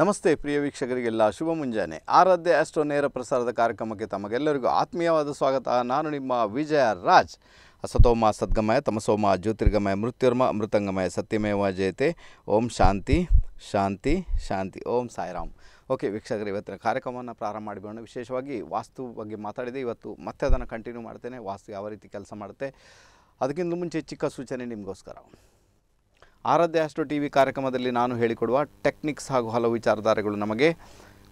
ನಮಸ್ತೆ ಪ್ರಿಯ ವೀಕ್ಷಕರಿಗೆಲ್ಲ ಶುಭ ಮುಂಜಾನೆ ಆರಾಧ್ಯ ಆಸ್ಟ್ರೋ ನೇರ ಪ್ರಸಾರದ ಕಾರ್ಯಕ್ರಮಕ್ಕೆ ತಮಗೆಲ್ಲರಿಗೂ ಆತ್ಮೀಯವಾದ ಸ್ವಾಗತ. ನಾನು ನಿಮ್ಮ ವಿಜಯ ರಾಜ್. ಸತೋಮ ಸದ್ಗಮಯ ತಮಸೋಮ ಜ್ಯೋತಿರ್ಗಮಯ ಮೃತ್ಯುರ್ಮ ಅಮೃತಂಗಮಯ ಸತ್ಯಮೇವ ಜಯತೆ. ಓಂ ಶಾಂತಿ ಶಾಂತಿ ಶಾಂತಿ. ಓಂ ಸಾಯಿರಾಮ್. ಓಕೆ ವೀಕ್ಷಕರು, ಇವತ್ತಿನ ಕಾರ್ಯಕ್ರಮವನ್ನು ಪ್ರಾರಂಭ ಮಾಡಿಬಿಡೋಣ. ವಿಶೇಷವಾಗಿ ವಾಸ್ತು ಬಗ್ಗೆ ಮಾತಾಡಿದೆ, ಇವತ್ತು ಮತ್ತೆ ಅದನ್ನು ಕಂಟಿನ್ಯೂ ಮಾಡ್ತೇನೆ. ವಾಸ್ತು ಯಾವ ರೀತಿ ಕೆಲಸ ಮಾಡುತ್ತೆ ಅದಕ್ಕಿಂತ ಮುಂಚೆ ಚಿಕ್ಕ ಸೂಚನೆ ನಿಮಗೋಸ್ಕರ. ಆರಾಧ್ಯ ಆಸ್ಟ್ರೋ ಟಿ ವಿ ಕಾರ್ಯಕ್ರಮದಲ್ಲಿ ನಾನು ಹೇಳಿಕೊಡುವ ಟೆಕ್ನಿಕ್ಸ್ ಹಾಗೂ ಹಲವು ವಿಚಾರಧಾರೆಗಳು ನಮಗೆ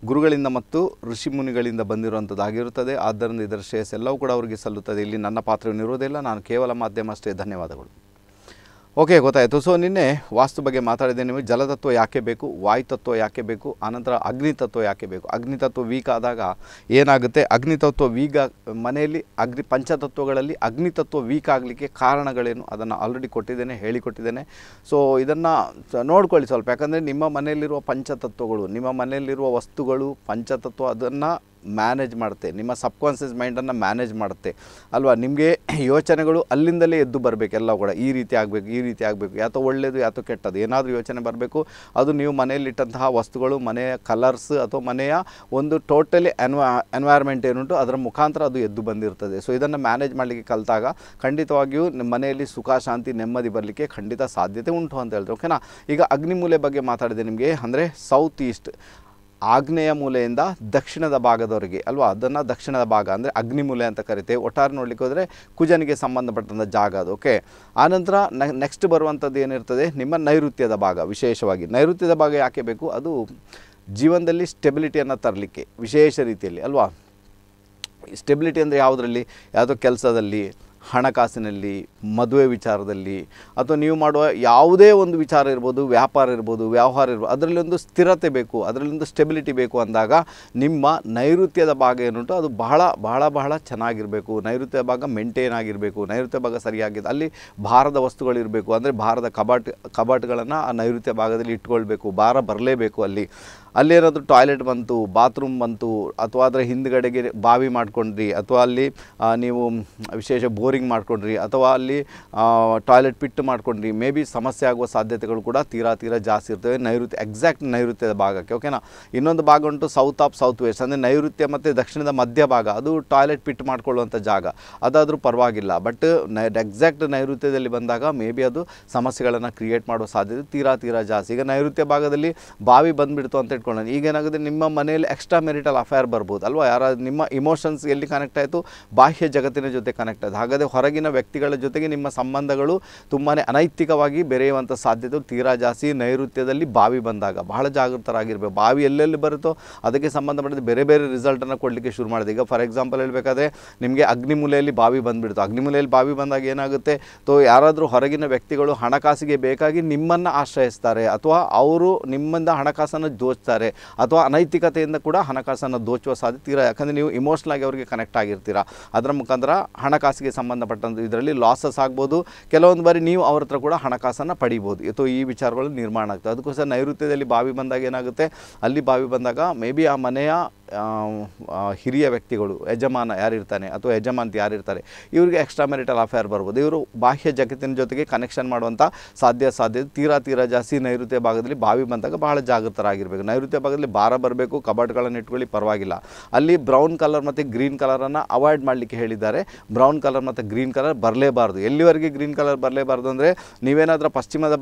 ಗುರುಗಳಿಂದ ಮತ್ತು ಋಷಿಮುನಿಗಳಿಂದ ಬಂದಿರುವಂಥದ್ದಾಗಿರುತ್ತದೆ. ಆದ್ದರಿಂದ ಇದರ ಶ್ರೇಯಸ್ ಎಲ್ಲವೂ ಕೂಡ ಅವರಿಗೆ ಸಲ್ಲುತ್ತದೆ. ಇಲ್ಲಿ ನನ್ನ ಪಾತ್ರವನ್ನು ಇರುವುದಿಲ್ಲ, ನಾನು ಕೇವಲ ಮಾಧ್ಯಮ ಅಷ್ಟೇ. ಧನ್ಯವಾದಗಳು. ಓಕೆ, ಗೊತ್ತಾಯಿತು. ಸೊ ನಿನ್ನೆ ವಾಸ್ತು ಬಗ್ಗೆ ಮಾತಾಡಿದ್ದೇನೆ. ನೀವು ಜಲತತ್ವ ಯಾಕೆ ಬೇಕು, ವಾಯುತತ್ವ ಯಾಕೆ ಬೇಕು, ಆನಂತರ ಅಗ್ನಿತತ್ವ ಯಾಕೆ ಬೇಕು. ಅಗ್ನಿತತ್ವ ವೀಕ್ ಆದಾಗ ಏನಾಗುತ್ತೆ, ಅಗ್ನಿತತ್ವ ವೀಕ್ ಮನೆಯಲ್ಲಿ ಪಂಚತತ್ವಗಳಲ್ಲಿ ಅಗ್ನಿತತ್ವ ವೀಕ್ ಆಗಲಿಕ್ಕೆ ಕಾರಣಗಳೇನು ಅದನ್ನು ಆಲ್ರೆಡಿ ಕೊಟ್ಟಿದ್ದೇನೆ, ಹೇಳಿಕೊಟ್ಟಿದ್ದೇನೆ. ಸೊ ಇದನ್ನು ನೋಡ್ಕೊಳ್ಳಿ ಸ್ವಲ್ಪ, ಯಾಕಂದರೆ ನಿಮ್ಮ ಮನೆಯಲ್ಲಿರುವ ಪಂಚತತ್ವಗಳು, ನಿಮ್ಮ ಮನೆಯಲ್ಲಿರುವ ವಸ್ತುಗಳು ಪಂಚತತ್ವ ಅದನ್ನು ಮ್ಯಾನೇಜ್ ಮಾಡುತ್ತೆ. ನಿಮ್ಮ ಸಬ್ಕಾನ್ಷಿಯಸ್ ಮೈಂಡನ್ನು ಮ್ಯಾನೇಜ್ ಮಾಡುತ್ತೆ ಅಲ್ವಾ. ನಿಮಗೆ ಯೋಚನೆಗಳು ಅಲ್ಲಿಂದಲೇ ಎದ್ದು ಬರಬೇಕೆಲ್ಲ ಕೂಡ, ಈ ರೀತಿ ಆಗಬೇಕು, ಈ ರೀತಿ ಆಗಬೇಕು, ಯಾತೋ ಒಳ್ಳೆಯದು ಯಾತೋ ಕೆಟ್ಟದ್ದು ಏನಾದರೂ ಯೋಚನೆ ಬರಬೇಕು. ಅದು ನೀವು ಮನೆಯಲ್ಲಿಟ್ಟಂತಹ ವಸ್ತುಗಳು, ಮನೆಯ ಕಲರ್ಸ್ ಅಥವಾ ಮನೆಯ ಒಂದು ಟೋಟಲಿ ಎನ್ವೈರ್ಮೆಂಟ್ ಏನುಂಟು ಅದರ ಮುಖಾಂತರ ಅದು ಎದ್ದು ಬಂದಿರ್ತದೆ. ಸೊ ಇದನ್ನು ಮ್ಯಾನೇಜ್ ಮಾಡಲಿಕ್ಕೆ ಕಲಿತಾಗ ಖಂಡಿತವಾಗಿಯೂ ನಿಮ್ಮ ಮನೆಯಲ್ಲಿ ಸುಖ ಶಾಂತಿ ನೆಮ್ಮದಿ ಬರಲಿಕ್ಕೆ ಖಂಡಿತ ಸಾಧ್ಯತೆ ಉಂಟು ಅಂತ ಹೇಳ್ತಾರೆ. ಓಕೆನಾ. ಈಗ ಅಗ್ನಿಮೂಲೆ ಬಗ್ಗೆ ಮಾತಾಡಿದೆ ನಿಮಗೆ, ಅಂದರೆ ಸೌತ್ ಈಸ್ಟ್ ಆಗ್ನೇಯ ಮೂಲೆಯಿಂದ ದಕ್ಷಿಣದ ಭಾಗದವರೆಗೆ ಅಲ್ವಾ. ಅದನ್ನು ದಕ್ಷಿಣದ ಭಾಗ ಅಂದರೆ ಅಗ್ನಿಮೂಲೆ ಅಂತ ಕರಿತೇವೆ. ಒಟ್ಟಾರೆ ನೋಡಲಿಕ್ಕೆ ಹೋದರೆ ಕುಜನಿಗೆ ಸಂಬಂಧಪಟ್ಟಂಥ ಜಾಗ ಅದು. ಓಕೆ, ಆನಂತರ ನೆಕ್ಸ್ಟ್ ಬರುವಂಥದ್ದು ಏನಿರ್ತದೆ ನಿಮ್ಮ ನೈಋತ್ಯದ ಭಾಗ. ವಿಶೇಷವಾಗಿ ನೈಋತ್ಯದ ಭಾಗ ಯಾಕೆ ಬೇಕು, ಅದು ಜೀವನದಲ್ಲಿ ಸ್ಟೆಬಿಲಿಟಿಯನ್ನು ತರಲಿಕ್ಕೆ ವಿಶೇಷ ರೀತಿಯಲ್ಲಿ ಅಲ್ವಾ. ಸ್ಟೆಬಿಲಿಟಿ ಅಂದರೆ ಯಾವುದರಲ್ಲಿ, ಯಾವುದೋ ಕೆಲಸದಲ್ಲಿ, ಹಣಕಾಸಿನಲ್ಲಿ, ಮದುವೆ ವಿಚಾರದಲ್ಲಿ, ಅಥವಾ ನೀವು ಮಾಡುವ ಯಾವುದೇ ಒಂದು ವಿಚಾರ ಇರ್ಬೋದು, ವ್ಯಾಪಾರ ಇರ್ಬೋದು, ವ್ಯವಹಾರ ಇರ್ಬೋದು, ಅದರಲ್ಲಿ ಒಂದು ಸ್ಥಿರತೆ ಬೇಕು, ಅದರಲ್ಲಿ ಒಂದು ಸ್ಟೆಬಿಲಿಟಿ ಬೇಕು ಅಂದಾಗ ನಿಮ್ಮ ನೈಋತ್ಯದ ಭಾಗ ಏನುಂಟು ಅದು ಬಹಳ ಚೆನ್ನಾಗಿರಬೇಕು. ನೈಋತ್ಯ ಭಾಗ ಮೇಂಟೈನ್ ಆಗಿರಬೇಕು, ನೈಋತ್ಯ ಭಾಗ ಸರಿಯಾಗಿದೆ. ಅಲ್ಲಿ ಭಾರದ ವಸ್ತುಗಳಿರಬೇಕು, ಅಂದರೆ ಭಾರದ ಕಬಾಟ್ಗಳನ್ನು ಆ ನೈಋತ್ಯ ಭಾಗದಲ್ಲಿ ಇಟ್ಕೊಳ್ಬೇಕು, ಭಾರ ಬರಲೇಬೇಕು. ಅಲ್ಲೇನಾದರೂ ಟಾಯ್ಲೆಟ್ ಬಂತು, ಬಾತ್ರೂಮ್ ಬಂತು, ಅಥವಾ ಅದರ ಹಿಂದುಗಡೆಗೆ ಬಾವಿ ಮಾಡಿಕೊಂಡ್ರಿ, ಅಥವಾ ಅಲ್ಲಿ ನೀವು ವಿಶೇಷ ಬೋರಿಂಗ್ ಮಾಡಿಕೊಂಡ್ರಿ, ಅಥವಾ ಅಲ್ಲಿ ಟಾಯ್ಲೆಟ್ ಪಿಟ್ ಮಾಡಿಕೊಂಡ್ರಿ, ಮೇ ಬಿ ಸಮಸ್ಯೆ ಆಗುವ ಸಾಧ್ಯತೆಗಳು ಕೂಡ ತೀರಾ ಜಾಸ್ತಿ ಇರ್ತವೆ. ನೈಋತ್ಯ, ಎಕ್ಸಾಕ್ಟ್ ನೈಋತ್ಯದ ಭಾಗಕ್ಕೆ. ಓಕೆನಾ. ಇನ್ನೊಂದು ಭಾಗ ಉಂಟು ಸೌತ್ ಆಫ್ ಸೌತ್ ವೆಸ್ಟ್, ಅಂದರೆ ನೈಋತ್ಯ ಮತ್ತು ದಕ್ಷಿಣದ ಮಧ್ಯ ಭಾಗ, ಅದು ಟಾಯ್ಲೆಟ್ ಪಿಟ್ ಮಾಡಿಕೊಳ್ಳುವಂಥ ಜಾಗ. ಅದಾದರೂ ಪರವಾಗಿಲ್ಲ, ಬಟ್ ಎಕ್ಸಾಕ್ಟ್ ನೈಋತ್ಯದಲ್ಲಿ ಬಂದಾಗ ಮೇ ಬಿ ಅದು ಸಮಸ್ಯೆಗಳನ್ನು ಕ್ರಿಯೇಟ್ ಮಾಡುವ ಸಾಧ್ಯತೆ ತೀರಾ ಜಾಸ್ತಿ. ಈಗ ನೈಋತ್ಯ ಭಾಗದಲ್ಲಿ ಬಾವಿ ಬಂದುಬಿಡ್ತು ಅಂತ ಇಟ್ಕೊಳ್ಳೋಣ, ಈಗೇನಾಗುತ್ತೆ ನಿಮ್ಮ ಮನೆಯಲ್ಲಿ ಎಕ್ಸ್ಟ್ರಾ ಮೆರಿಟಲ್ ಅಫೇರ್ ಬರ್ಬೋದು ಅಲ್ವಾ. ಯಾರು ನಿಮ್ಮ ಇಮೋಷನ್ಸ್ ಎಲ್ಲಿ ಕನೆಕ್ಟ್ ಆಯಿತು, ಬಾಹ್ಯ ಜಗತ್ತಿನ ಜೊತೆ ಕನೆಕ್ಟ್ ಆಯಿತು. ಹಾಗಾದರೆ ಹೊರಗಿನ ವ್ಯಕ್ತಿಗಳ ಜೊತೆಗೆ ನಿಮ್ಮ ಸಂಬಂಧಗಳು ತುಂಬಾ ಅನೈತಿಕವಾಗಿ ಬೆರೆಯುವಂಥ ಸಾಧ್ಯತೆ ತೀರಾ ಜಾಸ್ತಿ ನೈಋತ್ಯದಲ್ಲಿ ಬಾವಿ ಬಂದಾಗ. ಬಹಳ ಜಾಗೃತರಾಗಿರಬೇಕು. ಬಾವಿ ಎಲ್ಲೆಲ್ಲಿ ಬರುತ್ತೋ ಅದಕ್ಕೆ ಸಂಬಂಧಪಟ್ಟಿದ ಬೇರೆ ರಿಸಲ್ಟನ್ನು ಕೊಡಲಿಕ್ಕೆ ಶುರು ಮಾಡಿದೆ. ಈಗ ಫಾರ್ ಎಕ್ಸಾಂಪಲ್ ಹೇಳಬೇಕಾದ್ರೆ ನಿಮಗೆ ಅಗ್ನಿಮೂಲೆಯಲ್ಲಿ ಬಾವಿ ಬಂದುಬಿಡ್ತು. ಅಗ್ನಿಮೂಲೆಯಲ್ಲಿ ಬಾವಿ ಬಂದಾಗ ಏನಾಗುತ್ತೆ, ಯಾರಾದರೂ ಹೊರಗಿನ ವ್ಯಕ್ತಿಗಳು ಹಣಕಾಸಿಗೆ ಬೇಕಾಗಿ ನಿಮ್ಮನ್ನು ಆಶ್ರಯಿಸ್ತಾರೆ, ಅಥವಾ ಅವರು ನಿಮ್ಮಿಂದ ಹಣಕಾಸನ್ನು ದೋಚ್ತಾರೆ, ಅಥವಾ ಅನೈತಿಕತೆಯಿಂದ ಕೂಡ ಹಣಕಾಸನ್ನು ದೋಚುವ ಸಾಧ್ಯತೆ ತೀರಾ. ಯಾಕಂದರೆ ನೀವು ಇಮೋಷ್ನಲ್ ಆಗಿ ಅವರಿಗೆ ಕನೆಕ್ಟ್ ಆಗಿರ್ತೀರ, ಅದರ ಮುಖಾಂತರ ಹಣಕಾಸಿಗೆ ಸಂಬಂಧಪಟ್ಟಂಥ ಇದರಲ್ಲಿ ಲಾಸಸ್ ಆಗ್ಬೋದು. ಕೆಲವೊಂದು ಬಾರಿ ನೀವು ಅವ್ರ ಹತ್ರ ಕೂಡ ಹಣಕಾಸನ್ನು ಪಡಿಬೋದು, ಅಥವಾ ಈ ವಿಚಾರಗಳು ನಿರ್ಮಾಣ ಆಗ್ತದೆ. ಅದಕ್ಕೋಸ್ಕರ ನೈಋತ್ಯದಲ್ಲಿ ಬಾವಿ ಬಂದಾಗ ಏನಾಗುತ್ತೆ, ಅಲ್ಲಿ ಬಾವಿ ಬಂದಾಗ ಮೇ ಬಿ ಆ ಮನೆಯ ಹಿರಿಯ ವ್ಯಕ್ತಿಗಳು, ಯಜಮಾನ ಯಾರಿರ್ತಾನೆ ಅಥವಾ ಯಜಮಾನತಿ ಯಾರಿರ್ತಾರೆ, ಇವರಿಗೆ ಎಕ್ಸ್ಟ್ರಾ ಮೆರಿಟಲ್ ಅಫೇರ್ ಬರ್ಬೋದು. ಇವರು ಬಾಹ್ಯ ಜಗತ್ತಿನ ಜೊತೆಗೆ ಕನೆಕ್ಷನ್ ಮಾಡುವಂಥ ಸಾಧ್ಯತೆ ತೀರಾ ಜಾಸ್ತಿ ನೈಋತ್ಯ ಭಾಗದಲ್ಲಿ ಬಾವಿ ಬಂದಾಗ ಬಹಳ ಜಾಗೃತರಾಗಿರಬೇಕು. ನೈಋತ್ಯ ಭಾಗದಲ್ಲಿ ಭಾರ ಬರಬೇಕು, ಕಬಾಟ್ಗಳನ್ನು ಇಟ್ಕೊಳ್ಳಿ, ಪರವಾಗಿಲ್ಲ. ಅಲ್ಲಿ ಬ್ರೌನ್ ಕಲರ್ ಮತ್ತು ಗ್ರೀನ್ ಕಲರನ್ನು ಅವಾಯ್ಡ್ ಮಾಡಲಿಕ್ಕೆ ಹೇಳಿದ್ದಾರೆ. ಬ್ರೌನ್ ಕಲರ್ ಮತ್ತು ಗ್ರೀನ್ ಕಲರ್ ಬರಲೇಬಾರ್ದು. ಎಲ್ಲಿವರೆಗೆ ಗ್ರೀನ್ ಕಲರ್ ಬರಲೇಬಾರ್ದು ಅಂದರೆ, ನೀವೇನಾದರೂ ಪಶ್ಚಿಮದ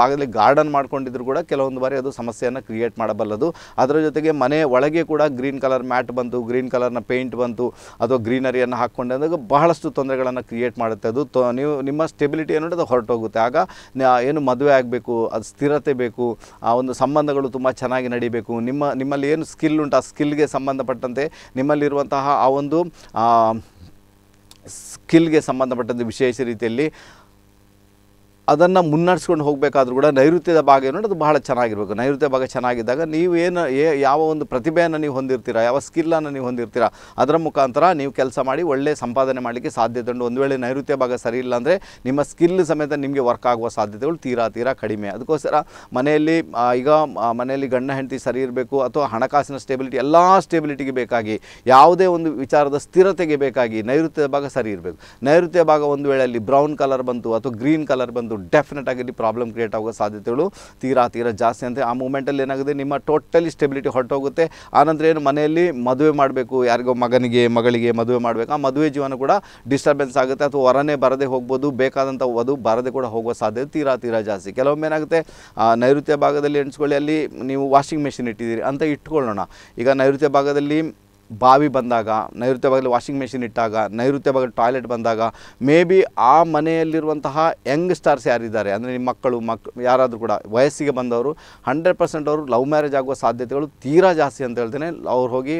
ಭಾಗದಲ್ಲಿ ಗಾರ್ಡನ್ ಮಾಡ್ಕೊಂಡಿದ್ರು ಕೂಡ ಕೆಲವೊಂದು ಬಾರಿ ಅದು ಸಮಸ್ಯೆಯನ್ನು ಕ್ರಿಯೇಟ್ ಮಾಡಬಲ್ಲದು. ಅದರ ಜೊತೆಗೆ ಮನೆ ಒಳಗೆ ಕೂಡ ಗ್ರೀನ್ ಕಲರ್ ಮ್ಯಾಟ್ ಬಂತು, ಗ್ರೀನ್ ಕಲರ್ನ ಪೇಂಟ್ ಬಂತು, ಅಥವಾ ಗ್ರೀನರಿಯನ್ನು ಹಾಕ್ಕೊಂಡಾಗ ಬಹಳಷ್ಟು ತೊಂದರೆಗಳನ್ನು ಕ್ರಿಯೇಟ್ ಮಾಡುತ್ತೆ. ಅದು ನೀವು ನಿಮ್ಮ ಸ್ಟೆಬಿಲಿಟಿ ಏನು ಅದು ಹೊರಟೋಗುತ್ತೆ. ಆಗ ಏನು ಮದುವೆ ಆಗಬೇಕು, ಅದು ಸ್ಥಿರತೆ ಬೇಕು, ಆ ಒಂದು ಸಂಬಂಧಗಳು ತುಂಬ ಚೆನ್ನಾಗಿ ನಡಿಬೇಕು, ನಿಮ್ಮಲ್ಲಿ ಏನು ಸ್ಕಿಲ್ ಉಂಟು ಆ ಸ್ಕಿಲ್ಗೆ ಸಂಬಂಧಪಟ್ಟಂತೆ ನಿಮ್ಮಲ್ಲಿರುವಂತಹ ಆ ಒಂದು ಸ್ಕಿಲ್ಗೆ ಸಂಬಂಧಪಟ್ಟಂತೆ ವಿಶೇಷ ರೀತಿಯಲ್ಲಿ ಅದನ್ನು ಮುನ್ನಡೆಸ್ಕೊಂಡು ಹೋಗಬೇಕಾದ್ರೂ ಕೂಡ ನೈಋತ್ಯದ ಭಾಗ ಏನು ಅದು ಬಹಳ ಚೆನ್ನಾಗಿರಬೇಕು. ನೈಋತ್ಯ ಭಾಗ ಚೆನ್ನಾಗಿದ್ದಾಗ ನೀವೇನು ಯಾವ ಒಂದು ಪ್ರತಿಭೆಯನ್ನು ನೀವು ಹೊಂದಿರ್ತೀರಾ, ಯಾವ ಸ್ಕಿಲ್ಲನ್ನು ನೀವು ಹೊಂದಿರ್ತೀರಾ, ಅದರ ಮುಖಾಂತರ ನೀವು ಕೆಲಸ ಮಾಡಿ ಒಳ್ಳೆಯ ಸಂಪಾದನೆ ಮಾಡಲಿಕ್ಕೆ ಸಾಧ್ಯತೆ ಉಂಟು. ಒಂದು ವೇಳೆ ನೈಋತ್ಯ ಭಾಗ ಸರಿ ಇಲ್ಲ ಅಂದರೆ ನಿಮ್ಮ ಸ್ಕಿಲ್ ಸಮೇತ ನಿಮಗೆ ವರ್ಕ್ ಆಗುವ ಸಾಧ್ಯತೆಗಳು ತೀರಾ ಕಡಿಮೆ. ಅದಕ್ಕೋಸ್ಕರ ಮನೆಯಲ್ಲಿ ಗಂಡ ಹೆಂಡತಿ ಸರಿ ಇರಬೇಕು, ಅಥವಾ ಹಣಕಾಸಿನ ಸ್ಟೆಬಿಲಿಟಿ, ಎಲ್ಲ ಸ್ಟೆಬಿಲಿಟಿಗೆ ಬೇಕಾಗಿ ಯಾವುದೇ ಒಂದು ವಿಚಾರದ ಸ್ಥಿರತೆಗೆ ಬೇಕಾಗಿ ನೈಋತ್ಯದ ಭಾಗ ಸರಿ ಇರಬೇಕು. ನೈಋತ್ಯ ಭಾಗ ಒಂದು ವೇಳೆ ಅಲ್ಲಿ ಬ್ರೌನ್ ಕಲರ್ ಬಂತು, ಅಥವಾ ಗ್ರೀನ್ ಕಲರ್ ಬಂತು, डेफिनेट आगे प्रॉब्लम क्रियेट आगो साध्यतेगळु तीरा तीरा जास्ति अंते आ मूमेंट अल्ली एनागुत्ते निम्म टोटली स्टेबिलिटी होरटोगुत्ते आनंतर एनु मनेयल्ली मदुवे माडबेकु यारिगो मगनिगे मगळिगे मदुवे माडबेकु आ मदुवे जीवन कूड डिस्टर्बेंस आगुत्ते अथवा वरने बरदे होगबहुदु बेकादंत वधु बरदे कूड होगुव साध्यते तीरा तीरा जास्ति केलवೊಮ್ಮೆ ಏನಾಗುತ್ತೆ ನೈಋತ್ಯ ಭಾಗದಲ್ಲಿ ಎಣಿಸ್ಕೊಳ್ಳಿ ಅಲ್ಲಿ ನೀವು ವಾಷಿಂಗ್ ಮೆಷಿನ್ ಇಟ್ಟಿದ್ದೀರಿ ಅಂತ ಇಟ್ಕೊಳ್ಳೋಣ ಈಗ ನೈಋತ್ಯ ಭಾಗದಲ್ಲಿ ಬಾವಿ ಬಂದಾಗ ನೈಋತ್ಯ ಭಾಗದಲ್ಲಿ ವಾಷಿಂಗ್ ಮೆಷಿನ್ ಇಟ್ಟಾಗ ನೈಋತ್ಯ ಭಾಗದಲ್ಲಿ ಟಾಯ್ಲೆಟ್ ಬಂದಾಗ ಮೇಬಿ ಆ ಮನೆಯಲ್ಲಿರುವಂತಹ ಯಂಗ್ ಸ್ಟಾರ್ಸ್ ಯಾರಿದ್ದಾರೆ ಅಂದರೆ ನಿಮ್ಮ ಮಕ್ಕಳು ಯಾರಾದರೂ ಕೂಡ ವಯಸ್ಸಿಗೆ ಬಂದವರು 100% ಅವರು ಲವ್ ಮ್ಯಾರೇಜ್ ಆಗುವ ಸಾಧ್ಯತೆಗಳು ತೀರಾ ಜಾಸ್ತಿ ಅಂತ ಹೇಳ್ತೇನೆ ಅವರು ಹೋಗಿ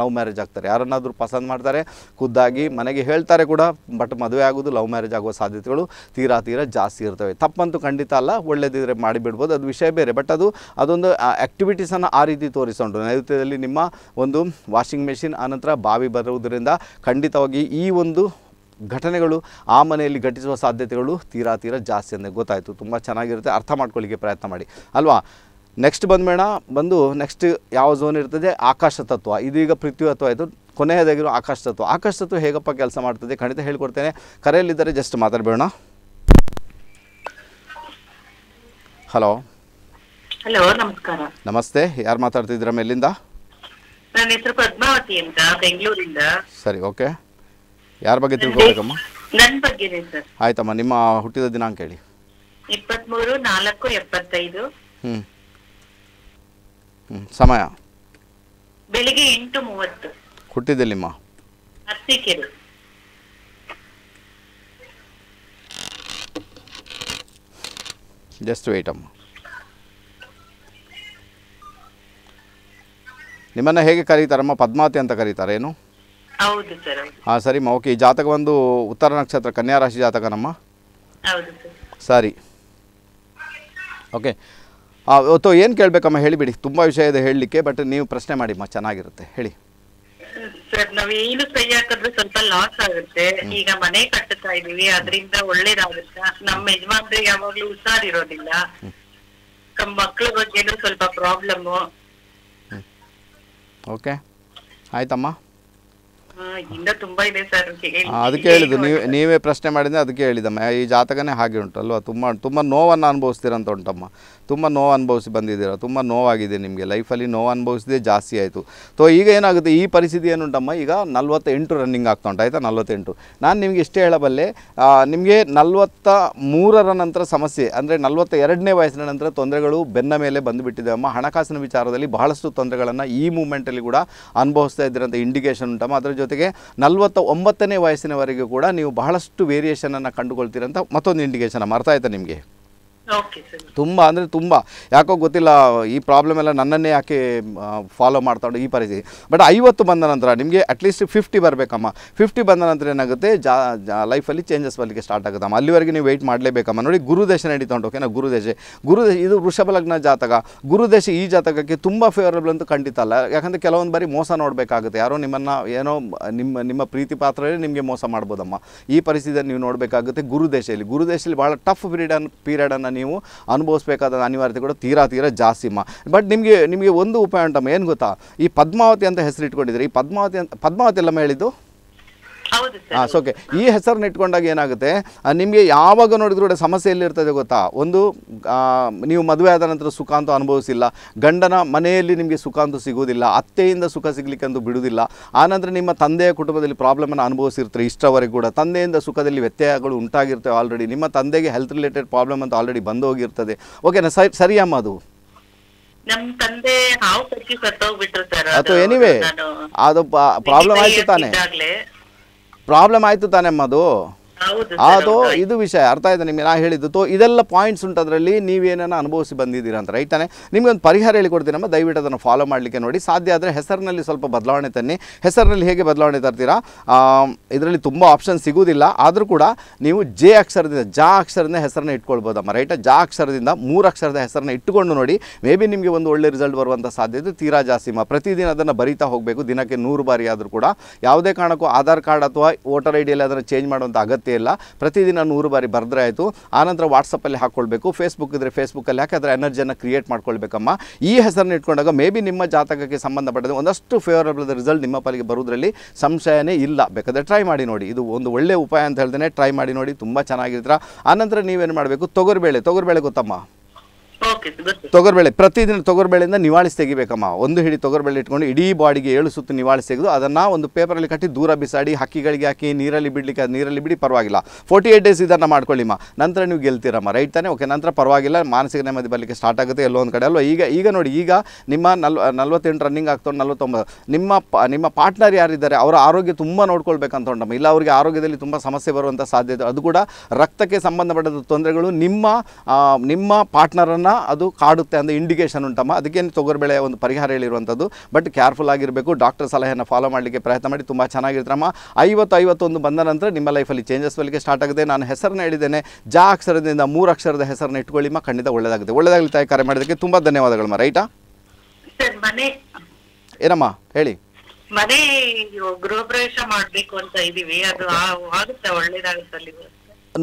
ಲವ್ ಮ್ಯಾರೇಜ್ ಆಗ್ತಾರೆ ಯಾರನ್ನಾದರೂ ಪಸಂದ್ ಮಾಡ್ತಾರೆ ಖುದ್ದಾಗಿ ಮನೆಗೆ ಹೇಳ್ತಾರೆ ಕೂಡ ಬಟ್ ಮದುವೆ ಆಗೋದು ಲವ್ ಮ್ಯಾರೇಜ್ ಆಗುವ ಸಾಧ್ಯತೆಗಳು ತೀರಾ ತೀರಾ ಜಾಸ್ತಿ ಇರ್ತವೆ ತಪ್ಪಂತೂ ಖಂಡಿತ ಅಲ್ಲ ಒಳ್ಳೆದಿದ್ರೆ ಮಾಡಿ ಬಿಡಬಹುದು ಅದು ವಿಷಯ ಬೇರೆ ಬಟ್ ಅದೊಂದು ಆಕ್ಟಿವಿಟೀಸ್ ಅನ್ನು ಆ ರೀತಿ ತೋರಿಸೋಣ ನೈಋತ್ಯದಲ್ಲಿ ನಿಮ್ಮ ಒಂದು ವಾಷಿಂಗ್ ಮೆಷಿನ್ ಆನಂತರ ಬಾವಿ ಬರುವುದರಿಂದ ಖಂಡಿತವಾಗಿ ಈ ಒಂದು ಘಟನೆಗಳು ಆ ಮನೆಯಲ್ಲಿ ಘಟಿಸುವ ಸಾಧ್ಯತೆಗಳು ತೀರಾ ತೀರಾ ಜಾಸ್ತಿ ಅಂತ ಗೊತ್ತಾಯಿತು ತುಂಬಾ ಚೆನ್ನಾಗಿರುತ್ತೆ ಅರ್ಥ ಮಾಡ್ಕೊಳ್ಳಿಕ್ಕೆ ಪ್ರಯತ್ನ ಮಾಡಿ ಅಲ್ವಾ ನೆಕ್ಸ್ಟ್ ಬಂದಮೇಣ ಬಂದು ನೆಕ್ಸ್ಟ್ ಯಾವ ಝೋನ್ ಇರ್ತದೆ ಆಕಾಶ ತತ್ವ ಇದೀಗ ಪೃಥ್ವಿ ತತ್ವ ಇದು ಕೊನೆಯದಾಗಿರೋ ಆಕಾಶ ತತ್ವ ಹೇಗಪ್ಪ ಕೆಲಸ ಮಾಡುತ್ತದೆ ಖಂಡಿತ ಹೇಳಿಕೊಡ್ತೇನೆ ಕರೆಯಲ್ಲಿ ಇದ್ದರೆ ಜಸ್ಟ್ ಮಾತಾಡಬೇಡ ಹಲೋ ಹಲೋ ನಮಸ್ಕಾರ ನಮಸ್ತೆ ಯಾರು ಮಾತಾಡ್ತಿದ್ದೀರಾ ಮೇಲಿಂದ ನನ್ನ ಹೆಸರು ಪದ್ಮಾವತಿ ಅಂತ ಬೆಂಗಳೂರಿಂದ ಸರಿ ಓಕೆ ಯಾರ್ ಬಗ್ಗೆ ತಿಳ್ಕೊಬೇಕಮ್ಮ ನನ್ನ ಬಗ್ಗೆನೇ ಸರ್ ಆಯ್ತಮ್ಮ ನಿಮ್ಮ ಹುಟ್ಟಿದ ದಿನಾಂಕ ಹೇಳಿ 23/4/75 ಸಮಯ ಬೆಳಿಗ್ಗೆ 8:30 ಹುಟ್ಟಿದೆಲ್ಲಿಮ್ಮ ಅರ್ಸಿಕೆರೆ ಜಸ್ಟ್ ವೇಟ್ ಅಮ್ಮ निम्न हे करीतार पद्मावती अंत करीतार हाँ सर ओके जातक बंधु उत्तर नक्षत्र कन्या राशि जातक नम्मा सारी ओके तो ऐन केळबेकम्मा तुम्बा विषय इदे हेळलिक्के बट नीवु प्रश्ने माडि चेन्नागिरुत्ते हेळि ಸರ್ ನಾವು ಏನು ಕೈ ಹಾಕಿದ್ರೆ ಸ್ವಲ್ಪ ಲಾಸ್ ಆಗುತ್ತೆ ಈಗ ಮನೆ ಕಟ್ಟತಾ ಇದೀವಿ ಅದರಿಂದ ಒಳ್ಳೆದಾಗುತ್ತಾ ನಮ್ಮ ಯಜಮಾನರು ಯಾವಾಗಲೂ ಹುಷಾರಿರೋದಿಲ್ಲ ನಮ್ಮ ಮಕ್ಕಳ ಬಗ್ಗೆ ಸ್ವಲ್ಪ ಪ್ರಾಬ್ಲಮ್ ओके आयतम्मा इंद ತುಂಬಾ ಇದೆ ಸರ್ ಅದಕ್ಕೆ ಹೇಳಿದ ನೀವೇ ಪ್ರಶ್ನೆ ಮಾಡಿದ್ರೆ ಅದಕ್ಕೆ ಹೇಳಿದಮ್ಮ ಈ ಜಾತಕನೇ ಹಾಗೆ ಉಂಟು ಅಲ್ವಾ ತುಂಬಾ ತುಂಬಾ ನೋವನ್ನು ಅನುಭವಿಸ್ತೀರಾ ಅಂತ ಉಂಟಮ್ಮ ತುಂಬಾ ನೋವು ಅನುಭವಿಸಿ ಬಂದಿದ್ದೀರಾ ತುಂಬಾ ನೋವಾಗಿದೆ ನಿಮಗೆ ಲೈಫ್ ಅಲ್ಲಿ ನೋವು ಅನುಭವಿಸಿದೆ ಜಾಸ್ತಿ ಆಯಿತು ತೋ ಈಗ ಏನಾಗುತ್ತೆ ಈ ಪರಿಸ್ಥಿತಿ ಏನು ಉಂಟಮ್ಮ ಈಗ 48 ರನ್ನಿಂಗ್ ಆಗ್ತಾ ಉಂಟು ಆಯ್ತಾ 48 ನಾನು ನಿಮಗೆ ಇಷ್ಟೇ ಹೇಳಬಲ್ಲೆ ನಿಮಗೆ 43 ರ ನಂತರ ಸಮಸ್ಯೆ ಅಂದ್ರೆ 42ನೇ ವಯಸ್ಸಿನ ನಂತರ ತೊಂದರೆಗಳು ಬೆನ್ನ ಮೇಲೆ ಬಂದುಬಿಟ್ಟಿದೆ ಅಮ್ಮ ಹಣಕಾಸಿನ ವಿಚಾರದಲ್ಲಿ ಬಹಳಷ್ಟು ತೊಂದರೆಗಳನ್ನು ಈ ಮೂವ್ಮೆಂಟ್ ಅಲ್ಲಿ ಕೂಡ ಅನುಭವಿಸ್ತಾ ಇದ್ದೀರಾ ಅಂತ ಇಂಡಿಕೇಶನ್ ಉಂಟಮ್ಮ ಅದರ ಜೊತೆ 49ನೇ ವಯಸ್ಸಿನವರೆಗೂ ಕೂಡ ನೀವು ಬಹಳಷ್ಟು ವೇರಿಯೇಷನ್ ಅನ್ನು ಕಂಡುಕೊಳ್ಳುತ್ತೀರಾ ಅಂತ ಮತ್ತೊಂದು ಇಂಡಿಕೇಶನ್ ಅರ್ಥ ಆಯ್ತಾ ನಿಮಗೆ ಓಕೆ ಸರ್ ತುಂಬಾ ಅಂದ್ರೆ ತುಂಬಾ ಯಾಕೋ ಗೊತ್ತಿಲ್ಲ ಈ ಪ್ರಾಬ್ಲಮ್ ಎಲ್ಲ ನನ್ನನ್ನೇ ಯಾಕೆ ಫಾಲೋ ಮಾಡ್ತಾಡೋ ಈ ಪರಿಸ್ಥಿತಿ ಬಟ್ 50 ಬಂದ ನಂತರ ನಿಮಗೆ ಅಟ್ ಲೀಸ್ಟ್ 50 ಬರಬೇಕಮ್ಮ 50 ಬಂದ ನಂತರ ಏನಾಗುತ್ತೆ ಲೈಫ್ ಅಲ್ಲಿ ಚೇಂಜಸ್ ಬರಲಿಕ್ಕೆ ಸ್ಟಾರ್ಟ್ ಆಗುತ್ತೆ ಅಮ್ಮ ಅಲ್ಲಿವರೆಗೆ ನೀವು ವೇಟ್ ಮಾಡಲೇಬೇಕಮ್ಮ ನೋಡಿ ಗುರುದೇಶ ನಡೀತಾಂಟು ಓಕೆನಾ ಗುರುದೇಶ ಇದು ವೃಷಭ ಲಗ್ನ ಜಾತಕ ಗುರುದೇಶ ಈ ಜಾತಕಕ್ಕೆ ತುಂಬಾ ಫೇವರಬಲ್ ಅಂತ ಖಂಡಿತ ಅಲ್ಲ ಯಾಕಂದ್ರೆ ಕೆಲವೊಂದು ಬಾರಿ ಮೋಸ ನೋಡಬೇಕಾಗುತ್ತೆ ಯಾರೋ ನಿಮ್ಮನ್ನ ಏನೋ ನಿಮ್ಮ ಪ್ರೀತಿ ಪಾತ್ರರೇ ನಿಮಗೆ ಮೋಸ ಮಾಡಬಹುದಮ್ಮ ಈ ಪರಿಸ್ಥಿತಿಯನ್ನು ನೀವು ನೋಡಬೇಕಾಗುತ್ತೆ ಗುರುದೇಶದಲ್ಲಿ ಬಹಳ ಟಫ್ ಪೀರಿಯಡ್ ಅನ್ನು ನೀವು ಅನುಭವಿಸಬೇಕಾದ ಅನಿವಾರ್ಯತೆ ಕೂಡ ತೀರಾ ತೀರಾ ಜಾಸ್ತಿ ಮಾ ಬಟ್ ನಿಮಗೆ ಒಂದು ಉಪಾಯ ಉಂಟಮ್ಮ ಏನು ಗೊತ್ತಾ ಈ ಪದ್ಮಾವತಿ ಅಂತ ಹೆಸರು ಇಟ್ಕೊಂಡಿದ್ದೀರಿ ಈ ಪದ್ಮಾವತಿ ಅಲ್ಲಮ್ಮ ಹೇಳಿದ್ದು ಹೌದು ಸರ್ ಹಾಂ ಓಕೆ ಈ ಹೆಸರನ್ನ ಇಟ್ಕೊಂಡಾಗ ಏನಾಗುತ್ತೆ ನಿಮಗೆ ಯಾವಾಗ ನೋಡಿದ್ರು ಕೂಡ ಸಮಸ್ಯೆ ಎಲ್ಲಿರ್ತದೆ ಗೊತ್ತಾ ಒಂದು ನೀವು ಮದುವೆ ಆದ ನಂತರ ಸುಖ ಅಂತೂ ಅನುಭವಿಸಿಲ್ಲ ಗಂಡನ ಮನೆಯಲ್ಲಿ ನಿಮಗೆ ಸುಖ ಅಂತೂ ಸಿಗೋದಿಲ್ಲ ಅತ್ತೆಯಿಂದ ಸುಖ ಸಿಗಲಿಕ್ಕೆ ಅಂತೂ ಬಿಡುವುದಿಲ್ಲ ಆನಂತರ ನಿಮ್ಮ ತಂದೆಯ ಕುಟುಂಬದಲ್ಲಿ ಪ್ರಾಬ್ಲಮನ್ನು ಅನುಭವಿಸಿರ್ತಾರೆ ಇಷ್ಟವರೆಗೂ ಕೂಡ ತಂದೆಯಿಂದ ಸುಖದಲ್ಲಿ ವ್ಯತ್ಯಯಗಳು ಉಂಟಾಗಿರ್ತವೆ ಆಲ್ರೆಡಿ ನಿಮ್ಮ ತಂದೆಗೆ ಹೆಲ್ತ್ ರಿಲೇಟೆಡ್ ಪ್ರಾಬ್ಲಮ್ ಅಂತ ಆಲ್ರೆಡಿ ಬಂದು ಹೋಗಿರ್ತದೆ ಓಕೆನಾ ಸರಿ ಅಮ್ಮ ಅದು ನಮ್ಮ ತಂದೆ ಹಾವು ಕಚ್ಚಿ ಸತ್ತೋಗ್ಬಿಟ್ರು ಸರ್ ಅದು ಎನಿವೇ ಅದು ಪ್ರಾಬ್ಲಮ್ ಆಯಿತು ತಾನೆ ಪ್ರಾಬ್ಲಮ್ ಆಯಿತು ತಾನೆಮ್ಮ ಅದು ಅದು ಇದು ವಿಷಯ ಅರ್ಥ ಆಯ್ತು ನಿಮಗೆ ನಾ ಹೇಳಿದ್ದು ತೋ ಇದೆಲ್ಲ ಪಾಯಿಂಟ್ಸ್ ಉಂಟು ಅದರಲ್ಲಿ ನೀವೇನೋ ಅನುಭವಿಸಿ ಬಂದಿದ್ದೀರಾ ಅಂತ ರೈಟ್ ತಾನೆ ನಿಮಗೊಂದು ಪರಿಹಾರ ಹೇಳಿಕೊಡ್ತೀನಮ್ಮ ದಯವಿಟ್ಟು ಅದನ್ನು ಫಾಲೋ ಮಾಡಲಿಕ್ಕೆ ನೋಡಿ ಸಾಧ್ಯ ಆದರೆ ಹೆಸರಿನಲ್ಲಿ ಸ್ವಲ್ಪ ಬದಲಾವಣೆ ತನ್ನಿ ಹೆಸರಿನಲ್ಲಿ ಹೇಗೆ ಬದಲಾವಣೆ ತರ್ತೀರಾ ಇದರಲ್ಲಿ ತುಂಬ ಆಪ್ಷನ್ ಸಿಗೋದಿಲ್ಲ ಆದರೂ ಕೂಡ ನೀವು ಜೆ ಅಕ್ಷರದಿಂದ ಜಾ ಅಕ್ಷರದಿಂದ ಹೆಸರನ್ನ ಇಟ್ಕೊಳ್ಬೋದಮ್ಮ ರೈಟ್ ಜಾ ಅಕ್ಷರದಿಂದ 3 ಅಕ್ಷರದ ಹೆಸರನ್ನ ಇಟ್ಟುಕೊಂಡು ನೋಡಿ ಮೇ ಬಿ ನಿಮಗೆ ಒಂದು ಒಳ್ಳೆ ರಿಸಲ್ಟ್ ಬರುವಂಥ ಸಾಧ್ಯತೆ ತೀರಾ ಜಾಸ್ತಿ ಮಾ ಪ್ರತಿದಿನ ಅದನ್ನು ಬರೀತಾ ಹೋಗಬೇಕು ದಿನಕ್ಕೆ 100 ಬಾರಿ ಆದರೂ ಕೂಡ ಯಾವುದೇ ಕಾರಣಕ್ಕೂ ಆಧಾರ್ ಕಾರ್ಡ್ ಅಥವಾ ವೋಟರ್ ಐ ಡಿಯಲ್ಲಿ ಅದನ್ನು ಚೇಂಜ್ ಮಾಡುವಂಥ ಅಗತ್ಯ आवश्यकते ಇಲ್ಲ प्रतिदिन 100 ಬಾರಿ ಬರೆದ್ರೆ ಆಯಿತು ಆನಂತರ WhatsApp ಅಲ್ಲಿ ಹಾಕೊಳ್ಳಬೇಕು Facebook ಇದ್ರೆ Facebook ಅಲ್ಲಿ ಹಾಕಿದ್ರೆ ಎನರ್ಜಿಯನ್ನು ಕ್ರಿಯೇಟ್ ಮಾಡ್ಕೊಳ್ಳಬೇಕಮ್ಮ ಈ ಹೆಸರನ್ನು ಇಟ್ಕೊಂಡಾಗ ಮೇಬಿ ನಿಮ್ಮ ಜಾತಕಕ್ಕೆ ಸಂಬಂಧಪಟ್ಟದ ಒಂದಷ್ಟು ಫೇವರಬಲ್ ರಿಸಲ್ಟ್ ನಿಮ್ಮ ಪಾಲಿಗೆ ಬರುವುದರಲ್ಲಿ ಸಂಶಯನೇ ಇಲ್ಲ ಬೇಕಾದರೆ ಟ್ರೈ ಮಾಡಿ ನೋಡಿ ಇದು ಒಂದು ಒಳ್ಳೆ ಉಪಾಯ ಅಂತ ಹೇಳ್ತೇನೆ ಟ್ರೈ ಮಾಡಿ ನೋಡಿ ತುಂಬಾ ಚೆನ್ನಾಗಿರುತ್ತಾ ಆನಂತರ ನೀವು ಏನು ಮಾಡಬೇಕು ತೊಗರ್ಬೇಳೆ ಗೊತ್ತಮ್ಮ ತೊಗರ್ಬೇಳೆ प्रतिदिन ತೊಗರ್ಬೇಳೆಯಿಂದ ನಿವಾಳಿಸಿ ತೆಗಿಬೇಕಮ್ಮ ಒಂದು ಹಿಡಿ ತೊಗರ್ಬೇಳೆ ಇಟ್ಕೊಂಡು ಇಡಿ ಬಾಡಿಗೆ 7 ಸುತ್ತು ನಿವಾಳಿಸಿ ತೆಗೆದು ಅದನ್ನ ಒಂದು ಪೇಪರ್ ಅಲ್ಲಿ ಕಟ್ಟಿ ದೂರ ಬಿಸಾಡಿ ಹಕ್ಕಿಗಳಿಗೆ ಹಾಕಿ ನೀರಲ್ಲಿ ಬಿಡ್ಲಿಕ್ಕೆ ನೀರಲ್ಲಿ ಬಿಡಿ ಪರವಾಗಿಲ್ಲ 48 ಡೇಸ್ ಇದನ್ನ ಮಾಡ್ಕೊಳ್ಳಿಮ್ಮ ನಂತರ ನೀವು ಗೆಲ್ತಿರಮ್ಮ ರೈಟ್ ತಾನೆ ಓಕೆ ನಂತರ ಪರವಾಗಿಲ್ಲ ಮಾನಸಿಕ ನೆಮ್ಮದಿ ಬರಲಿಕ್ಕೆ ಸ್ಟಾರ್ಟ್ ಆಗುತ್ತೆ ಎಲ್ಲೋ ಒಂದು ಕಡೆ ಅಲ್ವಾ ಈಗ ನೋಡಿ ಈಗ ನಿಮ್ಮ 48 ರನ್ನಿಂಗ್ ಆಗ್ತೋಣ 49 ನಿಮ್ಮ ಪಾರ್ಟ್ನರ್ ಯಾರಿದ್ದಾರೆ ಅವರ ಆರೋಗ್ಯ ತುಂಬಾ ನೋಡಿಕೊಳ್ಳಬೇಕು ಅಂತ ಉಂಟಮ್ಮ ಇಲ್ಲ ಅವರಿಗೆ ಆರೋಗ್ಯದಲ್ಲಿ ತುಂಬಾ ಸಮಸ್ಯೆ ಬರುವಂತ ಸಾಧ್ಯತೆ ಅದು ಕೂಡ ರಕ್ತಕ್ಕೆ ಸಂಬಂಧಪಟ್ಟ ತೊಂದರೆಗಳು ನಿಮ್ಮ ನಿಮ್ಮ ಪಾರ್ಟ್ನರ್ ಅದು ಕಾಡುತ್ತೆ ಅಂತ ಇಂಡಿಕೇಶನ್ ಉಂಟಮ್ಮ ಅದಕ್ಕೆ ತೊಗರ್ಬೇಳೆ ಒಂದು ಪರಿಹಾರ ಹೇಳಿರುವಂತದ್ದು ಬಟ್ ಕೇರ್ಫುಲ್ ಆಗಿರಬೇಕು ಡಾಕ್ಟರ್ ಸಲಹೆಯನ್ನು ಫಾಲೋ ಮಾಡಲಿಕ್ಕೆ ಪ್ರಯತ್ನ ಮಾಡಿ ತುಂಬಾ ಚೆನ್ನಾಗಿರುತ್ತಮ್ಮ 50-51 ಬಂದ ನಂತರ ನಿಮ್ಮ ಲೈಫ್ ಅಲ್ಲಿ ಚೇಂಜಸ್ ಬರಲಿಕ್ಕೆ ಸ್ಟಾರ್ಟ್ ಆಗುತ್ತೆ ನಾನು ಹೆಸರನ್ನ ಹೇಳಿದ್ದೇನೆ ಜಾ ಅಕ್ಷರದಿಂದ 3 ಅಕ್ಷರದ ಹೆಸರನ್ನ ಇಟ್ಕೊಳ್ಳಿಮ್ಮ ಖಂಡಿತ ಒಳ್ಳೆದಾಗುತ್ತೆ ಒಳ್ಳೆದಾಗಲಿ ತಾಯಿ ಕರೆ ಮಾಡೋದಕ್ಕೆ ತುಂಬಾ ಧನ್ಯವಾದಗಳಮ್ಮ ರೈಟಾ ಸರ್ ಮನೆ ಏನಮ್ಮ ಹೇಳಿ ಮನೆ ಗೃಹ ಪ್ರವೇಶ ಮಾಡಬೇಕು ಅಂತ ಇದೀವಿ ಅದು ಆಗುತ್ತೆ ಒಳ್ಳೆದಾಗುತ್ತೆ ಅಲ್ಲಿ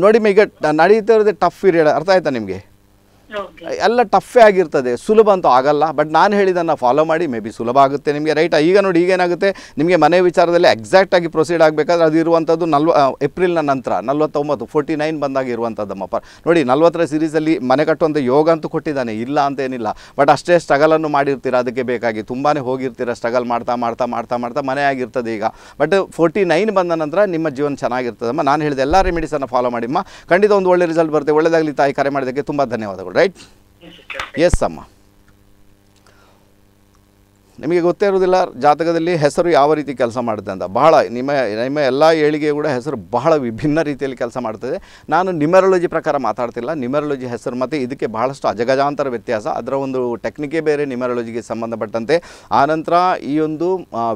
ನೋಡಿ ಈಗ ನಡೆಯುತ್ತಾ ಇರೋದು ಟಫ್ ಇರ ಅರ್ಥ ಆಯ್ತಾ ನಿಮಗೆ ಎಲ್ಲ ಟಫ್ ಆಗಿರ್ತದೆ ಸುಲಭ ಅಂತ ಆಗಲ್ಲ ಬಟ್ ನಾನು ಹೇಳಿದನ್ನ ಫಾಲೋ ಮಾಡಿ ಮೇಬಿ ಸುಲಭ ಆಗುತ್ತೆ ನಿಮಗೆ ರೈಟ್ ಈಗ ನೋಡಿ ಈಗ ಏನಾಗುತ್ತೆ ನಿಮಗೆ ಮನೆ ವಿಚಾರದಲ್ಲಿ ಎಕ್ಸಾಕ್ಟ್ ಆಗಿ ಪ್ರೊಸೀಡ್ ಆಗಬೇಕಾದ್ರೆ ಅದು ಇರುವಂಥದ್ದು ಏಪ್ರಿಲ್ನ ನಂತರ 49 49 ಬಂದಾಗ ಇರುವಂಥದ್ದಮ್ಮ ನೋಡಿ 40ರ ಸೀರೀಸಲ್ಲಿ ಮನೆ ಕಟ್ಟುವಂಥ ಯೋಗ ಅಂತೂ ಕೊಟ್ಟಿದ್ದಾನೆ ಇಲ್ಲ ಅಂತ ಏನಿಲ್ಲ ಬಟ್ ಅಷ್ಟೇ ಸ್ಟ್ರಗಲನ್ನು ಮಾಡಿರ್ತೀರ ಅದಕ್ಕೆ ಬೇಕಾಗಿ ತುಂಬಾ ಹೋಗಿರ್ತೀರ ಸ್ಟ್ರಗಲ್ ಮಾಡ್ತಾ ಮನೆ ಆಗಿರ್ತದೆ ಈಗ ಬಟ್ 49 ಬಂದ ನಂತರ ನಿಮ್ಮ ಜೀವನ ಚೆನ್ನಾಗಿರ್ತದಮ್ಮ ನಾನು ಹೇಳಿದ ಎಲ್ಲ ರೆಮಿಡೀಸನ್ನು ಫಾಲೋ ಮಾಡಿಮ್ಮ ಖಂಡಿತ ಒಂದು ಒಳ್ಳೆ ರಿಸಲ್ಟ್ ಬರುತ್ತೆ ಒಳ್ಳೆದಾಗಲಿ ತಾಯಿ ಕರೆ ಮಾಡೋದಕ್ಕೆ ತುಂಬ ಧನ್ಯವಾದಗಳು ರೈಟ್ ಎಸ್ ಅಮ್ಮ ನಿಮಗೆ ಗೊತ್ತೇ ಇರೋದಿಲ್ಲ ಜಾತಕದಲ್ಲಿ ಹೆಸರು ಯಾವ ರೀತಿ ಕೆಲಸ ಮಾಡುತ್ತೆ ಅಂತ ಬಹಳ ನಿಮ್ಮ ಎಲ್ಲ ಏಳಿಗೆ ಕೂಡ ಹೆಸರು ಬಹಳ ವಿಭಿನ್ನ ರೀತಿಯಲ್ಲಿ ಕೆಲಸ ಮಾಡ್ತದೆ ನಾನು ನ್ಯೂಮರಾಲಜಿ ಪ್ರಕಾರ ಮಾತಾಡ್ತಿಲ್ಲ ನ್ಯೂಮರಾಲಜಿ ಹೆಸರು ಮತ್ತು ಇದಕ್ಕೆ ಬಹಳಷ್ಟು ಅಜಗಜಾಂತರ ವ್ಯತ್ಯಾಸ ಅದರ ಒಂದು ಟೆಕ್ನಿಕೇ ಬೇರೆ ನ್ಯೂಮರಾಲಜಿಗೆ ಸಂಬಂಧಪಟ್ಟಂತೆ ಆನಂತರ ಈ ಒಂದು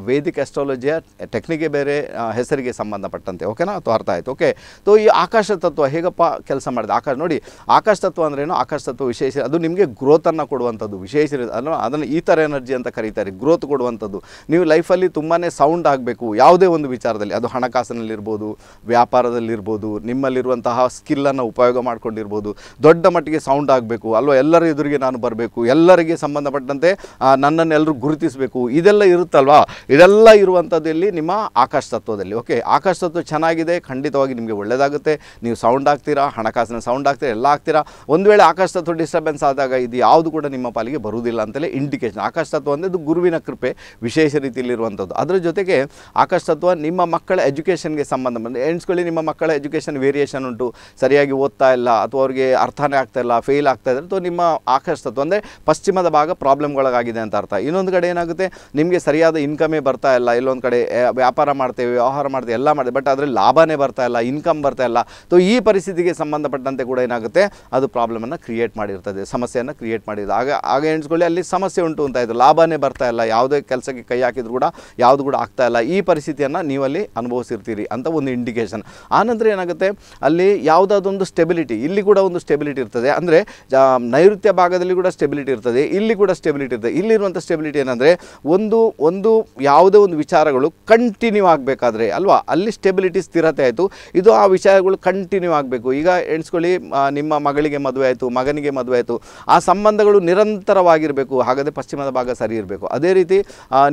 ವೇದಿಕ್ ಆಸ್ಟ್ರಾಲಜಿಯ ಟೆಕ್ನಿಕೇ ಬೇರೆ ಹೆಸರಿಗೆ ಸಂಬಂಧಪಟ್ಟಂತೆ ಓಕೆನಾ ಅಥವಾ ಅರ್ಥ ಆಯಿತು ಓಕೆ ಸೊ ಈ ಆಕಾಶ ತತ್ವ ಹೇಗಪ್ಪ ಕೆಲಸ ಮಾಡಿದೆ ಆಕಾಶ ನೋಡಿ ಆಕಾಶ ತತ್ವ ಅಂದ್ರೇನು ಆಕಾಶ ತತ್ವ ವಿಶೇಷ ಅದು ನಿಮಗೆ ಗ್ರೋತನ್ನು ಕೊಡುವಂಥದ್ದು ವಿಶೇಷ ಅದನ್ನು ಈ ಥರ ಎನರ್ಜಿ ಅಂತ ಕರೀತಾರೆ ಗ್ರೋತ್ ಕೊಡುವಂಥದ್ದು ನೀವು ಲೈಫಲ್ಲಿ ತುಂಬಾ ಸೌಂಡ್ ಆಗಬೇಕು ಯಾವುದೇ ಒಂದು ವಿಚಾರದಲ್ಲಿ ಅದು ಹಣಕಾಸಿನಲ್ಲಿರ್ಬೋದು ವ್ಯಾಪಾರದಲ್ಲಿರ್ಬೋದು ನಿಮ್ಮಲ್ಲಿರುವಂತಹ ಸ್ಕಿಲ್ಲನ್ನು ಉಪಯೋಗ ಮಾಡಿಕೊಂಡಿರ್ಬೋದು ದೊಡ್ಡ ಮಟ್ಟಿಗೆ ಸೌಂಡ್ ಆಗಬೇಕು ಅಲ್ವಾ ಎಲ್ಲರ ಎದುರಿಗೆ ನಾನು ಬರಬೇಕು ಎಲ್ಲರಿಗೆ ಸಂಬಂಧಪಟ್ಟಂತೆ ನನ್ನನ್ನೆಲ್ಲರೂ ಗುರುತಿಸಬೇಕು ಇದೆಲ್ಲ ಇರುತ್ತಲ್ವಾ ಇದೆಲ್ಲ ಇರುವಂಥದ್ದಲ್ಲಿ ನಿಮ್ಮ ಆಕಾಶ ತತ್ವದಲ್ಲಿ ಓಕೆ ಆಕಾಶ ತತ್ವ ಚೆನ್ನಾಗಿದೆ ಖಂಡಿತವಾಗಿ ನಿಮಗೆ ಒಳ್ಳೆಯದಾಗುತ್ತೆ ನೀವು ಸೌಂಡ್ ಆಗ್ತೀರಾ ಹಣಕಾಸಿನ ಸೌಂಡ್ ಆಗ್ತೀರಾ ಎಲ್ಲ ಆಗ್ತೀರಾ ಒಂದು ವೇಳೆ ಆಕಾಶ ತತ್ವ ಡಿಸ್ಟರ್ಬೆನ್ಸ್ ಆದಾಗ ಇದು ಯಾವುದು ಕೂಡ ನಿಮ್ಮ ಪಾಲಿಗೆ ಬರುವುದಿಲ್ಲ ಅಂತಲೇ ಇಂಡಿಕೇಶನ್ ಆಕಾಶ ತತ್ವ ಅಂದರೆ ಗುರು ಕೃಪೆ ವಿಶೇಷ ರೀತಿಯಲ್ಲಿರುವಂಥದ್ದು ಅದರ ಜೊತೆಗೆ ಆಕಾಶ ತತ್ವ ನಿಮ್ಮ ಮಕ್ಕಳ ಎಜುಕೇಷನ್ಗೆ ಸಂಬಂಧ ಎಣಿಸ್ಕೊಳ್ಳಿ ನಿಮ್ಮ ಮಕ್ಕಳ ಎಜುಕೇಷನ್ ವೇರಿಯೇಷನ್ ಉಂಟು ಸರಿಯಾಗಿ ಓದ್ತಾ ಇಲ್ಲ ಅಥವಾ ಅವರಿಗೆ ಅರ್ಥನೇ ಆಗ್ತಾ ಇಲ್ಲ ಫೇಲ್ ಆಗ್ತಾ ಇದ್ದಾರೆ ಅಥವಾ ನಿಮ್ಮ ಆಕಾಶ ತತ್ವ ಅಂದರೆ ಪಶ್ಚಿಮದ ಭಾಗ ಪ್ರಾಬ್ಲಮ್ಗಳಾಗಿದೆ ಅಂತ ಅರ್ಥ ಇನ್ನೊಂದು ಕಡೆ ಏನಾಗುತ್ತೆ ನಿಮಗೆ ಸರಿಯಾದ ಇನ್ಕಮೇ ಬರ್ತಾ ಇಲ್ಲ ಇಲ್ಲೊಂದು ಕಡೆ ವ್ಯಾಪಾರ ಮಾಡ್ತೇವೆ ವ್ಯವಹಾರ ಮಾಡ್ತೇವೆ ಎಲ್ಲ ಮಾಡ್ತೇವೆ ಬಟ್ ಅದರಲ್ಲಿ ಲಾಭನೇ ಬರ್ತಾ ಇಲ್ಲ ಇನ್ಕಮ್ ಬರ್ತಾ ಇಲ್ಲ ಸೊ ಈ ಪರಿಸ್ಥಿತಿಗೆ ಸಂಬಂಧಪಟ್ಟಂತೆ ಕೂಡ ಏನಾಗುತ್ತೆ ಅದು ಪ್ರಾಬ್ಲಮನ್ನು ಕ್ರಿಯೇಟ್ ಮಾಡಿರ್ತದೆ ಸಮಸ್ಯೆಯನ್ನು ಕ್ರಿಯೇಟ್ ಮಾಡಿರ್ತದೆ ಆಗ ಎಣಿಸ್ಕೊಳ್ಳಿ ಅಲ್ಲಿ ಸಮಸ್ಯೆ ಉಂಟು ಅಂತ ಆಯಿತು ಲಾಭನೇ ಬರ್ತಾ ಇಲ್ಲ ಯಾವುದೇ ಕೆಲಸಕ್ಕೆ ಕೈ ಹಾಕಿದ್ರು ಕೂಡ ಯಾವುದು ಕೂಡ ಆಗ್ತಾ ಇಲ್ಲ ಈ ಪರಿಸ್ಥಿತಿಯನ್ನು ನೀವಲ್ಲಿ ಅನುಭವಿಸಿರ್ತೀರಿ ಅಂತ ಒಂದು ಇಂಡಿಕೇಶನ್ ಆನಂತರ ಏನಾಗುತ್ತೆ ಅಲ್ಲಿ ಯಾವುದಾದೊಂದು ಸ್ಟೆಬಿಲಿಟಿ ಇಲ್ಲಿ ಕೂಡ ಒಂದು ಸ್ಟೆಬಿಲಿಟಿ ಇರ್ತದೆ ಅಂದರೆ ನೈಋತ್ಯ ಭಾಗದಲ್ಲಿ ಕೂಡ ಸ್ಟೆಬಿಲಿಟಿ ಇರ್ತದೆ ಇಲ್ಲಿ ಕೂಡ ಸ್ಟೆಬಿಲಿಟಿ ಇರ್ತದೆ ಇಲ್ಲಿರುವಂಥ ಸ್ಟೆಬಿಲಿಟಿ ಏನಂದರೆ ಒಂದು ಒಂದು ಯಾವುದೇ ಒಂದು ವಿಚಾರಗಳು ಕಂಟಿನ್ಯೂ ಆಗಬೇಕಾದ್ರೆ ಅಲ್ವಾ ಅಲ್ಲಿ ಸ್ಟೆಬಿಲಿಟಿ ಸ್ಥಿರತೆ ಆಯಿತು ಇದು ಆ ವಿಚಾರಗಳು ಕಂಟಿನ್ಯೂ ಆಗಬೇಕು ಈಗ ಎಣಿಸ್ಕೊಳ್ಳಿ ನಿಮ್ಮ ಮಗಳಿಗೆ ಮದುವೆ ಆಯಿತು ಮಗನಿಗೆ ಮದುವೆ ಆಯಿತು ಆ ಸಂಬಂಧಗಳು ನಿರಂತರವಾಗಿರಬೇಕು ಹಾಗಾದರೆ ಪಶ್ಚಿಮದ ಭಾಗ ಸರಿ ಇರಬೇಕು ಅದೇ ರೀತಿ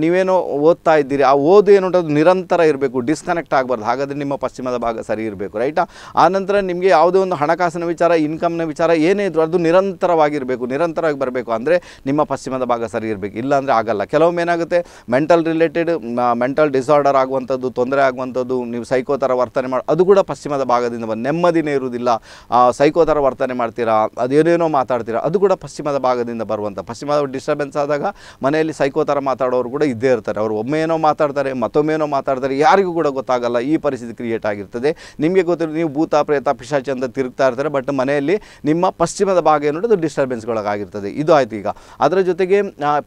ನೀವೇನೋ ಓದ್ತಾ ಇದ್ದೀರಿ ಆ ಓದು ಏನು ಉಂಟು ಅದು ನಿರಂತರ ಇರಬೇಕು ಡಿಸ್ಕನೆಕ್ಟ್ ಆಗಬಾರ್ದು ಹಾಗಾದರೆ ನಿಮ್ಮ ಪಶ್ಚಿಮದ ಭಾಗ ಸರಿ ಇರಬೇಕು ರೈಟಾ ಆನಂತರ ನಿಮಗೆ ಯಾವುದೇ ಒಂದು ಹಣಕಾಸಿನ ವಿಚಾರ ಇನ್ಕಮ್ನ ವಿಚಾರ ಏನೇ ಇದ್ದರೂ ಅದು ನಿರಂತರವಾಗಿರಬೇಕು ನಿರಂತರವಾಗಿ ಬರಬೇಕು ಅಂದರೆ ನಿಮ್ಮ ಪಶ್ಚಿಮದ ಭಾಗ ಸರಿ ಇರಬೇಕು ಇಲ್ಲಾಂದರೆ ಆಗಲ್ಲ ಕೆಲವೊಮ್ಮೆ ಏನಾಗುತ್ತೆ ಮೆಂಟಲ್ ರಿಲೇಟೆಡ್ ಮೆಂಟಲ್ ಡಿಸಾರ್ಡರ್ ಆಗುವಂಥದ್ದು ತೊಂದರೆ ಆಗುವಂಥದ್ದು ನೀವು ಸೈಕೋಥರ ವರ್ತನೆ ಮಾಡಿ ಅದು ಕೂಡ ಪಶ್ಚಿಮದ ಭಾಗದಿಂದ ನೆಮ್ಮದಿನೇ ಇರುವುದಿಲ್ಲ ಸೈಕೋಥರ ವರ್ತನೆ ಮಾಡ್ತೀರಾ ಅದೇನೇನೋ ಮಾತಾಡ್ತೀರಾ ಅದು ಕೂಡ ಪಶ್ಚಿಮದ ಭಾಗದಿಂದ ಬರುವಂಥ ಪಶ್ಚಿಮದ ಡಿಸ್ಟರ್ಬೆನ್ಸ್ ಆದಾಗ ಮನೆಯಲ್ಲಿ ಸೈಕೋಥರ ಮಾತಾಡೋರು ಕೂಡ ಇದ್ದೇ ಇರ್ತಾರೆ ಅವರು ಒಮ್ಮೆನೋ ಮಾತಾಡ್ತಾರೆ ಮತ್ತೊಮ್ಮೆನೋ ಮಾತಾಡ್ತಾರೆ ಯಾರಿಗೂ ಕೂಡ ಗೊತ್ತಾಗಲ್ಲ ಈ ಪರಿಸ್ಥಿತಿ ಕ್ರಿಯೇಟ್ ಆಗಿರ್ತದೆ ನಿಮಗೆ ಗೊತ್ತಿರೋ ನೀವು ಭೂತ ಪ್ರೇತ ಪಿಶಾಚಿ ಅಂತ ತಿರುಗ್ತಾ ಇರ್ತಾರೆ ಬಟ್ ಮನೆಯಲ್ಲಿ ನಿಮ್ಮ ಪಶ್ಚಿಮದ ಭಾಗ ಏನು ಅದು ಡಿಸ್ಟರ್ಬೆನ್ಸ್ಗಳಾಗಿರ್ತದೆ ಇದು ಆಯಿತು ಈಗ ಅದರ ಜೊತೆಗೆ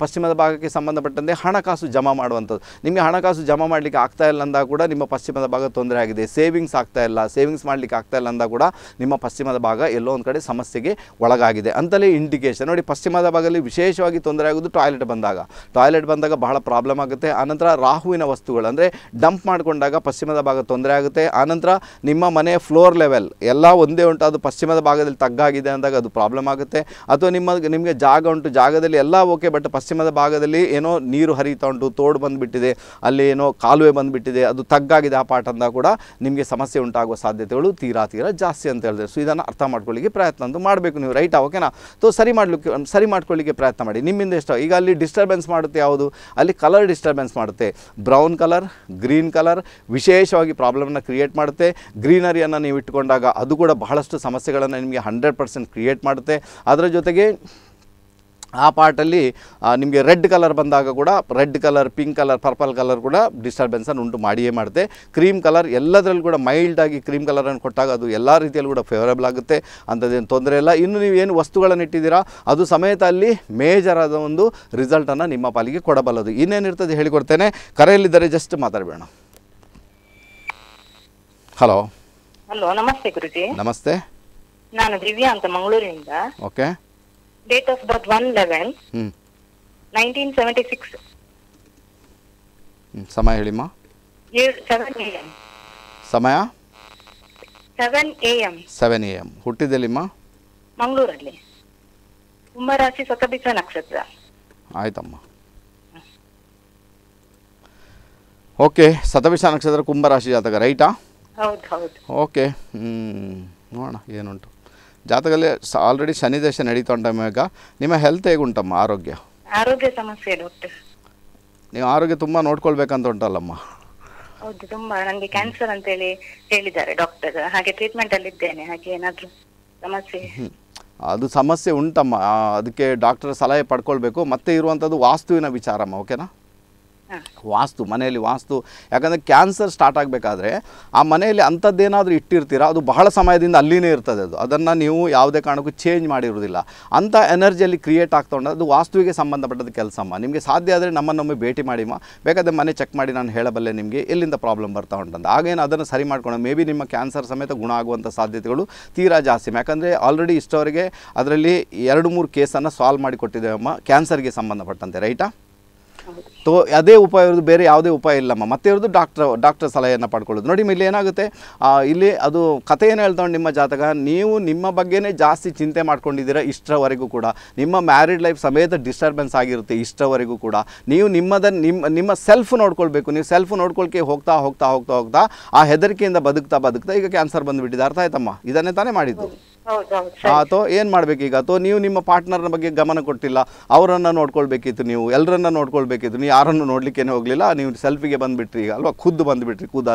ಪಶ್ಚಿಮದ ಭಾಗಕ್ಕೆ ಸಂಬಂಧಪಟ್ಟಂತೆ ಹಣಕಾಸು ಜಮಾ ಮಾಡುವಂಥದ್ದು ನಿಮಗೆ ಹಣಕಾಸು ಜಮಾ ಮಾಡಲಿಕ್ಕೆ ಆಗ್ತಾ ಇಲ್ಲ ಅಂದಾಗ ಕೂಡ ನಿಮ್ಮ ಪಶ್ಚಿಮದ ಭಾಗ ತೊಂದರೆ ಆಗಿದೆ ಸೇವಿಂಗ್ಸ್ ಆಗ್ತಾ ಇಲ್ಲ ಸೇವಿಂಗ್ಸ್ ಮಾಡಲಿಕ್ಕೆ ಆಗ್ತಾ ಇಲ್ಲ ಅಂದಾಗ ಕೂಡ ನಿಮ್ಮ ಪಶ್ಚಿಮದ ಭಾಗ ಎಲ್ಲೋ ಒಂದು ಕಡೆ ಸಮಸ್ಯೆಗೆ ಒಳಗಾಗಿದೆ ಅಂತಲೇ ಇಂಡಿಕೇಶನ್ ನೋಡಿ ಪಶ್ಚಿಮದ ಭಾಗದಲ್ಲಿ ವಿಶೇಷವಾಗಿ ತೊಂದರೆ ಆಗೋದು ಟಾಯ್ಲೆಟ್ ಬಂದಾಗ ಟಾಯ್ಲೆಟ್ ಬಂದಾಗ ಬಹಳ ಪ್ರಾಬ್ಲಮ್ ಆಗುತ್ತೆ. ಆನಂತರ ರಾಹುವಿನ ವಸ್ತುಗಳು ಅಂದರೆ ಡಂಪ್ ಮಾಡಿಕೊಂಡಾಗ ಪಶ್ಚಿಮದ ಭಾಗ ತೊಂದರೆ ಆಗುತ್ತೆ. ಆನಂತರ ನಿಮ್ಮ ಮನೆ ಫ್ಲೋರ್ ಲೆವೆಲ್ ಎಲ್ಲ ಒಂದೇ ಉಂಟು, ಅದು ಪಶ್ಚಿಮದ ಭಾಗದಲ್ಲಿ ತಗ್ಗಾಗಿದೆ ಅಂದಾಗ ಅದು ಪ್ರಾಬ್ಲಮ್ ಆಗುತ್ತೆ. ಅಥವಾ ನಿಮಗೆ ಜಾಗ ಉಂಟು, ಜಾಗದಲ್ಲಿ ಎಲ್ಲ ಓಕೆ, ಬಟ್ ಪಶ್ಚಿಮದ ಭಾಗದಲ್ಲಿ ಏನೋ ನೀರು ಹರಿತಾ ಉಂಟು, ತೋಡು ಬಂದುಬಿಟ್ಟಿದೆ, ಅಲ್ಲಿ ಏನೋ ಕಾಲುವೆ ಬಂದುಬಿಟ್ಟಿದೆ, ಅದು ತಗ್ಗಾಗಿದೆ ಆ ಪಾಟ್ ಅಂದಾಗ ಕೂಡ ನಿಮಗೆ ಸಮಸ್ಯೆ ಉಂಟಾಗುವ ಸಾಧ್ಯತೆಗಳು ತೀರಾ ಜಾಸ್ತಿ ಅಂತ ಹೇಳಿದ್ರು. ಸೊ ಇದನ್ನು ಅರ್ಥ ಮಾಡ್ಕೊಳ್ಳಿಕ್ಕೆ ಪ್ರಯತ್ನ ಅಂತೂ ಮಾಡಬೇಕು ನೀವು, ರೈಟ್? ಓಕೆನಾ? ಸರಿ ಮಾಡ್ಕೊಳ್ಳಿಕ್ಕೆ ಪ್ರಯತ್ನ ಮಾಡಿ ನಿಮ್ಮಿಂದ ಇಷ್ಟ. ಈಗ ಅಲ್ಲಿ ಡಿಸ್ಟರ್ಬೆನ್ಸ್ ಮಾಡುತ್ತೆ ಯಾವುದು? ಅಲ್ಲಿ ಕಲರ್ ಡಿಸ್ಟರ್ಬೆನ್ಸ್ ಮಾಡುತ್ತೆ. ಬ್ರೌನ್ ಕಲರ್, ಗ್ರೀನ್ ಕಲರ್ ವಿಶೇಷವಾಗಿ ಪ್ರಾಬ್ಲಮ್ನ ಕ್ರಿಯೇಟ್ ಮಾಡುತ್ತೆ. ಗ್ರೀನರಿಯನ್ನು ನೀವು ಇಟ್ಟುಕೊಂಡಾಗ ಅದು ಕೂಡ ಬಹಳಷ್ಟು ಸಮಸ್ಯೆಗಳನ್ನು ನಿಮಗೆ 100% ಕ್ರಿಯೇಟ್ ಮಾಡುತ್ತೆ. ಅದರ ಜೊತೆಗೆ ಆ ಪಾರ್ಟಲ್ಲಿ ನಿಮಗೆ ರೆಡ್ ಕಲರ್ ಬಂದಾಗ ಕೂಡ red colour, pink colour, purple colour ಕೂಡ ಡಿಸ್ಟರ್ಬೆನ್ಸನ್ನು ಉಂಟು ಮಾಡಿಯೇ ಮಾಡುತ್ತೆ. ಕ್ರೀಮ್ ಕಲರ್ ಎಲ್ಲದರಲ್ಲೂ ಕೂಡ ಮೈಲ್ಡಾಗಿ ಕ್ರೀಮ್ ಕಲರನ್ನು ಕೊಟ್ಟಾಗ ಅದು ಎಲ್ಲ ರೀತಿಯಲ್ಲೂ ಕೂಡ ಫೇವರೇಬಲ್ ಆಗುತ್ತೆ, ಅಂಥದ್ದೇನು ತೊಂದರೆ ಇಲ್ಲ. ಇನ್ನು ನೀವೇನು ವಸ್ತುಗಳನ್ನು ಇಟ್ಟಿದ್ದೀರಾ ಅದು ಸಮೇತ ಅಲ್ಲಿ ಮೇಜರ್ ಆದ ಒಂದು ರಿಸಲ್ಟನ್ನು ನಿಮ್ಮ ಪಾಲಿಗೆ ಕೊಡಬಲ್ಲದು. ಇನ್ನೇನಿರ್ತದೆ ಹೇಳಿಕೊಡ್ತೇನೆ. ಕರೆಯಲ್ಲಿದ್ದರೆ ಜಸ್ಟ್ ಮಾತಾಡಬೇಡ. ಹಲೋ. ಹಲೋ, ನಮಸ್ತೆ ಗುರುಜಿ. ನಮಸ್ತೆ, ನಾನು ದಿವ್ಯಾ ಅಂತ ಮಂಗಳೂರಿನಿಂದ. ಓಕೆ. Date of birth 1/11 1976. समय हेली मा? Year 7 AM. समय? 7 AM. 7 AM. ಹುಟ್ಟಿದೆಲ್ಲಿ मा? ಮಂಗಳೂರಲ್ಲಿ. ಕುಂಭರಾಶಿ, ಸತಬಿಸ ನಕ್ಷತ್ರ. ಆಯ್ತಮ್ಮ. ಓಕೆ, ಸತಬಿಸ ನಕ್ಷತ್ರ ಕುಂಭರಾಶಿ ಜಾತಕ, ರೈಟಾ? ಹೌದು ಹೌದು. ಓಕೆ, ನೋಡೋಣ ಏನುಂಟು ಜಾತಕದಲ್ಲಿ. ಆಲ್ರೆಡಿ ಶನಿ ದೇಶ ನಡೀತಾ ಉಂಟಮ್ಮ. ನಿಮ್ಮ ಹೆಲ್ತ್ ಹೇಗುಂಟಮ್ಮ? ಆರೋಗ್ಯ ಆರೋಗ್ಯ ಸಮಸ್ಯೆ ಡಾಕ್ಟರ್. ನೀವು ಆರೋಗ್ಯ ತುಂಬ ನೋಡ್ಕೊಳ್ಬೇಕಂತ ಉಂಟಲ್ಲಮ್ಮ? ಹೌದು, ತುಂಬ. ನನಗೆ ಕ್ಯಾನ್ಸರ್ ಅಂತೇಳಿ ಹೇಳಿದ್ದಾರೆ ಡಾಕ್ಟರ್, ಹಾಗೆ ಟ್ರೀಟ್ಮೆಂಟಲ್ಲಿ ಇದ್ದೇನೆ. ಹಾಗೆ ಏನಾದರೂ ಸಮಸ್ಯೆ ಅದು ಸಮಸ್ಯೆ ಉಂಟಮ್ಮ, ಅದಕ್ಕೆ ಡಾಕ್ಟರ್ ಸಲಹೆ ಪಡ್ಕೊಳ್ಬೇಕು. ಮತ್ತೆ ಇರುವಂಥದ್ದು ವಾಸ್ತುವಿನ ವಿಚಾರಮ್ಮ. ಓಕೆನಾ? ವಾಸ್ತು, ಮನೆಯಲ್ಲಿ ವಾಸ್ತು. ಯಾಕಂದರೆ ಕ್ಯಾನ್ಸರ್ ಸ್ಟಾರ್ಟ್ ಆಗಬೇಕಾದ್ರೆ ಆ ಮನೆಯಲ್ಲಿ ಅಂಥದ್ದೇನಾದರೂ ಇಟ್ಟಿರ್ತೀರ, ಅದು ಬಹಳ ಸಮಯದಿಂದ ಅಲ್ಲಿನೇ ಇರ್ತದೆ, ಅದು ಅದನ್ನು ನೀವು ಯಾವುದೇ ಕಾರಣಕ್ಕೂ ಚೇಂಜ್ ಮಾಡಿರೋದಿಲ್ಲ. ಅಂಥ ಎನರ್ಜಿಯಲ್ಲಿ ಕ್ರಿಯೇಟ್ ಆಗ್ತಾ ಉಂಟು, ಅದು ವಾಸ್ತುವಿಗೆ ಸಂಬಂಧಪಟ್ಟದ್ದು ಕೆಲಸಮ್ಮ. ನಿಮಗೆ ಸಾಧ್ಯ ಆದರೆ ನಮ್ಮನ್ನೊಮ್ಮೆ ಭೇಟಿ ಮಾಡಿಮ್ಮ, ಬೇಕಾದರೆ ಮನೆ ಚೆಕ್ ಮಾಡಿ ನಾನು ಹೇಳಬಲ್ಲೆ ನಿಮಗೆ ಎಲ್ಲಿಂದ ಪ್ರಾಬ್ಲಮ್ ಬರ್ತಾ ಉಂಟಂತ. ಆಗೇನು ಅದನ್ನು ಸರಿ ಮಾಡ್ಕೊಂಡು ಮೇ ಬಿ ನಿಮ್ಮ ಕ್ಯಾನ್ಸರ್ ಸಮೇತ ಗುಣ ಆಗುವಂಥ ಸಾಧ್ಯತೆಗಳು ತೀರಾ ಜಾಸ್ತಿ. ಯಾಕಂದರೆ ಆಲ್ರೆಡಿ ಇಷ್ಟವರೆಗೆ ಅದರಲ್ಲಿ 2-3 ಕೇಸನ್ನು ಸಾಲ್ವ್ ಮಾಡಿಕೊಟ್ಟಿದ್ದೇವಮ್ಮ ಕ್ಯಾನ್ಸರ್ಗೆ ಸಂಬಂಧಪಟ್ಟಂತೆ, ರೈಟಾ? ತೋ ಅದೇ ಉಪಾಯ ಇರೋದು, ಬೇರೆ ಯಾವುದೇ ಉಪಾಯ ಇಲ್ಲಮ್ಮ. ಮತ್ತೆ ಇರೋದು ಡಾಕ್ಟರ್ ಸಲಹೆಯನ್ನು ಪಡ್ಕೊಳ್ಳೋದು. ನೋಡಿ ಇಲ್ಲಿ ಏನಾಗುತ್ತೆ, ಇಲ್ಲಿ ಅದು ಕಥೆ ಏನು ಹೇಳ್ತಾ ಉಂಟು ನಿಮ್ಮ ಜಾತಕ, ನೀವು ನಿಮ್ಮ ಬಗ್ಗೆನೇ ಜಾಸ್ತಿ ಚಿಂತೆ ಮಾಡ್ಕೊಂಡಿದ್ದೀರಾ ಇಷ್ಟರವರೆಗೂ ಕೂಡ. ನಿಮ್ಮ ಮ್ಯಾರಿಡ್ ಲೈಫ್ ಸಮೇತ ಡಿಸ್ಟರ್ಬೆನ್ಸ್ ಆಗಿರುತ್ತೆ ಇಷ್ಟರವರೆಗೂ ಕೂಡ. ನೀವು ನಿಮ್ಮ ಸೆಲ್ಫ್ ನೋಡ್ಕೊಳ್ಬೇಕು. ನೀವು ಸೆಲ್ಫ್ ನೋಡ್ಕೊಳ್ಕೆ ಹೋಗ್ತಾ ಹೋಗ್ತಾ ಹೋಗ್ತಾ ಹೋಗ್ತಾ ಆ ಹೆದರಿಕೆಯಿಂದ ಬದುಕ್ತಾ ಬದುಕ್ತಾ ಈಗ ಕ್ಯಾನ್ಸರ್ ಬಂದುಬಿಟ್ಟಿದೆ. ಅರ್ಥ ಆಯ್ತಮ್ಮ? ಇದನ್ನೇ ತಾನೇ ಮಾಡಿದ್ದು. ಅಥವಾ ಏನು ಮಾಡಬೇಕೀಗ? ಅಥವಾ ನೀವು ನಿಮ್ಮ ಪಾರ್ಟ್ನರ್ನ ಬಗ್ಗೆ ಗಮನ ಕೊಟ್ಟಿಲ್ಲ, ಅವರನ್ನು ನೋಡ್ಕೊಳ್ಬೇಕಿತ್ತು, ನೀವು ಎಲ್ಲರನ್ನ ನೋಡ್ಕೊಳ್ಬೇಕಿತ್ತು, ನೀವು ಯಾರನ್ನು ನೋಡಲಿಕ್ಕೇನೆ ಹೋಗಲಿಲ್ಲ, ನೀವು ಸೆಲ್ಫಿಗೆ ಬಂದುಬಿಟ್ರಿ ಈಗ ಅಲ್ವಾ, ಖುದ್ದು.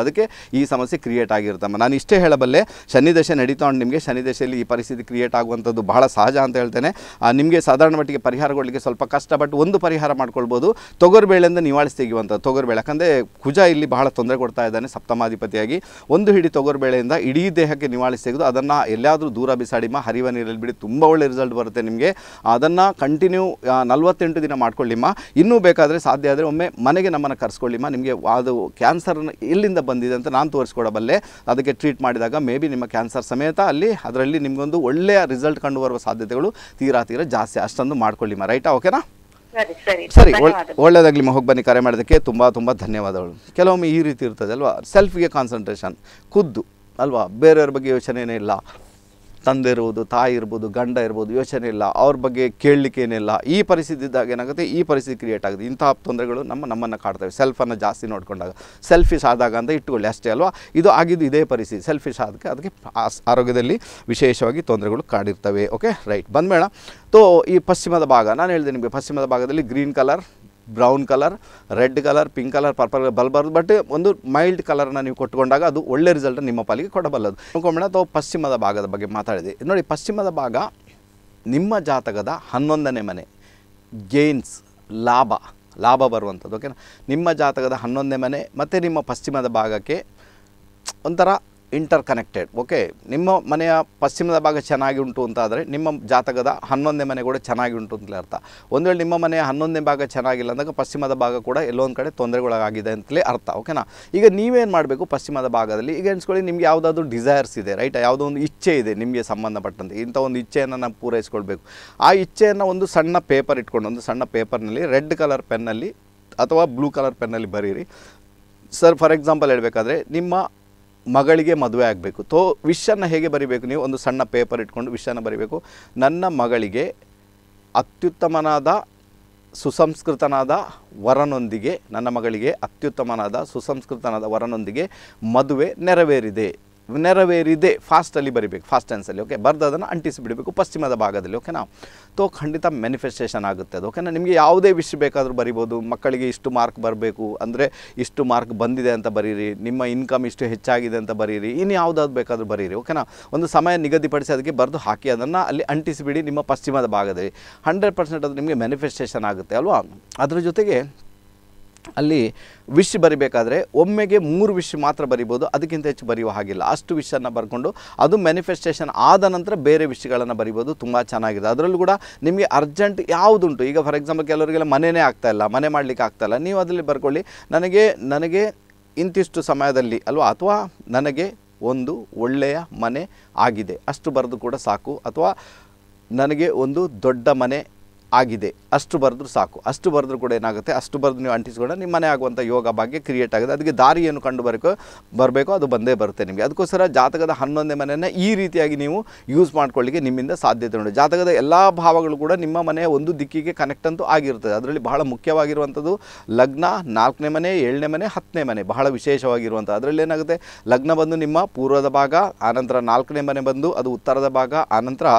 ಅದಕ್ಕೆ ಈ ಸಮಸ್ಯೆ ಕ್ರಿಯೇಟ್ ಆಗಿರ್ತಮ್ಮ. ನಾನು ಇಷ್ಟೇ ಹೇಳಬಲ್ಲೆ, ಶನಿದಶೆ ನಡೀತಾ ಉಂಟು ನಿಮಗೆ. ಶನಿದಶೆಯಲ್ಲಿ ಈ ಪರಿಸ್ಥಿತಿ ಕ್ರಿಯೇಟ್ ಆಗುವಂಥದ್ದು ಬಹಳ ಸಹಜ ಅಂತ ಹೇಳ್ತೇನೆ. ನಿಮಗೆ ಸಾಧಾರಣ ಮಟ್ಟಿಗೆ ಪರಿಹಾರಗೊಳ್ಳಲಿಕ್ಕೆ ಸ್ವಲ್ಪ ಕಷ್ಟ, ಬಟ್ ಒಂದು ಪರಿಹಾರ ಮಾಡ್ಕೊಳ್ಬೋದು. ತೊಗರ್ಬೇಳೆಯಿಂದ ನಿವಾಳಿಸಿ ತೆಗೆಯುವಂಥದ್ದು. ತೊಗರ್ಬೇಳೆ ಯಾಕಂದರೆ ಕುಜ ಇಲ್ಲಿ ಬಹಳ ತೊಂದರೆ ಕೊಡ್ತಾ ಇದ್ದಾನೆ ಸಪ್ತಮಾಧಿಪತಿಯಾಗಿ. ಒಂದು ಹಿಡಿ ತೊಗರ್ಬೇಳೆಯಿಂದ ಇಡೀ ದೇಹಕ್ಕೆ ನಿವಾಳಿಸಿ ತೆಗೆದು ಅದನ್ನು ಎಲ್ಲಾದರೂ ದೂರ ಬಿಸಾಡಿಮ್ಮ, ಹರಿವ ನೀರಲ್ಲಿ ಬಿಡಿ, ತುಂಬ ಒಳ್ಳೆ ರಿಸಲ್ಟ್ ಬರುತ್ತೆ ನಿಮಗೆ. ಅದನ್ನು ಕಂಟಿನ್ಯೂ 48 ದಿನ ಮಾಡ್ಕೊಳ್ಳಿಮ್ಮ. ಇನ್ನೂ ಬೇಕಾದರೆ ಸಾಧ್ಯ ಆದರೆ ಒಮ್ಮೆ ಮನೆಗೆ ನಮ್ಮನ್ನು ಕರೆಸ್ಕೊಳ್ಳಿಮ್ಮ. ನಿಮಗೆ ಅದು ಕ್ಯಾನ್ಸರ್ ಎಲ್ಲಿಂದ ಬಂದಿದೆ ಅಂತ ನಾನು ತೋರಿಸ್ಕೊಡಬಲ್ಲೆ. ಅದಕ್ಕೆ ಟ್ರೀಟ್ ಮಾಡಿದಾಗ ಮೇ ಬಿ ನಿಮ್ಮ ಕ್ಯಾನ್ಸರ್ ಸಮೇತ ಅದರಲ್ಲಿ ನಿಮಗೊಂದು ಒಳ್ಳೆಯ ರಿಸಲ್ಟ್ ಕಂಡು ಬರುವ ಸಾಧ್ಯತೆಗಳು ತೀರಾ ಜಾಸ್ತಿ. ಅಷ್ಟೊಂದು ಮಾಡ್ಕೊಳ್ಳಿಮ್ಮ, ರೈಟಾ? ಓಕೆನಾ? ಸರಿ, ಒಳ್ಳೆಯದಾಗಲಿ. ಹೋಗಿ ಬನ್ನಿ. ಕರೆ ಮಾಡೋದಕ್ಕೆ ತುಂಬ ತುಂಬ ಧನ್ಯವಾದಗಳು. ಕೆಲವೊಮ್ಮೆ ಈ ರೀತಿ ಇರ್ತದೆ ಅಲ್ವಾ, ಸೆಲ್ಫ್ಗೆ ಕಾನ್ಸಂಟ್ರೇಷನ್ ಖುದ್ದು ಅಲ್ವಾ, ಬೇರೆಯವ್ರ ಬಗ್ಗೆ ಯೋಚನೆಯೇ ಇಲ್ಲ. ತಂದೆ ಇರ್ಬೋದು, ತಾಯಿ ಇರ್ಬೋದು, ಗಂಡ ಇರ್ಬೋದು, ಯೋಚನೆ ಇಲ್ಲ, ಅವ್ರ ಬಗ್ಗೆ ಕೇಳಲಿಕ್ಕೆ ಏನಿಲ್ಲ. ಈ ಪರಿಸ್ಥಿತಿ ಇದ್ದಾಗ ಏನಾಗುತ್ತೆ, ಈ ಪರಿಸ್ಥಿತಿ ಕ್ರಿಯೇಟ್ ಆಗುತ್ತೆ. ಇಂತಹ ತೊಂದರೆಗಳು ನಮ್ಮನ್ನು ಕಾಡ್ತವೆ ಸೆಲ್ಫನ್ನು ಜಾಸ್ತಿ ನೋಡಿಕೊಂಡಾಗ, ಸೆಲ್ಫಿಶ್ ಆದಾಗ ಅಂತ ಇಟ್ಕೊಳ್ಳಿ ಅಷ್ಟೇ ಅಲ್ವಾ. ಇದು ಆಗಿದ್ದು ಇದೇ ಪರಿಸ್ಥಿತಿ, ಸೆಲ್ಫಿಶ್ ಆದಕ್ಕೆ ಅದಕ್ಕೆ ಆರೋಗ್ಯದಲ್ಲಿ ವಿಶೇಷವಾಗಿ ತೊಂದರೆಗಳು ಕಾಡಿರ್ತವೆ. Okay, right. ಬಂದಬೇಡ. ತೋ ಈ ಪಶ್ಚಿಮದ ಭಾಗ ನಾನು ಹೇಳಿದೆ ನಿಮಗೆ, ಪಶ್ಚಿಮದ ಭಾಗದಲ್ಲಿ green colour, brown colour, red colour, pink colour, purple colour ಬಲ್ಬಾರ್ದು. ಬಟ್ ಒಂದು ಮೈಲ್ಡ್ ಕಲರ್ನ ನೀವು ಕೊಟ್ಟುಕೊಂಡಾಗ ಅದು ಒಳ್ಳೆ ರಿಸಲ್ಟ್ ನಿಮ್ಮ ಪಾಲಿಗೆ ಕೊಡಬಲ್ಲದು. ನೋಡ್ಕೊಂಬೇಡ. ಅಥವಾ ಪಶ್ಚಿಮದ ಭಾಗದ ಬಗ್ಗೆ ಮಾತಾಡಿದೆ. ನೋಡಿ, ಪಶ್ಚಿಮದ ಭಾಗ ನಿಮ್ಮ ಜಾತಕದ 11ನೇ ಮನೆ, ಗೇನ್ಸ್, ಲಾಭ ಬರುವಂಥದ್ದು. ಓಕೆನಾ? ನಿಮ್ಮ ಜಾತಕದ 11ನೇ ಮನೆ ಮತ್ತು ನಿಮ್ಮ ಪಶ್ಚಿಮದ ಭಾಗಕ್ಕೆ ಒಂಥರ इंटर कनेक्टेड ओके निम्म मनेय पश्चिमद भाग चेन्नागि उंटु अंताद्रे निम्म जातकद 11ನೇ ಮನೆ ಕೂಡ ಚೆನ್ನಾಗಿ ಉಂಟು ಅಂತಲೇ ಅರ್ಥ. ಒಂದು ವೇಳೆ ನಿಮ್ಮ ಮನೆಯ 11ನೇ ಭಾಗ ಚೆನ್ನಾಗಿಲ್ಲ ಅಂದಾಗ ಪಶ್ಚಿಮದ ಭಾಗ ಕೂಡ ಎಲ್ಲೊಂದು ಕಡೆ ತೊಂದರೆಗಳಾಗಿದೆ ಅಂತಲೇ ಅರ್ಥ ಓಕೆನಾ. ಈಗ ನೀವೇನ್ ಮಾಡಬೇಕು ಪಶ್ಚಿಮದ ಭಾಗದಲ್ಲಿ ಈಗ ಅನ್ಸ್ಕೊಳ್ಳಿ ನಿಮಗೆ ಯಾವುದಾದರೂ ಡಿಸೈರ್ಸ್ ಇದೆ ರೈಟ್ ಯಾವುದೋ ಒಂದು ಇಚ್ಛೆ ಇದೆ ನಿಮಗೆ ಸಂಬಂಧಪಟ್ಟಂತೆ ಇಂತ ಒಂದು ಇಚ್ಛೆಯನ್ನು ನಾವು ಪೂರೈಸಿಕೊಳ್ಳಬೇಕು. ಆ ಇಚ್ಛೆಯನ್ನು ಒಂದು ಸಣ್ಣ ಪೇಪರ್ ಇಟ್ಕೊಂಡು ಒಂದು ಸಣ್ಣ ಪೇಪರ್ ನಲ್ಲಿ ರೆಡ್ ಕಲರ್ ಪೆನ್ ನಲ್ಲಿ ಅಥವಾ ಬ್ಲೂ ಕಲರ್ ಪೆನ್ ನಲ್ಲಿ ಬರೆಯಿರಿ. ಸರ್ ಫಾರ್ ಎಕ್ಸಾಂಪಲ್ ಹೇಳಬೇಕಾದ್ರೆ ನಿಮ್ಮ ಮಗಳಿಗೆ ಮದುವೆ ಆಗಬೇಕು ತೋ ವಿಶ್ ಅನ್ನು ಹೇಗೆ ಬರಿಬೇಕು ನೀವು ಒಂದು ಸಣ್ಣ ಪೇಪರ್ ಇಟ್ಕೊಂಡು ವಿಶ್ ಅನ್ನು ಬರಿಬೇಕು. ನನ್ನ ಮಗಳಿಗೆ ಅತ್ಯುತ್ತಮನಾದ ಸುಸಂಸ್ಕೃತನಾದ ವರನೊಂದಿಗೆ ನನ್ನ ಮಗಳಿಗೆ ಅತ್ಯುತ್ತಮನಾದ ಸುಸಂಸ್ಕೃತನಾದ ವರನೊಂದಿಗೆ ಮದುವೆ ನೆರವೇರಿದೆ ಫಾಸ್ಟಲ್ಲಿ ಬರಿಬೇಕು ಫಾಸ್ಟ್ ಟೆನ್ಸಲ್ಲಿ ಓಕೆ ಬರ್ದದನ್ನು ಅಂಟಿಸಿಬಿಡಬೇಕು ಪಶ್ಚಿಮದ ಭಾಗದಲ್ಲಿ ಓಕೆನಾ. ತೋ ಖಂಡಿತ ಮ್ಯಾನಿಫೆಸ್ಟೇಷನ್ ಆಗುತ್ತೆ ಅದು ಓಕೆನಾ. ನಿಮಗೆ ಯಾವುದೇ ವಿಷ್ ಬೇಕಾದರೂ ಬರಿಬೋದು. ಮಕ್ಕಳಿಗೆ ಇಷ್ಟು ಮಾರ್ಕ್ ಬರಬೇಕು ಅಂದರೆ ಇಷ್ಟು ಮಾರ್ಕ್ ಬಂದಿದೆ ಅಂತ ಬರೀರಿ. ನಿಮ್ಮ ಇನ್ಕಮ್ ಇಷ್ಟು ಹೆಚ್ಚಾಗಿದೆ ಅಂತ ಬರೀರಿ. ಇನ್ನು ಯಾವುದಾದ್ರು ಬೇಕಾದರೂ ಬರೀರಿ ಓಕೆನಾ. ಒಂದು ಸಮಯ ನಿಗದಿಪಡಿಸಿ ಅದಕ್ಕೆ ಬರೆದು ಹಾಕಿ ಅದನ್ನು ಅಲ್ಲಿ ಅಂಟಿಸಿಬಿಡಿ ನಿಮ್ಮ ಪಶ್ಚಿಮದ ಭಾಗದಲ್ಲಿ. 100% ಅದು ನಿಮಗೆ ಮ್ಯಾನಿಫೆಸ್ಟೇಷನ್ ಆಗುತ್ತೆ ಅಲ್ವಾ. ಅದರ ಜೊತೆಗೆ ಅಲ್ಲಿ ವಿಶ್ ಬರಿಬೇಕಾದ್ರೆ ಒಮ್ಮೆಗೆ 3 ವಿಶ್ ಮಾತ್ರ ಬರಿಬೋದು. ಅದಕ್ಕಿಂತ ಹೆಚ್ಚು ಬರೆಯುವ ಹಾಗಿಲ್ಲ. ಅಷ್ಟು ವಿಷನ್ನು ಬರ್ಕೊಂಡು ಅದು ಮ್ಯಾನಿಫೆಸ್ಟೇಷನ್ ಆದ ನಂತರ ಬೇರೆ ವಿಷಯಗಳನ್ನು ಬರಿಬೋದು. ತುಂಬ ಚೆನ್ನಾಗಿದೆ. ಅದರಲ್ಲೂ ಕೂಡ ನಿಮಗೆ ಅರ್ಜೆಂಟ್ ಯಾವುದುಂಟು ಈಗ ಫಾರ್ ಎಕ್ಸಾಂಪಲ್ ಕೆಲವರಿಗೆಲ್ಲ ಮನೆಯೇ ಆಗ್ತಾಯಿಲ್ಲ ಮನೆ ಮಾಡಲಿಕ್ಕೆ ಆಗ್ತಾಯಿಲ್ಲ ನೀವು ಅದರಲ್ಲಿ ಬರ್ಕೊಳ್ಳಿ ನನಗೆ ಇಂತಿಷ್ಟು ಸಮಯದಲ್ಲಿ ಅಲ್ವಾ ಅಥವಾ ನನಗೆ ಒಂದು ಒಳ್ಳೆಯ ಮನೆ ಆಗಿದೆ ಅಷ್ಟು ಬರೆದು ಕೂಡ ಸಾಕು ಅಥವಾ ನನಗೆ ಒಂದು ದೊಡ್ಡ ಮನೆ ಆಗಿದೆ ಅಷ್ಟು ಬರೆದ್ರೂ ಸಾಕು. ಅಷ್ಟು ಬರೆದ್ರೂ ಕೂಡ ಏನಾಗುತ್ತೆ ಅಷ್ಟು ಬರೆದು ನೀವು ಅಂಟಿಸ್ಕೊಂಡು ನಿಮ್ಮ ಮನೆ ಆಗುವಂಥ ಯೋಗ ಭಾಗ್ಯ ಕ್ರಿಯೇಟ್ ಆಗಿದೆ. ಅದಕ್ಕೆ ದಾರಿಯನ್ನು ಕಂಡು ಬರಬೇಕು ಅದು ಬಂದೇ ಬರುತ್ತೆ ನಿಮಗೆ. ಅದಕ್ಕೋಸ್ಕರ ಜಾತಕದ 11ನೇ ಮನೆಯನ್ನು ಈ ರೀತಿಯಾಗಿ ನೀವು ಯೂಸ್ ಮಾಡ್ಕೊಳ್ಳಿಕ್ಕೆ ನಿಮ್ಮಿಂದ ಸಾಧ್ಯತೆ ನೋಡಿ. ಜಾತಕದ ಎಲ್ಲ ಭಾವಗಳು ಕೂಡ ನಿಮ್ಮ ಮನೆಯ ಒಂದು ದಿಕ್ಕಿಗೆ ಕನೆಕ್ಟ್ ಅಂತೂ ಆಗಿರ್ತದೆ. ಅದರಲ್ಲಿ ಬಹಳ ಮುಖ್ಯವಾಗಿರುವಂಥದ್ದು ಲಗ್ನ 4ನೇ ಮನೆ 7ನೇ ಮನೆ 10ನೇ ಮನೆ ಬಹಳ ವಿಶೇಷವಾಗಿರುವಂಥ. ಅದರಲ್ಲಿ ಏನಾಗುತ್ತೆ ಲಗ್ನ ಬಂದು ನಿಮ್ಮ ಪೂರ್ವದ ಭಾಗ ಆನಂತರ 4ನೇ ಮನೆ ಬಂದು ಅದು ಉತ್ತರದ ಭಾಗ ಆನಂತರ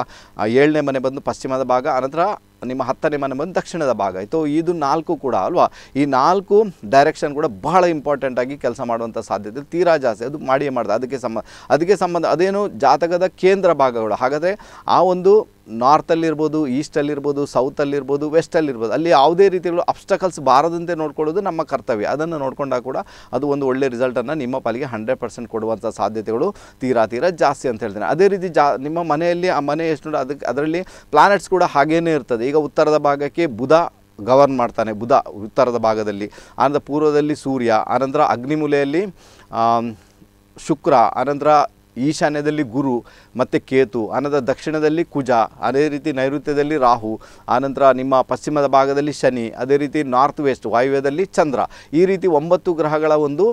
7ನೇ ಮನೆ ಬಂದು ಪಶ್ಚಿಮದ ಭಾಗ ಆನಂತರ ನಿಮ್ಮ 10ನೇ ಮನೆ ಬಂದು ದಕ್ಷಿಣದ ಭಾಗ ಆಯಿತು. ಇದು 4 ಕೂಡ ಅಲ್ವಾ. ಈ 4 ಡೈರೆಕ್ಷನ್ ಕೂಡ ಬಹಳ ಇಂಪಾರ್ಟೆಂಟಾಗಿ ಕೆಲಸ ಮಾಡುವಂಥ ಸಾಧ್ಯತೆ ತೀರಾ ಜಾಸ್ತಿ. ಅದು ಮಾಡಿದೆ ಅದಕ್ಕೆ ಸಂಬಂಧ ಅದೇನು ಜಾತಕದ ಕೇಂದ್ರ ಭಾಗಗಳು. ಹಾಗಾದರೆ ಆ ಒಂದು ನಾರ್ತಲ್ಲಿರ್ಬೋದು ಈಸ್ಟಲ್ಲಿರ್ಬೋದು ಸೌತಲ್ಲಿರ್ಬೋದು ವೆಸ್ಟಲ್ಲಿರ್ಬೋದು ಅಲ್ಲಿ ಯಾವುದೇ ರೀತಿಯಲ್ಲೂ ಅಬ್ಸ್ಟಕಲ್ಸ್ ಬಾರದಂತೆ ನೋಡ್ಕೊಳ್ಳೋದು ನಮ್ಮ ಕರ್ತವ್ಯ. ಅದನ್ನು ನೋಡಿಕೊಂಡಾಗ ಕೂಡ ಅದು ಒಂದು ಒಳ್ಳೆಯ ರಿಸಲ್ಟನ್ನು ನಿಮ್ಮ ಪಾಲಿಗೆ 100% ಕೊಡುವಂಥ ಸಾಧ್ಯತೆಗಳು ತೀರಾ ಜಾಸ್ತಿ ಅಂತ ಹೇಳ್ತೀನಿ. ಅದೇ ರೀತಿ ನಿಮ್ಮ ಮನೆಯಲ್ಲಿ ಆ ಮನೆ ಎಷ್ಟು ನೋಡಿ ಅದರಲ್ಲಿ ಪ್ಲಾನೆಟ್ಸ್ ಕೂಡ ಹಾಗೇನೇ ಇರ್ತದೆ. ಈಗ ಉತ್ತರದ ಭಾಗಕ್ಕೆ ಬುಧ ಗವರ್ನ್ ಮಾಡ್ತಾನೆ ಬುಧ ಉತ್ತರದ ಭಾಗದಲ್ಲಿ ಆನಂತರ ಪೂರ್ವದಲ್ಲಿ ಸೂರ್ಯ ಆನಂತರ ಅಗ್ನಿಮೂಲೆಯಲ್ಲಿ ಶುಕ್ರ ಆನಂತರ ಈಶಾನ್ಯದಲ್ಲಿ ಗುರು ಮತ್ತು ಕೇತು ಆನಂತರ ದಕ್ಷಿಣದಲ್ಲಿ ಕುಜ ಅದೇ ರೀತಿ ನೈಋತ್ಯದಲ್ಲಿ ರಾಹು ಆನಂತರ ನಿಮ್ಮ ಪಶ್ಚಿಮದ ಭಾಗದಲ್ಲಿ ಶನಿ ಅದೇ ರೀತಿ ನಾರ್ತ್ ವೆಸ್ಟ್ ವಾಯುವ್ಯದಲ್ಲಿ ಚಂದ್ರ. ಈ ರೀತಿ 9 ಗ್ರಹಗಳ ಒಂದು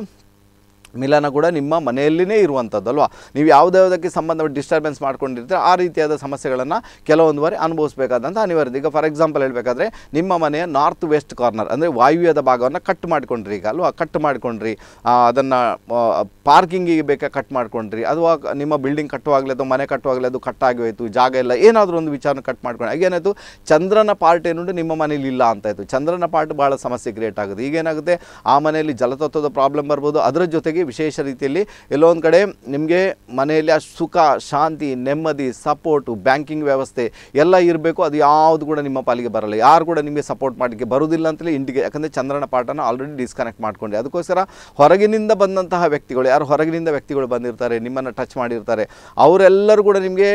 ಮಿಲನ ಕೂಡ ನಿಮ್ಮ ಮನೆಯಲ್ಲಿನೇ ಇರುವಂಥದ್ದು ಅಲ್ವಾ. ನೀವು ಯಾವುದಕ್ಕೆ ಸಂಬಂಧಪಟ್ಟ ಡಿಸ್ಟರ್ಬೆನ್ಸ್ ಮಾಡ್ಕೊಂಡಿರ್ತೀರ ಆ ರೀತಿಯಾದ ಸಮಸ್ಯೆಗಳನ್ನು ಕೆಲವೊಂದು ಬಾರಿ ಅನುಭವಿಸಬೇಕಾದಂಥ ಅನಿವಾರ್ಯತೆ. ಈಗ ಫಾರ್ ಎಕ್ಸಾಂಪಲ್ ಹೇಳಬೇಕಾದ್ರೆ ನಿಮ್ಮ ಮನೆಯ ನಾರ್ತ್ ವೆಸ್ಟ್ ಕಾರ್ನರ್ ಅಂದರೆ ವಾಯುವ್ಯದ ಭಾಗವನ್ನು ಕಟ್ ಮಾಡಿಕೊಂಡ್ರಿ ಈಗ ಅಲ್ವಾ ಕಟ್ ಮಾಡಿಕೊಂಡ್ರಿ ಅದನ್ನು ಪಾರ್ಕಿಂಗಿಗೆ ಬೇಕಾ ಕಟ್ ಮಾಡಿಕೊಂಡ್ರಿ ಅಥವಾ ನಿಮ್ಮ ಬಿಲ್ಡಿಂಗ್ ಕಟ್ಟುವಾಗಲೇ ಅಥವಾ ಮನೆ ಕಟ್ಟುವಾಗಲೇ ಅದು ಕಟ್ಟಾಗಿ ಹೋಯಿತು ಜಾಗ ಇಲ್ಲ ಏನಾದರೂ ಒಂದು ವಿಚಾರನ ಕಟ್ ಮಾಡ್ಕೊಂಡು ಹಾಗೇನಾಯಿತು ಚಂದ್ರನ ಪಾರ್ಟ್ ಏನುಂಟು ನಿಮ್ಮ ಮನೇಲಿ ಇಲ್ಲ ಅಂತಾಯಿತು. ಚಂದ್ರನ ಪಾರ್ಟ್ ಭಾಳ ಸಮಸ್ಯೆ ಕ್ರಿಯೇಟ್ ಆಗುತ್ತೆ. ಈಗೇನಾಗುತ್ತೆ ಆ ಮನೆಯಲ್ಲಿ ಜಲತತ್ವದ ಪ್ರಾಬ್ಲಮ್ ಬರ್ಬೋದು. ಅದರ ಜೊತೆಗೆ ವಿಶೇಷ ರೀತಿಯಲ್ಲಿ ಎಲ್ಲೋ ಒಂದು ಕಡೆ ನಿಮಗೆ ಮನೆಯಲ್ಲಿ ಆ ಸುಖ ಶಾಂತಿ ನೆಮ್ಮದಿ ಸಪೋರ್ಟು ಬ್ಯಾಂಕಿಂಗ್ ವ್ಯವಸ್ಥೆ ಎಲ್ಲ ಇರಬೇಕು ಅದು ಯಾವುದು ಕೂಡ ನಿಮ್ಮ ಪಾಲಿಗೆ ಬರಲ್ಲ. ಯಾರು ಕೂಡ ನಿಮಗೆ ಸಪೋರ್ಟ್ ಮಾಡಲಿಕ್ಕೆ ಬರೋದಿಲ್ಲ ಅಂತಲೇ ಇಂಡಿಗೆ ಯಾಕಂದರೆ ಚಂದ್ರನ ಪಾಠನ ಆಲ್ರೆಡಿ ಡಿಸ್ಕನೆಕ್ಟ್ ಮಾಡ್ಕೊಂಡೆ. ಅದಕ್ಕೋಸ್ಕರ ಹೊರಗಿನಿಂದ ಬಂದಂತಹ ವ್ಯಕ್ತಿಗಳು ಯಾರು ಹೊರಗಿನಿಂದ ವ್ಯಕ್ತಿಗಳು ಬಂದಿರ್ತಾರೆ ನಿಮ್ಮನ್ನು ಟಚ್ ಮಾಡಿರ್ತಾರೆ ಅವರೆಲ್ಲರೂ ಕೂಡ ನಿಮಗೆ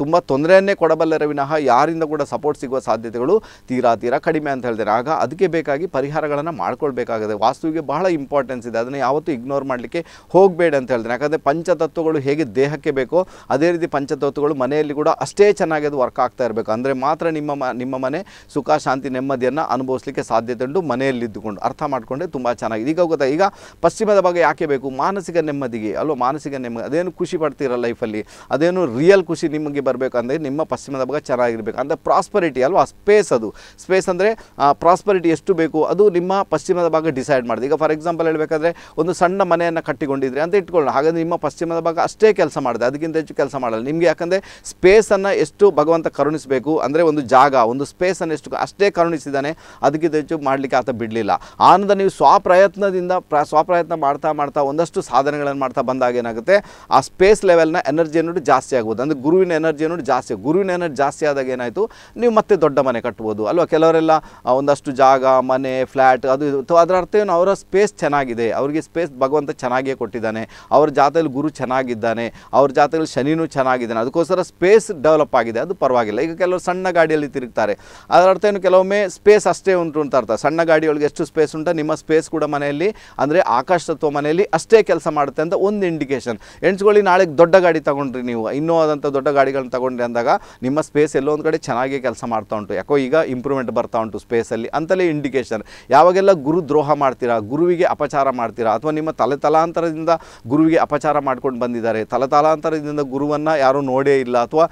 ತುಂಬ ತೊಂದರೆಯನ್ನೇ ಕೊಡಬಲ್ಲರ ವಿನಃ ಯಾರಿಂದ ಕೂಡ ಸಪೋರ್ಟ್ ಸಿಗುವ ಸಾಧ್ಯತೆಗಳು ತೀರಾ ಕಡಿಮೆ ಅಂತ ಹೇಳ್ತಾರೆ. ಆಗ ಅದಕ್ಕೆ ಬೇಕಾಗಿ ಪರಿಹಾರಗಳನ್ನು ಮಾಡ್ಕೊಳ್ಬೇಕಾಗುತ್ತೆ. ವಾಸ್ತುವಿಗೆ ಬಹಳ ಇಂಪಾರ್ಟೆನ್ಸ್ ಇದೆ. ಅದನ್ನು ಯಾವತ್ತೂ ಇಗ್ನೋರ್ ಮಾಡಲಿಕ್ಕೆ ಹೋಗಬೇಡ ಅಂತ ಹೇಳ್ತಾರೆ. ಯಾಕಂದರೆ ಪಂಚತತ್ವಗಳು ಹೇಗೆ ದೇಹಕ್ಕೆ ಬೇಕೋ ಅದೇ ರೀತಿ ಪಂಚತತ್ವಗಳು ಮನೆಯಲ್ಲಿ ಕೂಡ ಅಷ್ಟೇ ಚೆನ್ನಾಗಿ ಅದು ವರ್ಕ್ ಆಗ್ತಾ ಇರಬೇಕು. ಅಂದರೆ ಮಾತ್ರ ನಿಮ್ಮ ಮನೆ ಸುಖ ಶಾಂತಿ ನೆಮ್ಮದಿಯನ್ನು ಅನುಭವಿಸಲಿಕ್ಕೆ ಸಾಧ್ಯತೆ ಉಂಟು. ಮನೆಯಲ್ಲಿದ್ದುಕೊಂಡು ಅರ್ಥ ಮಾಡಿಕೊಂಡೆ ತುಂಬ ಚೆನ್ನಾಗಿದೆ. ಈಗ ಗೊತ್ತಾ ಈಗ ಪಶ್ಚಿಮದ ಬಗ್ಗೆ ಯಾಕೆ ಬೇಕು ಮಾನಸಿಕ ನೆಮ್ಮದಿಗೆ ಅಲ್ವ. ಮಾನಸಿಕ ನೆಮ್ಮದಿ ಅದೇನು ಖುಷಿ ಪಡ್ತೀರ ಲೈಫಲ್ಲಿ ಅದೇನು ರಿಯಲ್ ಖುಷಿ ನಿಮಗೆ ಬರಬೇಕಂದ್ರೆ ನಿಮ್ಮ ಪಶ್ಚಿಮದ ಭಾಗ ಚೆನ್ನಾಗಿರಬೇಕು ಅಂದರೆ ಪ್ರಾಸ್ಪರಿಟಿ ಅಲ್ವಾ. ಸ್ಪೇಸ್ ಅಂದರೆ ಪ್ರಾಸ್ಪರಿಟಿ ಎಷ್ಟು ಬೇಕು ಅದು ನಿಮ್ಮ ಪಶ್ಚಿಮದ ಭಾಗ ಡಿಸೈಡ್ ಮಾಡಿದೆ. ಈಗ ಫಾರ್ ಎಕ್ಸಾಂಪಲ್ ಹೇಳಬೇಕಾದ್ರೆ ಒಂದು ಸಣ್ಣ ಮನೆಯನ್ನು ಕಟ್ಟಿಕೊಂಡಿದ್ರೆ ಅಂತ ಇಟ್ಕೊಳ್ಳೋಣ. ಹಾಗಾದರೆ ನಿಮ್ಮ ಪಶ್ಚಿಮದ ಭಾಗ ಅಷ್ಟೇ ಕೆಲಸ ಮಾಡಿದೆ ಅದಕ್ಕಿಂತ ಹೆಚ್ಚು ಕೆಲಸ ಮಾಡಲ್ಲ ನಿಮಗೆ. ಯಾಕಂದರೆ ಸ್ಪೇಸನ್ನು ಎಷ್ಟು ಭಗವಂತ ಕರುಣಿಸಬೇಕು ಅಂದರೆ ಒಂದು ಜಾಗ ಒಂದು ಸ್ಪೇಸನ್ನು ಎಷ್ಟು ಅಷ್ಟೇ ಕರುಣಿಸಿದ್ದಾನೆ ಅದಕ್ಕಿಂತ ಹೆಚ್ಚು ಮಾಡಲಿಕ್ಕೆ ಆತ ಬಿಡಲಿಲ್ಲ. ಆನಂತರ ನೀವು ಸ್ವಪ್ರಯತ್ನ ಮಾಡ್ತಾ ಒಂದಷ್ಟು ಸಾಧನೆಗಳನ್ನು ಮಾಡ್ತಾ ಬಂದಾಗ ಏನಾಗುತ್ತೆ ಆ ಸ್ಪೇಸ್ ಲೆವೆಲ್ನ ಎನರ್ಜಿ ಅನ್ನೋದು ಜಾಸ್ತಿ ಆಗ್ಬೋದು. ಅಂದರೆ ಗುರುವಿನ ಎನರ್ಜಿ एनर्जी जास्ति गुरुविन एनर्जी जास्ति आदाग ಏನಾಯ್ತು ನೀವು ಮತ್ತೆ ದೊಡ್ಡ ಮನೆ ಕಟ್ಟಬಹುದು ಅಲ್ವಾ। ಕೆಲವರೆಲ್ಲ ಒಂದಷ್ಟು ಜಾಗ ಮನೆ ಫ್ಲಾಟ್ ಅದು ಅದರ ಅರ್ಥ ಏನು ಅವರ ಸ್ಪೇಸ್ ಚೆನ್ನಾಗಿದೆ, ಅವರಿಗೆ ಸ್ಪೇಸ್ ಭಗವಂತ ಚೆನ್ನಾಗಿ ಕೊಟ್ಟಿದ್ದಾನೆ, ಅವರ ಜಾತಕದಲ್ಲಿ ಗುರು ಚೆನ್ನಾಗಿದ್ದಾನೆ, ಅವರ ಜಾತಕದಲ್ಲಿ ಶನಿನೂ ಚೆನ್ನಾಗಿದ್ದಾನೆ, ಅದಕ್ಕೋಸ್ಕರ ಸ್ಪೇಸ್ ಡೆವಲಪ್ ಆಗಿದೆ, ಅದು ಪರವಾಗಿಲ್ಲ। ಈಗ ಕೆಲವರು ಸಣ್ಣ ಗಾಡಿಯಲ್ಲಿ ತಿರುಗ್ತಾರೆ, ಅದರ ಅರ್ಥ ಏನು ಕೆಲವೊಮ್ಮೆ ಸ್ಪೇಸ್ ಅಷ್ಟೇ ಉಂಟು ಅಂತ ಅರ್ಥ, ಸಣ್ಣ ಗಾಡಿಯೊಳಗೆ ಎಷ್ಟು ಸ್ಪೇಸ್ ಉಂಟು ನಿಮ್ಮ ಸ್ಪೇಸ್ ಕೂಡ ಮನೆಯಲ್ಲಿ ಅಂದರೆ ಆಕಾಶ ತತ್ವ ಮನೆಯಲ್ಲಿ ಅಷ್ಟೇ ಕೆಲಸ ಮಾಡುತ್ತೆ ಅಂತ ಒಂದು ಇಂಡಿಕೇಶನ್। ಎಣ್ಸ್ಕೊಳ್ಳಿ ನಾಳೆ ದೊಡ್ಡ ಗಾಡಿ ತಗೊಂಡ್ರಿ ನೀವು ಇನ್ನೋದಂತ ದೊಡ್ಡ ಗಾಡಿಗಳನ್ನು ತಗೊಂಡ್ರಿ ಅಂದಾಗ ನಿಮ್ಮ ಸ್ಪೇಸ್ ಎಲ್ಲೋ ಒಂದು ಕಡೆ ಚೆನ್ನಾಗಿ ಕೆಲಸ ಮಾಡ್ತಾ ಉಂಟು, ಯಾಕೋ ಈಗ ಇಂಪ್ರೂವ್ಮೆಂಟ್ ಬರ್ತಾ ಉಂಟು ಸ್ಪೇಸಲ್ಲಿ ಅಂತಲೇ ಇಂಡಿಕೇಶನ್। ಯಾವಾಗೆಲ್ಲ ಗುರು ದ್ರೋಹ ಮಾಡ್ತೀರಾ, ಗುರುವಿಗೆ ಅಪಚಾರ ಮಾಡ್ತೀರಾ, ಅಥವಾ ನಿಮ್ಮ ತಲೆತಲಾಂತರದಿಂದ ಗುರುವಿಗೆ ಅಪಚಾರ ಮಾಡ್ಕೊಂಡು ಬಂದಿದ್ದಾರೆ, ತಲೆತಲಾಂತರದಿಂದ ಗುರುವನ್ನು ಯಾರೂ ನೋಡೇ ಇಲ್ಲ ಅಥವಾ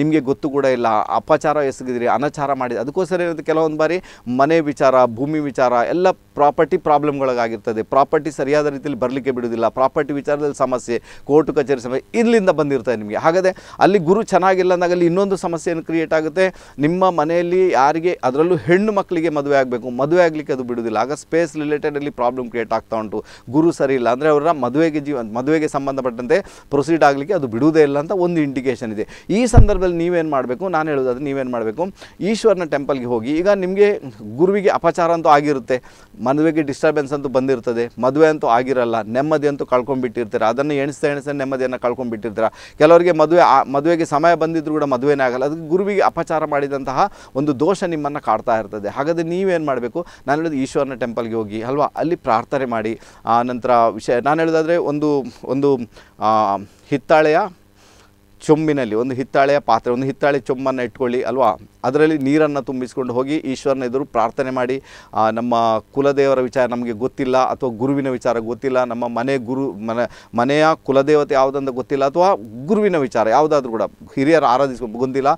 ನಿಮಗೆ ಗೊತ್ತು ಕೂಡ ಇಲ್ಲ, ಅಪಚಾರ ಎಸಗಿದಿರಿ, ಅನಾಚಾರ ಮಾಡಿದ, ಅದಕ್ಕೋಸ್ಕರ ಏನಂತ ಕೆಲವೊಂದು ಬಾರಿ ಮನೆ ವಿಚಾರ ಭೂಮಿ ವಿಚಾರ ಎಲ್ಲ ಪ್ರಾಪರ್ಟಿ ಪ್ರಾಬ್ಲಮ್ಗಳಾಗಿರ್ತದೆ, ಪ್ರಾಪರ್ಟಿ ಸರಿಯಾದ ರೀತಿಯಲ್ಲಿ ಬರಲಿಕ್ಕೆ ಬಿಡೋದಿಲ್ಲ, ಪ್ರಾಪರ್ಟಿ ವಿಚಾರದಲ್ಲಿ ಸಮಸ್ಯೆ, ಕೋರ್ಟು ಕಚೇರಿ ಸಮಸ್ಯೆ ಇಲ್ಲಿಂದ ಬಂದಿರ್ತದೆ ನಿಮಗೆ। ಹಾಗಾದರೆ ಅಲ್ಲಿ ಗುರು ಚೆನ್ನಾಗಿಲ್ಲ ಅಂದಾಗ ಅಲ್ಲಿ ಇನ್ನೊಂದು ಸಮಸ್ಯೆಯನ್ನು ಕ್ರಿಯೇಟ್ ಆಗುತ್ತೆ, ನಿಮ್ಮ ಮನೆಯಲ್ಲಿ ಯಾರಿಗೆ ಅದರಲ್ಲೂ ಹೆಣ್ಣು ಮಕ್ಕಳಿಗೆ ಮದುವೆ ಆಗಬೇಕು, ಮದುವೆ ಆಗಲಿಕ್ಕೆ ಅದು ಬಿಡೋದಿಲ್ಲ, ಆಗ ಸ್ಪೇಸ್ ರಿಲೇಟೆಡಲ್ಲಿ ಪ್ರಾಬ್ಲಮ್ ಕ್ರಿಯೇಟ್ ಆಗ್ತಾ ಉಂಟು, ಗುರು ಸರಿ ಇಲ್ಲ ಅಂದರೆ ಅವರ ಮದುವೆಗೆ ಸಂಬಂಧಪಟ್ಟಂತೆ ಪ್ರೊಸೀಡ್ ಆಗಲಿಕ್ಕೆ ಅದು ಬಿಡುವುದೇ ಇಲ್ಲ ಅಂತ ಒಂದು ಇಂಡಿಕೇಶನ್ ಇದೆ। ಈ ಸಂದರ್ಭದಲ್ಲಿ ನೀವೇನು ಮಾಡಬೇಕು, ನಾನು ಹೇಳೋದು ಅದು ನೀವೇನು ಮಾಡಬೇಕು, ಈಶ್ವರನ ಟೆಂಪಲ್ಗೆ ಹೋಗಿ। ಈಗ ನಿಮಗೆ ಗುರುವಿಗೆ ಅಪಚಾರ ಅಂತೂ ಆಗಿರುತ್ತೆ, ಮದುವೆಗೆ ಡಿಸ್ಟರ್ಬೆನ್ಸ್ ಅಂತೂ ಬಂದಿರ್ತದೆ, ಮದುವೆ ಅಂತೂ ಆಗಿರಲ್ಲ, ನೆಮ್ಮದಿ ಅಂತೂ ಕಳ್ಕೊಂಡ್ಬಿಟ್ಟಿರ್ತೀರ, ಅದನ್ನು ಎಣಿಸ್ತಾ ನೆಮ್ಮದಿಯನ್ನು ಕಳ್ಕೊಂಡ್ಬಿಟ್ಟಿರ್ತೀರ, ಕೆಲವರಿಗೆ ಮದುವೆಗೆ ಸಮಯ ಬಂದಿದ್ರು ಕೂಡ ಮದುವೆನೇ ಆಗಲ್ಲ, ಅದಕ್ಕೆ ಗುರುವಿಗೆ ಅಪಚಾರ ಮಾಡಿದಂತಹ ಒಂದು ದೋಷ ನಿಮ್ಮನ್ನು ಕಾಡ್ತಾ ಇರ್ತದೆ। ಹಾಗಾದರೆ ನೀವೇನು ಮಾಡಬೇಕು, ನಾನು ಹೇಳಿದ ಈಶ್ವರನ ಟೆಂಪಲ್ಗೆ ಹೋಗಿ ಅಲ್ವಾ, ಅಲ್ಲಿ ಪ್ರಾರ್ಥನೆ ಮಾಡಿ, ನಂತರ ನಾನು ಹೇಳೋದಾದರೆ ಒಂದು ಒಂದು ಹಿತ್ತಾಳೆಯ ಚೊಂಬಿನಲ್ಲಿ ಒಂದು ಹಿತ್ತಾಳೆಯ ಪಾತ್ರೆ ಒಂದು ಹಿತ್ತಾಳೆ ಚೊಂಬನ್ನು ಇಟ್ಕೊಳ್ಳಿ ಅಲ್ವಾ, ಅದರಲ್ಲಿ ನೀರನ್ನು ತುಂಬಿಸ್ಕೊಂಡು ಹೋಗಿ ಈಶ್ವರನ ಎದುರು ಪ್ರಾರ್ಥನೆ ಮಾಡಿ, ನಮ್ಮ ಕುಲದೇವರ ವಿಚಾರ ನಮಗೆ ಗೊತ್ತಿಲ್ಲ ಅಥವಾ ಗುರುವಿನ ವಿಚಾರ ಗೊತ್ತಿಲ್ಲ, ನಮ್ಮ ಮನೆಯ ಕುಲದೇವತೆ ಯಾವುದಂತ ಗೊತ್ತಿಲ್ಲ ಅಥವಾ ಗುರುವಿನ ವಿಚಾರ ಯಾವುದಾದ್ರೂ ಕೂಡ ಹಿರಿಯರ ಆರಾಧಿಸ್ಕೊಂಡು ಗೊತ್ತಿಲ್ಲ,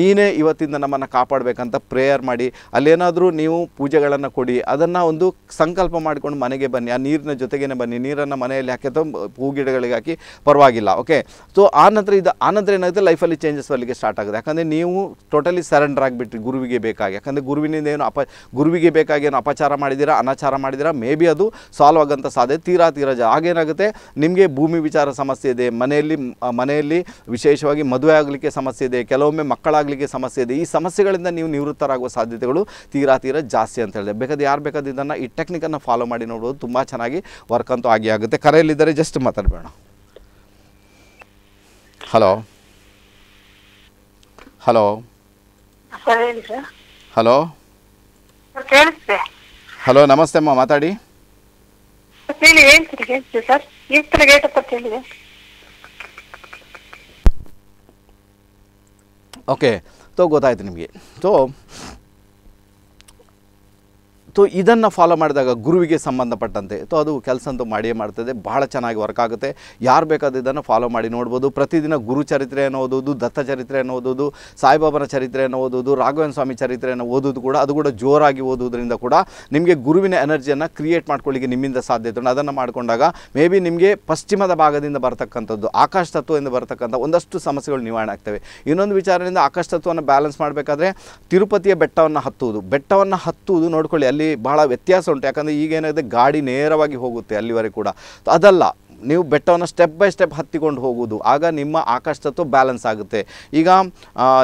ನೀನೇ ಇವತ್ತಿಂದ ನಮ್ಮನ್ನು ಕಾಪಾಡಬೇಕಂತ ಪ್ರೇಯರ್ ಮಾಡಿ, ಅಲ್ಲೇನಾದರೂ ನೀವು ಪೂಜೆಗಳನ್ನು ಕೊಡಿ, ಅದನ್ನು ಒಂದು ಸಂಕಲ್ಪ ಮಾಡಿಕೊಂಡು ಮನೆಗೆ ಬನ್ನಿ, ಆ ನೀರಿನ ಜೊತೆಗೇನೆ ಬನ್ನಿ, ನೀರನ್ನು ಮನೆಯಲ್ಲಿ ಹಾಕಿ ಅಥವಾ ಹೂ ಗಿಡಗಳಿಗೆ ಹಾಕಿ ಪರವಾಗಿಲ್ಲ ಓಕೆ। ಸೊ ಆನಂತರ ಇದು ಆನಂತರ ಏನಾಗುತ್ತೆ ಲೈಫಲ್ಲಿ ಚೇಂಜಸ್ ಬರಲಿಕ್ಕೆ ಸ್ಟಾರ್ಟ್ ಆಗುತ್ತೆ, ಯಾಕಂದರೆ ನೀವು ಟೋಟಲಿ ಸರೆಂಡರ್ ಆಗಿಬಿಟ್ರಿ ಗುರುವಿಗೆ ಬೇಕಾಗಿ, ಯಾಕಂದರೆ ಗುರುವಿನಿಂದ ಏನು ಗುರುವಿಗೆ ಬೇಕಾಗಿ ಏನು ಅಪಚಾರ ಮಾಡಿದ್ದೀರಾ ಅನಾಚಾರ ಮಾಡಿದ್ದೀರಾ ಮೇ ಬಿ ಅದು ಸಾಲ್ವ್ ಆಗೋಂಥ ಸಾಧ್ಯತೆ ತೀರಾ ಆಗೇನಾಗುತ್ತೆ ನಿಮಗೆ ಭೂಮಿ ವಿಚಾರ ಸಮಸ್ಯೆ ಇದೆ, ಮನೆಯಲ್ಲಿ ವಿಶೇಷವಾಗಿ ಮದುವೆ ಆಗಲಿಕ್ಕೆ ಸಮಸ್ಯೆ ಇದೆ, ಕೆಲವೊಮ್ಮೆ ಮಕ್ಕಳಾಗಲಿಕ್ಕೆ ಸಮಸ್ಯೆ ಇದೆ, ಈ ಸಮಸ್ಯೆಗಳಿಂದ ನೀವು ನಿವೃತ್ತರಾಗುವ ಸಾಧ್ಯತೆಗಳು ತೀರಾ ಜಾಸ್ತಿ ಅಂತ ಹೇಳಿದೆ। ಬೇಕಾದ್ರೆ ಯಾರು ಬೇಕಾದ್ರೆ ಇದನ್ನು ಈ ಟೆಕ್ನಿಕನ್ನು ಫಾಲೋ ಮಾಡಿ ನೋಡೋದು ತುಂಬ ಚೆನ್ನಾಗಿ ವರ್ಕ್ ಅಂತೂ ಆಗಿ ಆಗುತ್ತೆ। ಕರೆಯಲ್ಲಿದ್ದರೆ ಜಸ್ಟ್ ಮಾತಾಡಬೇಡ। ಹಲೋ ಹಲೋ ಹಲೋ ಹಲೋ ನಮಸ್ತೆ ಅಮ್ಮ, ಮಾತಾಡಿ ಓಕೆ ತೋ ಗೊತ್ತಾಯ್ತು ನಿಮಗೆ। ಸೊ ಇದನ್ನು ಫಾಲೋ ಮಾಡಿದಾಗ ಗುರುವಿಗೆ ಸಂಬಂಧಪಟ್ಟಂತೆ ಅದು ಕೆಲಸ ಅಂತೂ ಮಾಡಿಯೇ ಮಾಡ್ತದೆ, ಬಹಳ ಚೆನ್ನಾಗಿ ವರ್ಕ್ ಆಗುತ್ತೆ, ಯಾರು ಬೇಕಾದ ಇದನ್ನು ಫಾಲೋ ಮಾಡಿ ನೋಡ್ಬೋದು। ಪ್ರತಿದಿನ ಗುರು ಚರಿತ್ರೆಯನ್ನು ಓದೋದು, ದತ್ತ ಚರಿತ್ರೆಯನ್ನು ಓದೋದು, ಸಾಯಿಬಾಬನ ಚರಿತ್ರೆಯನ್ನು ಓದೋದು, ರಾಘವೇಂದ್ರ ಸ್ವಾಮಿ ಚರಿತ್ರೆಯನ್ನು ಓದೋದು ಕೂಡ ಅದು ಕೂಡ ಜೋರಾಗಿ ಓದೋದ್ರಿಂದ ಕೂಡ ನಿಮಗೆ ಗುರುವಿನ ಎನರ್ಜಿಯನ್ನು ಕ್ರಿಯೇಟ್ ಮಾಡ್ಕೊಳ್ಳಿಕ್ಕೆ ನಿಮ್ಮಿಂದ ಸಾಧ್ಯತೆ ಉಂಟು। ಅದನ್ನು ಮಾಡಿಕೊಂಡಾಗ ಮೇ ಬಿ ನಿಮಗೆ ಪಶ್ಚಿಮದ ಭಾಗದಿಂದ ಬರ್ತಕ್ಕಂಥದ್ದು ಆಕಾಶ ತತ್ವದಿಂದ ಬರ್ತಕ್ಕಂಥ ಒಂದಷ್ಟು ಸಮಸ್ಯೆಗಳು ನಿವಾರಣೆ ಆಗ್ತವೆ। ಇನ್ನೊಂದು ವಿಚಾರದಿಂದ ಆಕಾಶ ತತ್ವವನ್ನು ಬ್ಯಾಲೆನ್ಸ್ ಮಾಡಬೇಕಾದ್ರೆ ತಿರುಪತಿಯ ಬೆಟ್ಟವನ್ನು ಹತ್ತುವುದು ನೋಡ್ಕೊಳ್ಳಿ, ಅಲ್ಲಿ ಬಹಳ ವ್ಯತ್ಯಾಸ ಉಂಟು, ಯಾಕಂದರೆ ಈಗೇನಾಗಿದೆ ಗಾಡಿ ನೇರವಾಗಿ ಹೋಗುತ್ತೆ ಅಲ್ಲಿವರೆಗೆ ಕೂಡ, ಅದಲ್ಲ ನೀವು ಬೆಟ್ಟವನ್ನು ಸ್ಟೆಪ್ ಬೈ ಸ್ಟೆಪ್ ಹತ್ತಿಕೊಂಡು ಹೋಗೋದು, ಆಗ ನಿಮ್ಮ ಆಕಾಶ ತತ್ವ ಬ್ಯಾಲೆನ್ಸ್ ಆಗುತ್ತೆ। ಈಗ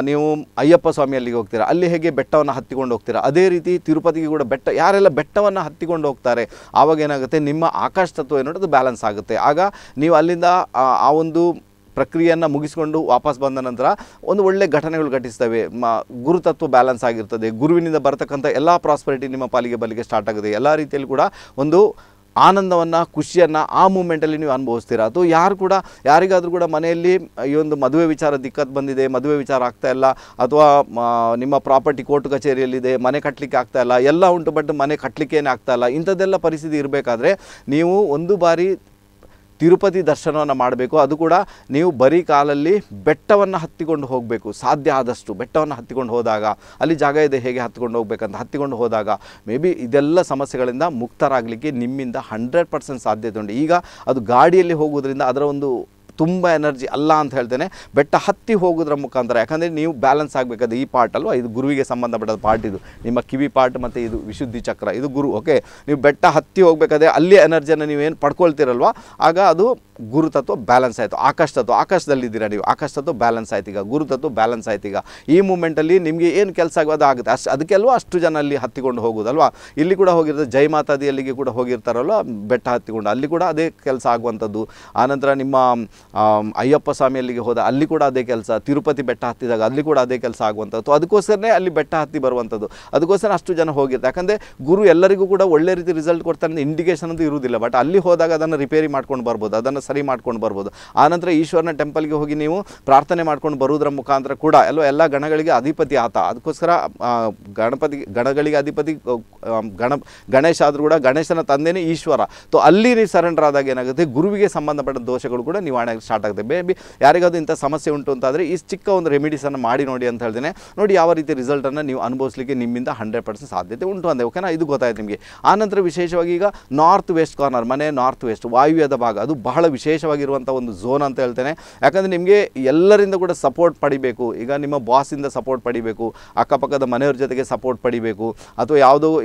ನೀವು ಅಯ್ಯಪ್ಪ ಸ್ವಾಮಿ ಅಲ್ಲಿಗೆ ಹೋಗ್ತೀರಾ, ಅಲ್ಲಿ ಹೇಗೆ ಬೆಟ್ಟವನ್ನು ಹತ್ತಿಕೊಂಡು ಹೋಗ್ತೀರಾ ಅದೇ ರೀತಿ ತಿರುಪತಿಗೆ ಕೂಡ ಯಾರೆಲ್ಲ ಬೆಟ್ಟವನ್ನು ಹತ್ತಿಕೊಂಡು ಹೋಗ್ತಾರೆ ಆವಾಗ ಏನಾಗುತ್ತೆ ನಿಮ್ಮ ಆಕಾಶ ತತ್ವ ಏನೋದು ಬ್ಯಾಲೆನ್ಸ್ ಆಗುತ್ತೆ। ಆಗ ನೀವು ಅಲ್ಲಿಂದ ಆ ಒಂದು ಪ್ರಕ್ರಿಯೆಯನ್ನು ಮುಗಿಸಿಕೊಂಡು ವಾಪಸ್ ಬಂದ ನಂತರ ಒಂದು ಒಳ್ಳೆ ಘಟನೆಗಳು ಘಟಿಸ್ತವೆ, ಗುರುತತ್ವ ಬ್ಯಾಲೆನ್ಸ್ ಆಗಿರ್ತದೆ, ಗುರುವಿನಿಂದ ಬರ್ತಕ್ಕಂಥ ಎಲ್ಲ ಪ್ರಾಸ್ಪರಿಟಿ ನಿಮ್ಮ ಪಾಲಿಗೆ ಬರಲಿಕ್ಕೆ ಸ್ಟಾರ್ಟ್ ಆಗುತ್ತೆ, ಎಲ್ಲ ರೀತಿಯಲ್ಲಿ ಕೂಡ ಒಂದು ಆನಂದವನ್ನು ಖುಷಿಯನ್ನು ಆ ಮೂಮೆಂಟಲ್ಲಿ ನೀವು ಅನುಭವಿಸ್ತೀರಾ। ಅಥವಾ ಯಾರಿಗಾದರೂ ಕೂಡ ಮನೆಯಲ್ಲಿ ಈ ಒಂದು ಮದುವೆ ವಿಚಾರ ದಿಕ್ಕತ್ತು ಬಂದಿದೆ, ಮದುವೆ ವಿಚಾರ ಆಗ್ತಾಯಿಲ್ಲ, ಅಥವಾ ನಿಮ್ಮ ಪ್ರಾಪರ್ಟಿ ಕೋರ್ಟ್ ಕಚೇರಿಯಲ್ಲಿದೆ, ಮನೆ ಕಟ್ಟಲಿಕ್ಕೆ ಆಗ್ತಾಯಿಲ್ಲ, ಎಲ್ಲ ಉಂಟು ಬಟ್ ಮನೆ ಕಟ್ಟಲಿಕ್ಕೇನೆ ಆಗ್ತಾಯಿಲ್ಲ, ಇಂಥದ್ದೆಲ್ಲ ಪರಿಸ್ಥಿತಿ ಇರಬೇಕಾದ್ರೆ ನೀವು ಒಂದು ಬಾರಿ ತಿರುಪತಿ ದರ್ಶನವನ್ನು ಮಾಡಬೇಕು, ಅದು ಕೂಡ ನೀವು ಬರೀ ಕಾಲಲ್ಲಿ ಬೆಟ್ಟವನ್ನು ಹತ್ತಿಕೊಂಡು ಹೋಗಬೇಕು, ಸಾಧ್ಯ ಆದಷ್ಟು ಬೆಟ್ಟವನ್ನು ಹತ್ತಿಕೊಂಡು ಹೋದಾಗ ಅಲ್ಲಿ ಜಾಗ ಇದೆ ಹೇಗೆ ಹತ್ತಿಕೊಂಡು ಹೋಗ್ಬೇಕಂತ ಹತ್ತಿಕೊಂಡು ಹೋದಾಗ ಮೇ ಬಿ ಇದೆಲ್ಲ ಸಮಸ್ಯೆಗಳಿಂದ ಮುಕ್ತರಾಗಲಿಕ್ಕೆ ನಿಮ್ಮಿಂದ 100% ಸಾಧ್ಯತೆ ಉಂಟು। ಈಗ ಅದು ಗಾಡಿಯಲ್ಲಿ ಹೋಗೋದ್ರಿಂದ ಅದರ ಒಂದು ತುಂಬ ಎನರ್ಜಿ ಅಲ್ಲ ಅಂತ ಹೇಳ್ತೇನೆ. ಬೆಟ್ಟ ಹತ್ತಿ ಹೋಗೋದ್ರ ಮುಖಾಂತರ, ಯಾಕಂದರೆ ನೀವು ಬ್ಯಾಲೆನ್ಸ್ ಆಗಬೇಕಾದ ಈ ಪಾರ್ಟ್ ಅಲ್ವಾ, ಇದು ಗುರುವಿಗೆ ಸಂಬಂಧಪಟ್ಟ ಪಾರ್ಟ್, ಇದು ನಿಮ್ಮ ಕಿವಿ ಪಾರ್ಟ್ ಮತ್ತು ಇದು ವಿಶುದ್ಧಿ ಚಕ್ರ, ಇದು ಗುರು. ಓಕೆ, ನೀವು ಬೆಟ್ಟ ಹತ್ತಿ ಹೋಗಬೇಕಾದ್ರೆ ಅಲ್ಲಿ ಎನರ್ಜಿಯನ್ನು ನೀವೇನು ಪಡ್ಕೊಳ್ತೀರಲ್ವ, ಆಗ ಅದು ಗುರುತತ್ವ ಬ್ಯಾಲೆನ್ಸ್ ಆಯಿತು. ಆಕಾಶತತ್ವ, ಆಕಾಶದಲ್ಲಿದ್ದೀರಾ ನೀವು, ಆಕಾಶತತ್ವ ಬ್ಯಾಲೆನ್ಸ್ ಆಯ್ತು, ಈಗ ಗುರುತತ್ವ ಬ್ಯಾಲೆನ್ಸ್ ಆಯ್ತು. ಈಗ ಈ ಮೂಮೆಂಟಲ್ಲಿ ನಿಮಗೆ ಏನು ಕೆಲಸ ಆಗೋದು ಆಗುತ್ತೆ ಅಷ್ಟು, ಅದಕ್ಕೆಲ್ವ ಅಷ್ಟು ಜನ ಅಲ್ಲಿ ಹತ್ತಿಕೊಂಡು ಹೋಗೋದಲ್ವ. ಇಲ್ಲಿ ಕೂಡ ಹೋಗಿರ್ತದೆ, ಜೈಮಾತಾದಿಯಲ್ಲಿಗೆ ಕೂಡ ಹೋಗಿರ್ತಾರಲ್ವ ಬೆಟ್ಟ ಹತ್ತಿಕೊಂಡು, ಅಲ್ಲಿ ಕೂಡ ಅದೇ ಕೆಲಸ ಆಗುವಂಥದ್ದು. ಆನಂತರ ನಿಮ್ಮ ಅಯ್ಯಪ್ಪ ಸ್ವಾಮಿಯಲ್ಲಿಗೆ ಹೋದ, ಅಲ್ಲಿ ಕೂಡ ಅದೇ ಕೆಲಸ. ತಿರುಪತಿ ಬೆಟ್ಟ ಹತ್ತಿದಾಗ ಅಲ್ಲಿ ಕೂಡ ಅದೇ ಕೆಲಸ ಆಗುವಂಥದ್ದು. ಅದಕ್ಕೋಸ್ಕರನೇ ಅಲ್ಲಿ ಬೆಟ್ಟ ಹತ್ತಿ ಬರುವಂಥದ್ದು, ಅದಕ್ಕೋಸ್ಕರ ಅಷ್ಟು ಜನ ಹೋಗಿರ್ತಾರೆ. ಯಾಕಂದರೆ ಗುರು ಎಲ್ಲರಿಗೂ ಕೂಡ ಒಳ್ಳೆ ರೀತಿ ರಿಸಲ್ಟ್ ಕೊಡ್ತಾನೆ ಇಂಡಿಕೇಶನ್ ಅಂತೂ ಇರುವುದಿಲ್ಲ, ಬಟ್ ಅಲ್ಲಿ ಹೋದಾಗ ಅದನ್ನು ರಿಪೇರಿ ಮಾಡ್ಕೊಂಡು ಬರ್ಬೋದು, ಅದನ್ನು ಸರಿ ಮಾಡ್ಕೊಂಡು ಬರ್ಬೋದು. ಆನಂತರ ಈಶ್ವರನ ಟೆಂಪಲ್ಗೆ ಹೋಗಿ ನೀವು ಪ್ರಾರ್ಥನೆ ಮಾಡ್ಕೊಂಡು ಬರುವುದರ ಮುಖಾಂತರ ಕೂಡ ಎಲ್ಲೋ ಎಲ್ಲ ಗಣಗಳಿಗೆ ಅಧಿಪತಿ ಆತ, ಅದಕ್ಕೋಸ್ಕರ ಗಣಪತಿ ಗಣಗಳಿಗೆ ಅಧಿಪತಿ ಗಣೇಶ ಆದರೂ ಕೂಡ ಗಣೇಶನ ತಂದೆನೇ ಈಶ್ವರ. ತೊ ಅಲ್ಲಿ ನೀವು ಸರೆಂಡರ್ ಆದಾಗ ಏನಾಗುತ್ತೆ, ಗುರುವಿಗೆ ಸಂಬಂಧಪಟ್ಟ ದೋಷಗಳು ಕೂಡ ನಿವಾರಣೆಗೆ ಸ್ಟಾರ್ಟ್ ಆಗುತ್ತೆ. ಬೇಬಿ ಯಾರಿಗಾದ್ರೂ ಇಂಥ ಸಮಸ್ಯೆ ಉಂಟು ಅಂತಾದರೆ ಈ ಚಿಕ್ಕ ಒಂದು ರೆಮಿಡೀಸನ್ನು ಮಾಡಿ ನೋಡಿ ಅಂತ ಹೇಳ್ತೇನೆ. ನೋಡಿ ಯಾವ ರೀತಿ ರಿಸಲ್ಟನ್ನು ನೀವು ಅನುಭವಿಸಲಿಕ್ಕೆ ನಿಮ್ಮಿಂದ 100% ಸಾಧ್ಯತೆ ಉಂಟು ಅಂದೆ. ಓಕೆನಾ, ಇದು ಗೊತ್ತಾಯ್ತು ನಿಮಗೆ. ಆನಂತರ ವಿಶೇಷವಾಗಿ ಈಗ ನಾರ್ತ್ ವೆಸ್ಟ್ ಕಾರ್ನರ್, ಮನೆ ನಾರ್ತ್ ವೆಸ್ಟ್ ವಾಯುವ್ಯದ ಭಾಗ, ಅದು ಬಹಳ ವಿಶೇಷವಾಗಿರುವಂಥ ಒಂದು ಝೋನ್ ಅಂತ ಹೇಳ್ತೇನೆ. ಯಾಕಂದರೆ ನಿಮಗೆ ಎಲ್ಲರಿಂದ ಕೂಡ ಸಪೋರ್ಟ್ ಪಡಿಬೇಕು. ಈಗ ನಿಮ್ಮ ಬಾಸಿಂದ ಸಪೋರ್ಟ್ ಪಡಿಬೇಕು, ಅಕ್ಕಪಕ್ಕದ ಮನೆಯವ್ರ ಜೊತೆಗೆ ಸಪೋರ್ಟ್ ಪಡಿಬೇಕು, ಅಥವಾ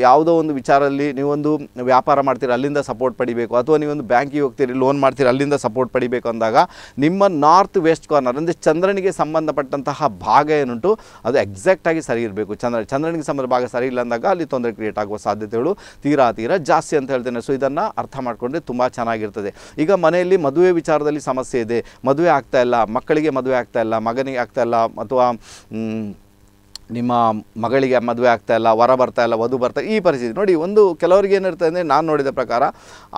ಯಾವುದೋ ಒಂದು ವಿಚಾರದಲ್ಲಿ ನೀವೊಂದು ವ್ಯಾಪಾರ ಮಾಡ್ತೀರ ಅಲ್ಲಿಂದ ಸಪೋರ್ಟ್ ಪಡಿಬೇಕು, ಅಥವಾ ನೀವೊಂದು ಬ್ಯಾಂಕಿಗೆ ಹೋಗ್ತೀರಿ ಲೋನ್ ಮಾಡ್ತೀರಿ ಅಲ್ಲಿಂದ ಸಪೋರ್ಟ್ ಪಡಿಬೇಕು ಅಂದಾಗ ನಿಮ್ಮ ನಾರ್ತ್ ವೆಸ್ಟ್ ಕಾರ್ನರ್ ಅಂದರೆ ಚಂದ್ರನಿಗೆ ಸಂಬಂಧಪಟ್ಟಂತಹ ಭಾಗ ಏನುಂಟು ಅದು ಎಕ್ಸಾಕ್ಟಾಗಿ ಸರಿ ಇರಬೇಕು. ಚಂದ್ರನಿಗೆ ಸಂಬಂಧ ಭಾಗ ಸರಿ ಇಲ್ಲ ಅಂದಾಗ ಅಲ್ಲಿ ತೊಂದರೆ ಕ್ರಿಯೇಟ್ ಆಗುವ ಸಾಧ್ಯತೆಗಳು ತೀರಾ ಜಾಸ್ತಿ ಅಂತ ಹೇಳ್ತೇನೆ. ಸೊ ಇದನ್ನು ಅರ್ಥ ಮಾಡಿಕೊಂಡ್ರೆ ತುಂಬ ಚೆನ್ನಾಗಿರ್ತದೆ. ಈಗ ಮನೆಯಲ್ಲಿ ಮದುವೆ ವಿಚಾರದಲ್ಲಿ ಸಮಸ್ಯೆ ಇದೆ, ಮದುವೆ ಆಗ್ತಾ ಇಲ್ಲ, ಮಕ್ಕಳಿಗೆ ಮದುವೆ ಆಗ್ತಾ ಇಲ್ಲ, ಮಗನಿಗೆ ಆಗ್ತಾ ಇಲ್ಲ, ಅಥವಾ ನಿಮ್ಮ ಮಗಳಿಗೆ ಮದುವೆ ಆಗ್ತಾಯಿಲ್ಲ, ವರ ಬರ್ತಾಯಿಲ್ಲ, ವಧು ಬರ್ತಾ, ಈ ಪರಿಸ್ಥಿತಿ ನೋಡಿ. ಒಂದು ಕೆಲವರಿಗೆ ಏನಿರ್ತದೆ ಅಂದರೆ, ನಾನು ನೋಡಿದ ಪ್ರಕಾರ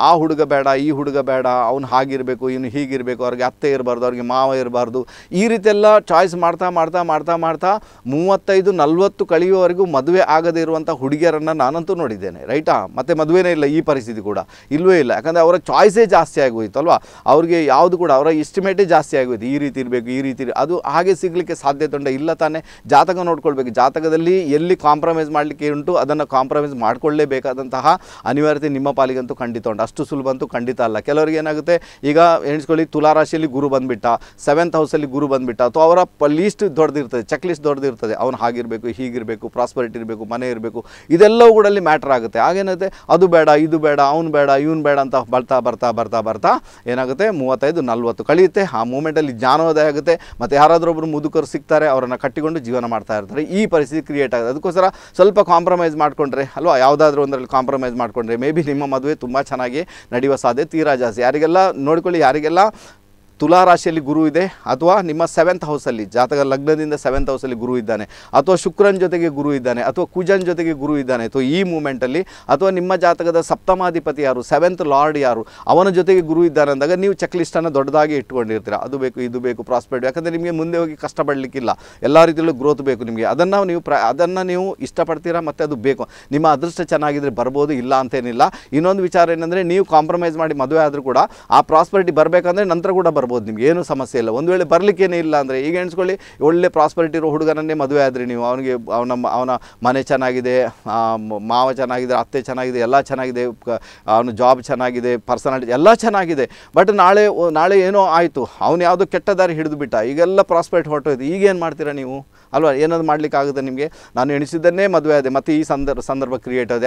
ಆ ಹುಡುಗ ಬೇಡ, ಈ ಹುಡುಗ ಬೇಡ, ಅವ್ನು ಹಾಗಿರಬೇಕು, ಇವನು ಹೀಗಿರಬೇಕು, ಅವ್ರಿಗೆ ಅತ್ತೆ ಇರಬಾರ್ದು, ಅವ್ರಿಗೆ ಮಾವ ಇರಬಾರ್ದು, ಈ ರೀತಿಯೆಲ್ಲ ಚಾಯ್ಸ್ ಮಾಡ್ತಾ ಮಾಡ್ತಾ ಮಾಡ್ತಾ ಮಾಡ್ತಾ 35-40 ಕಳೆಯುವವರೆಗೂ ಮದುವೆ ಆಗದೇ ಇರುವಂಥ ಹುಡುಗಿಯರನ್ನು ನಾನಂತೂ ನೋಡಿದ್ದೇನೆ. ರೈಟಾ, ಮತ್ತು ಮದುವೆನೇ ಇಲ್ಲ, ಈ ಪರಿಸ್ಥಿತಿ ಕೂಡ ಇಲ್ಲವೇ ಇಲ್ಲ. ಯಾಕಂದರೆ ಅವರ ಚಾಯ್ಸೇ ಜಾಸ್ತಿ ಆಗೋಯ್ತಲ್ವ, ಅವ್ರಿಗೆ ಯಾವುದು ಕೂಡ ಅವರ ಎಸ್ಟಿಮೇಟೇ ಜಾಸ್ತಿ ಆಗೋಯ್ತು, ಈ ರೀತಿ ಇರಬೇಕು, ಈ ರೀತಿ ಅದು ಹಾಗೆ ಸಿಗಲಿಕ್ಕೆ ಸಾಧ್ಯತೆ ಉಂಟು. ಇಲ್ಲ ತಾನೇ, ಜಾತಕ ನೋಡ್ಕೊಳ್ಬೇಕು, ಜಾತಕದಲ್ಲಿ ಎಲ್ಲಿ ಕಾಂಪ್ರಮೈಸ್ ಮಾಡಲಿಕ್ಕೆ ಉಂಟು ಅದನ್ನು ಕಾಂಪ್ರಮೈಸ್ ಮಾಡಿಕೊಳ್ಳೇಬೇಕಾದಂತಹ ಅನಿವಾರ್ಯತೆ ನಿಮ್ಮ ಪಾಲಿಗಂತೂ ಖಂಡಿತ ಉಂಟು, ಅಷ್ಟು ಸುಲಭ ಅಂತೂ ಖಂಡಿತ ಅಲ್ಲ. ಕೆಲವರಿಗೆ ಏನಾಗುತ್ತೆ, ಈಗ ಎಣಿಸ್ಕೊಳ್ಳಿ ತುಲಾರಾಶಿಯಲ್ಲಿ ಗುರು ಬಂದುಬಿಟ್ಟ, 7th ಹೌಸಲ್ಲಿ ಗುರು ಬಂದುಬಿಟ್ಟ, ಅಥವಾ ಅವರ ಲೀಸ್ಟ್ ದೊಡ್ಡದಿರ್ತದೆ, ಚೆಕ್ ಲಿಸ್ಟ್ ದೊಡ್ಡದಿರ್ತದೆ, ಅವ್ನು ಹಾಗಿರಬೇಕು, ಹೀಗಿರಬೇಕು, ಪ್ರಾಸ್ಪರಿಟಿ ಇರಬೇಕು, ಮನೆ ಇರಬೇಕು, ಇದೆಲ್ಲವೂ ಕೂಡ ಅಲ್ಲಿ ಮ್ಯಾಟ್ರ್ ಆಗುತ್ತೆ. ಆಗೇನಾಗುತ್ತೆ, ಅದು ಬೇಡ, ಇದು ಬೇಡ, ಅವ್ನು ಬೇಡ, ಇವನು ಬೇಡ ಅಂತ ಬರ್ತಾ ಬರ್ತಾ ಬರ್ತಾ ಬರ್ತಾ ಏನಾಗುತ್ತೆ 35-40 ಕಳೆಯುತ್ತೆ. ಆ ಮೂಮೆಂಟಲ್ಲಿ ಜ್ಞಾನೋದಯ ಆಗುತ್ತೆ, ಮತ್ತು ಯಾರಾದ್ರೊಬ್ಬರು ಮುದುಕರು ಸಿಗ್ತಾರೆ, ಅವರನ್ನು ಕಟ್ಟಿಕೊಂಡು ಜೀವನ ಮಾಡ್ತಾ ಇರ್ತಾರೆ, ಈ ಪರಿಸ್ಥಿತಿ ಕ್ರಿಯೇಟ್ ಆಗುತ್ತೆ. ಅದಕ್ಕೋಸ್ಕರ ಸ್ವಲ್ಪ ಕಾಂಪ್ರಮೈಸ್ ಮಾಡಿಕೊಂಡ್ರೆ ಅಲ್ವಾ, ಯಾವುದಾದ್ರೂ ಒಂದರಲ್ಲಿ ಕಾಂಪ್ರಮೈಸ್ ಮಾಡಿಕೊಂಡ್ರೆ ಮೇ ಬಿ ನಿಮ್ಮ ಮದುವೆ ತುಂಬ ಚೆನ್ನಾಗಿ ನಡೆಯುವ ಸಾಧ್ಯತೆ ತೀರಾ ಜಾಸ್ತಿ. ಯಾರಿಗೆಲ್ಲ ನೋಡಿಕೊಳ್ಳಿ, ಯಾರಿಗೆಲ್ಲ ತುಲಾರಾಶಿಯಲ್ಲಿ ಗುರು ಇದೆ, ಅಥವಾ ನಿಮ್ಮ 7th ಹೌಸಲ್ಲಿ ಜಾತಕ ಲಗ್ನದಿಂದ 7th ಹೌಸಲ್ಲಿ ಗುರು ಇದ್ದಾನೆ, ಅಥವಾ ಶುಕ್ರನ ಜೊತೆಗೆ ಗುರು ಇದ್ದಾನೆ, ಅಥವಾ ಕುಜನ ಜೊತೆಗೆ ಗುರು ಇದ್ದಾನೆ, ಅಥವಾ ಈ ಮೂಮೆಂಟಲ್ಲಿ, ಅಥವಾ ನಿಮ್ಮ ಜಾತಕದ ಸಪ್ತಮಾಧಿಪತಿ ಯಾರು, 7th ಲಾರ್ಡ್ ಯಾರು, ಅವನ ಜೊತೆಗೆ ಗುರು ಇದ್ದಾನೆ ಅಂದಾಗ ನೀವು ಚೆಕ್ ಲಿಸ್ಟನ್ನು ದೊಡ್ಡದಾಗಿ ಇಟ್ಕೊಂಡಿರ್ತೀರ. ಅದು ಬೇಕು, ಇದು ಬೇಕು, ಪ್ರಾಸ್ಪೆಕ್ಟ್, ಯಾಕಂದರೆ ನಿಮಗೆ ಮುಂದೆ ಹೋಗಿ ಕಷ್ಟಪಡಲಿಕ್ಕಿಲ್ಲ, ಎಲ್ಲ ರೀತಿಯಲ್ಲೂ ಗ್ರೋತ್ ಬೇಕು ನಿಮಗೆ. ಅದನ್ನು ನೀವು ಇಷ್ಟಪಡ್ತೀರಾ, ಮತ್ತು ಅದು ಬೇಕು. ನಿಮ್ಮ ಅದೃಷ್ಟ ಚೆನ್ನಾಗಿದ್ದರೆ ಬರ್ಬೋದು, ಇಲ್ಲ ಅಂತೇನಿಲ್ಲ. ಇನ್ನೊಂದು ವಿಚಾರ ಏನಂದರೆ, ನೀವು ಕಾಂಪ್ರಮೈಸ್ ಮಾಡಿ ಮದುವೆ ಆದರೂ ಕೂಡ ಆ ಪ್ರಾಸ್ಪೆರಿಟಿ ಬರಬೇಕಂದ್ರೆ ನಂತರ ಕೂಡ ಬರ್ಬೋದು, ನಿಮ್ಗೆ ಏನು ಸಮಸ್ಯೆ ಇಲ್ಲ. ಒಂದು ವೇಳೆ ಬರಲಿಕ್ಕೇನೇ ಇಲ್ಲ ಅಂದರೆ, ಈಗ ಎಣಿಸ್ಕೊಳ್ಳಿ ಒಳ್ಳೆ ಪ್ರಾಸ್ಪರಿಟಿ ಇರೋ ಹುಡುಗನನ್ನೇ ಮದುವೆ ಆದರೆ ನೀವು, ಅವನಿಗೆ ಅವನ ಮನೆ ಚೆನ್ನಾಗಿದೆ, ಮಾವ ಚೆನ್ನಾಗಿದೆ, ಅತ್ತೆ ಚೆನ್ನಾಗಿದೆ, ಎಲ್ಲ ಚೆನ್ನಾಗಿದೆ, ಅವನು ಜಾಬ್ ಚೆನ್ನಾಗಿದೆ, ಪರ್ಸನಾಲಿಟಿ ಎಲ್ಲ ಚೆನ್ನಾಗಿದೆ, ಬಟ್ ನಾಳೆ ಏನೋ ಆಯಿತು, ಅವನು ಯಾವುದೋ ಕೆಟ್ಟ ದಾರಿ ಹಿಡಿದುಬಿಟ್ಟ, ಈಗೆಲ್ಲ ಪ್ರಾಸ್ಪರಿಟಿ ಹೊರಟೋಯ್ತು, ಈಗೇನು ಮಾಡ್ತೀರಾ ನೀವು ಅಲ್ವಾ? ಏನಾದ್ರು ಮಾಡಲಿಕ್ಕಾಗುತ್ತೆ ನಿಮಗೆ? ನಾನು ಎಣಿಸಿದ್ದನ್ನೇ ಮದುವೆ ಆಗಿದೆ, ಮತ್ತು ಈ ಸಂದರ್ಭ ಕ್ರಿಯೇಟ್ ಆಗಿದೆ.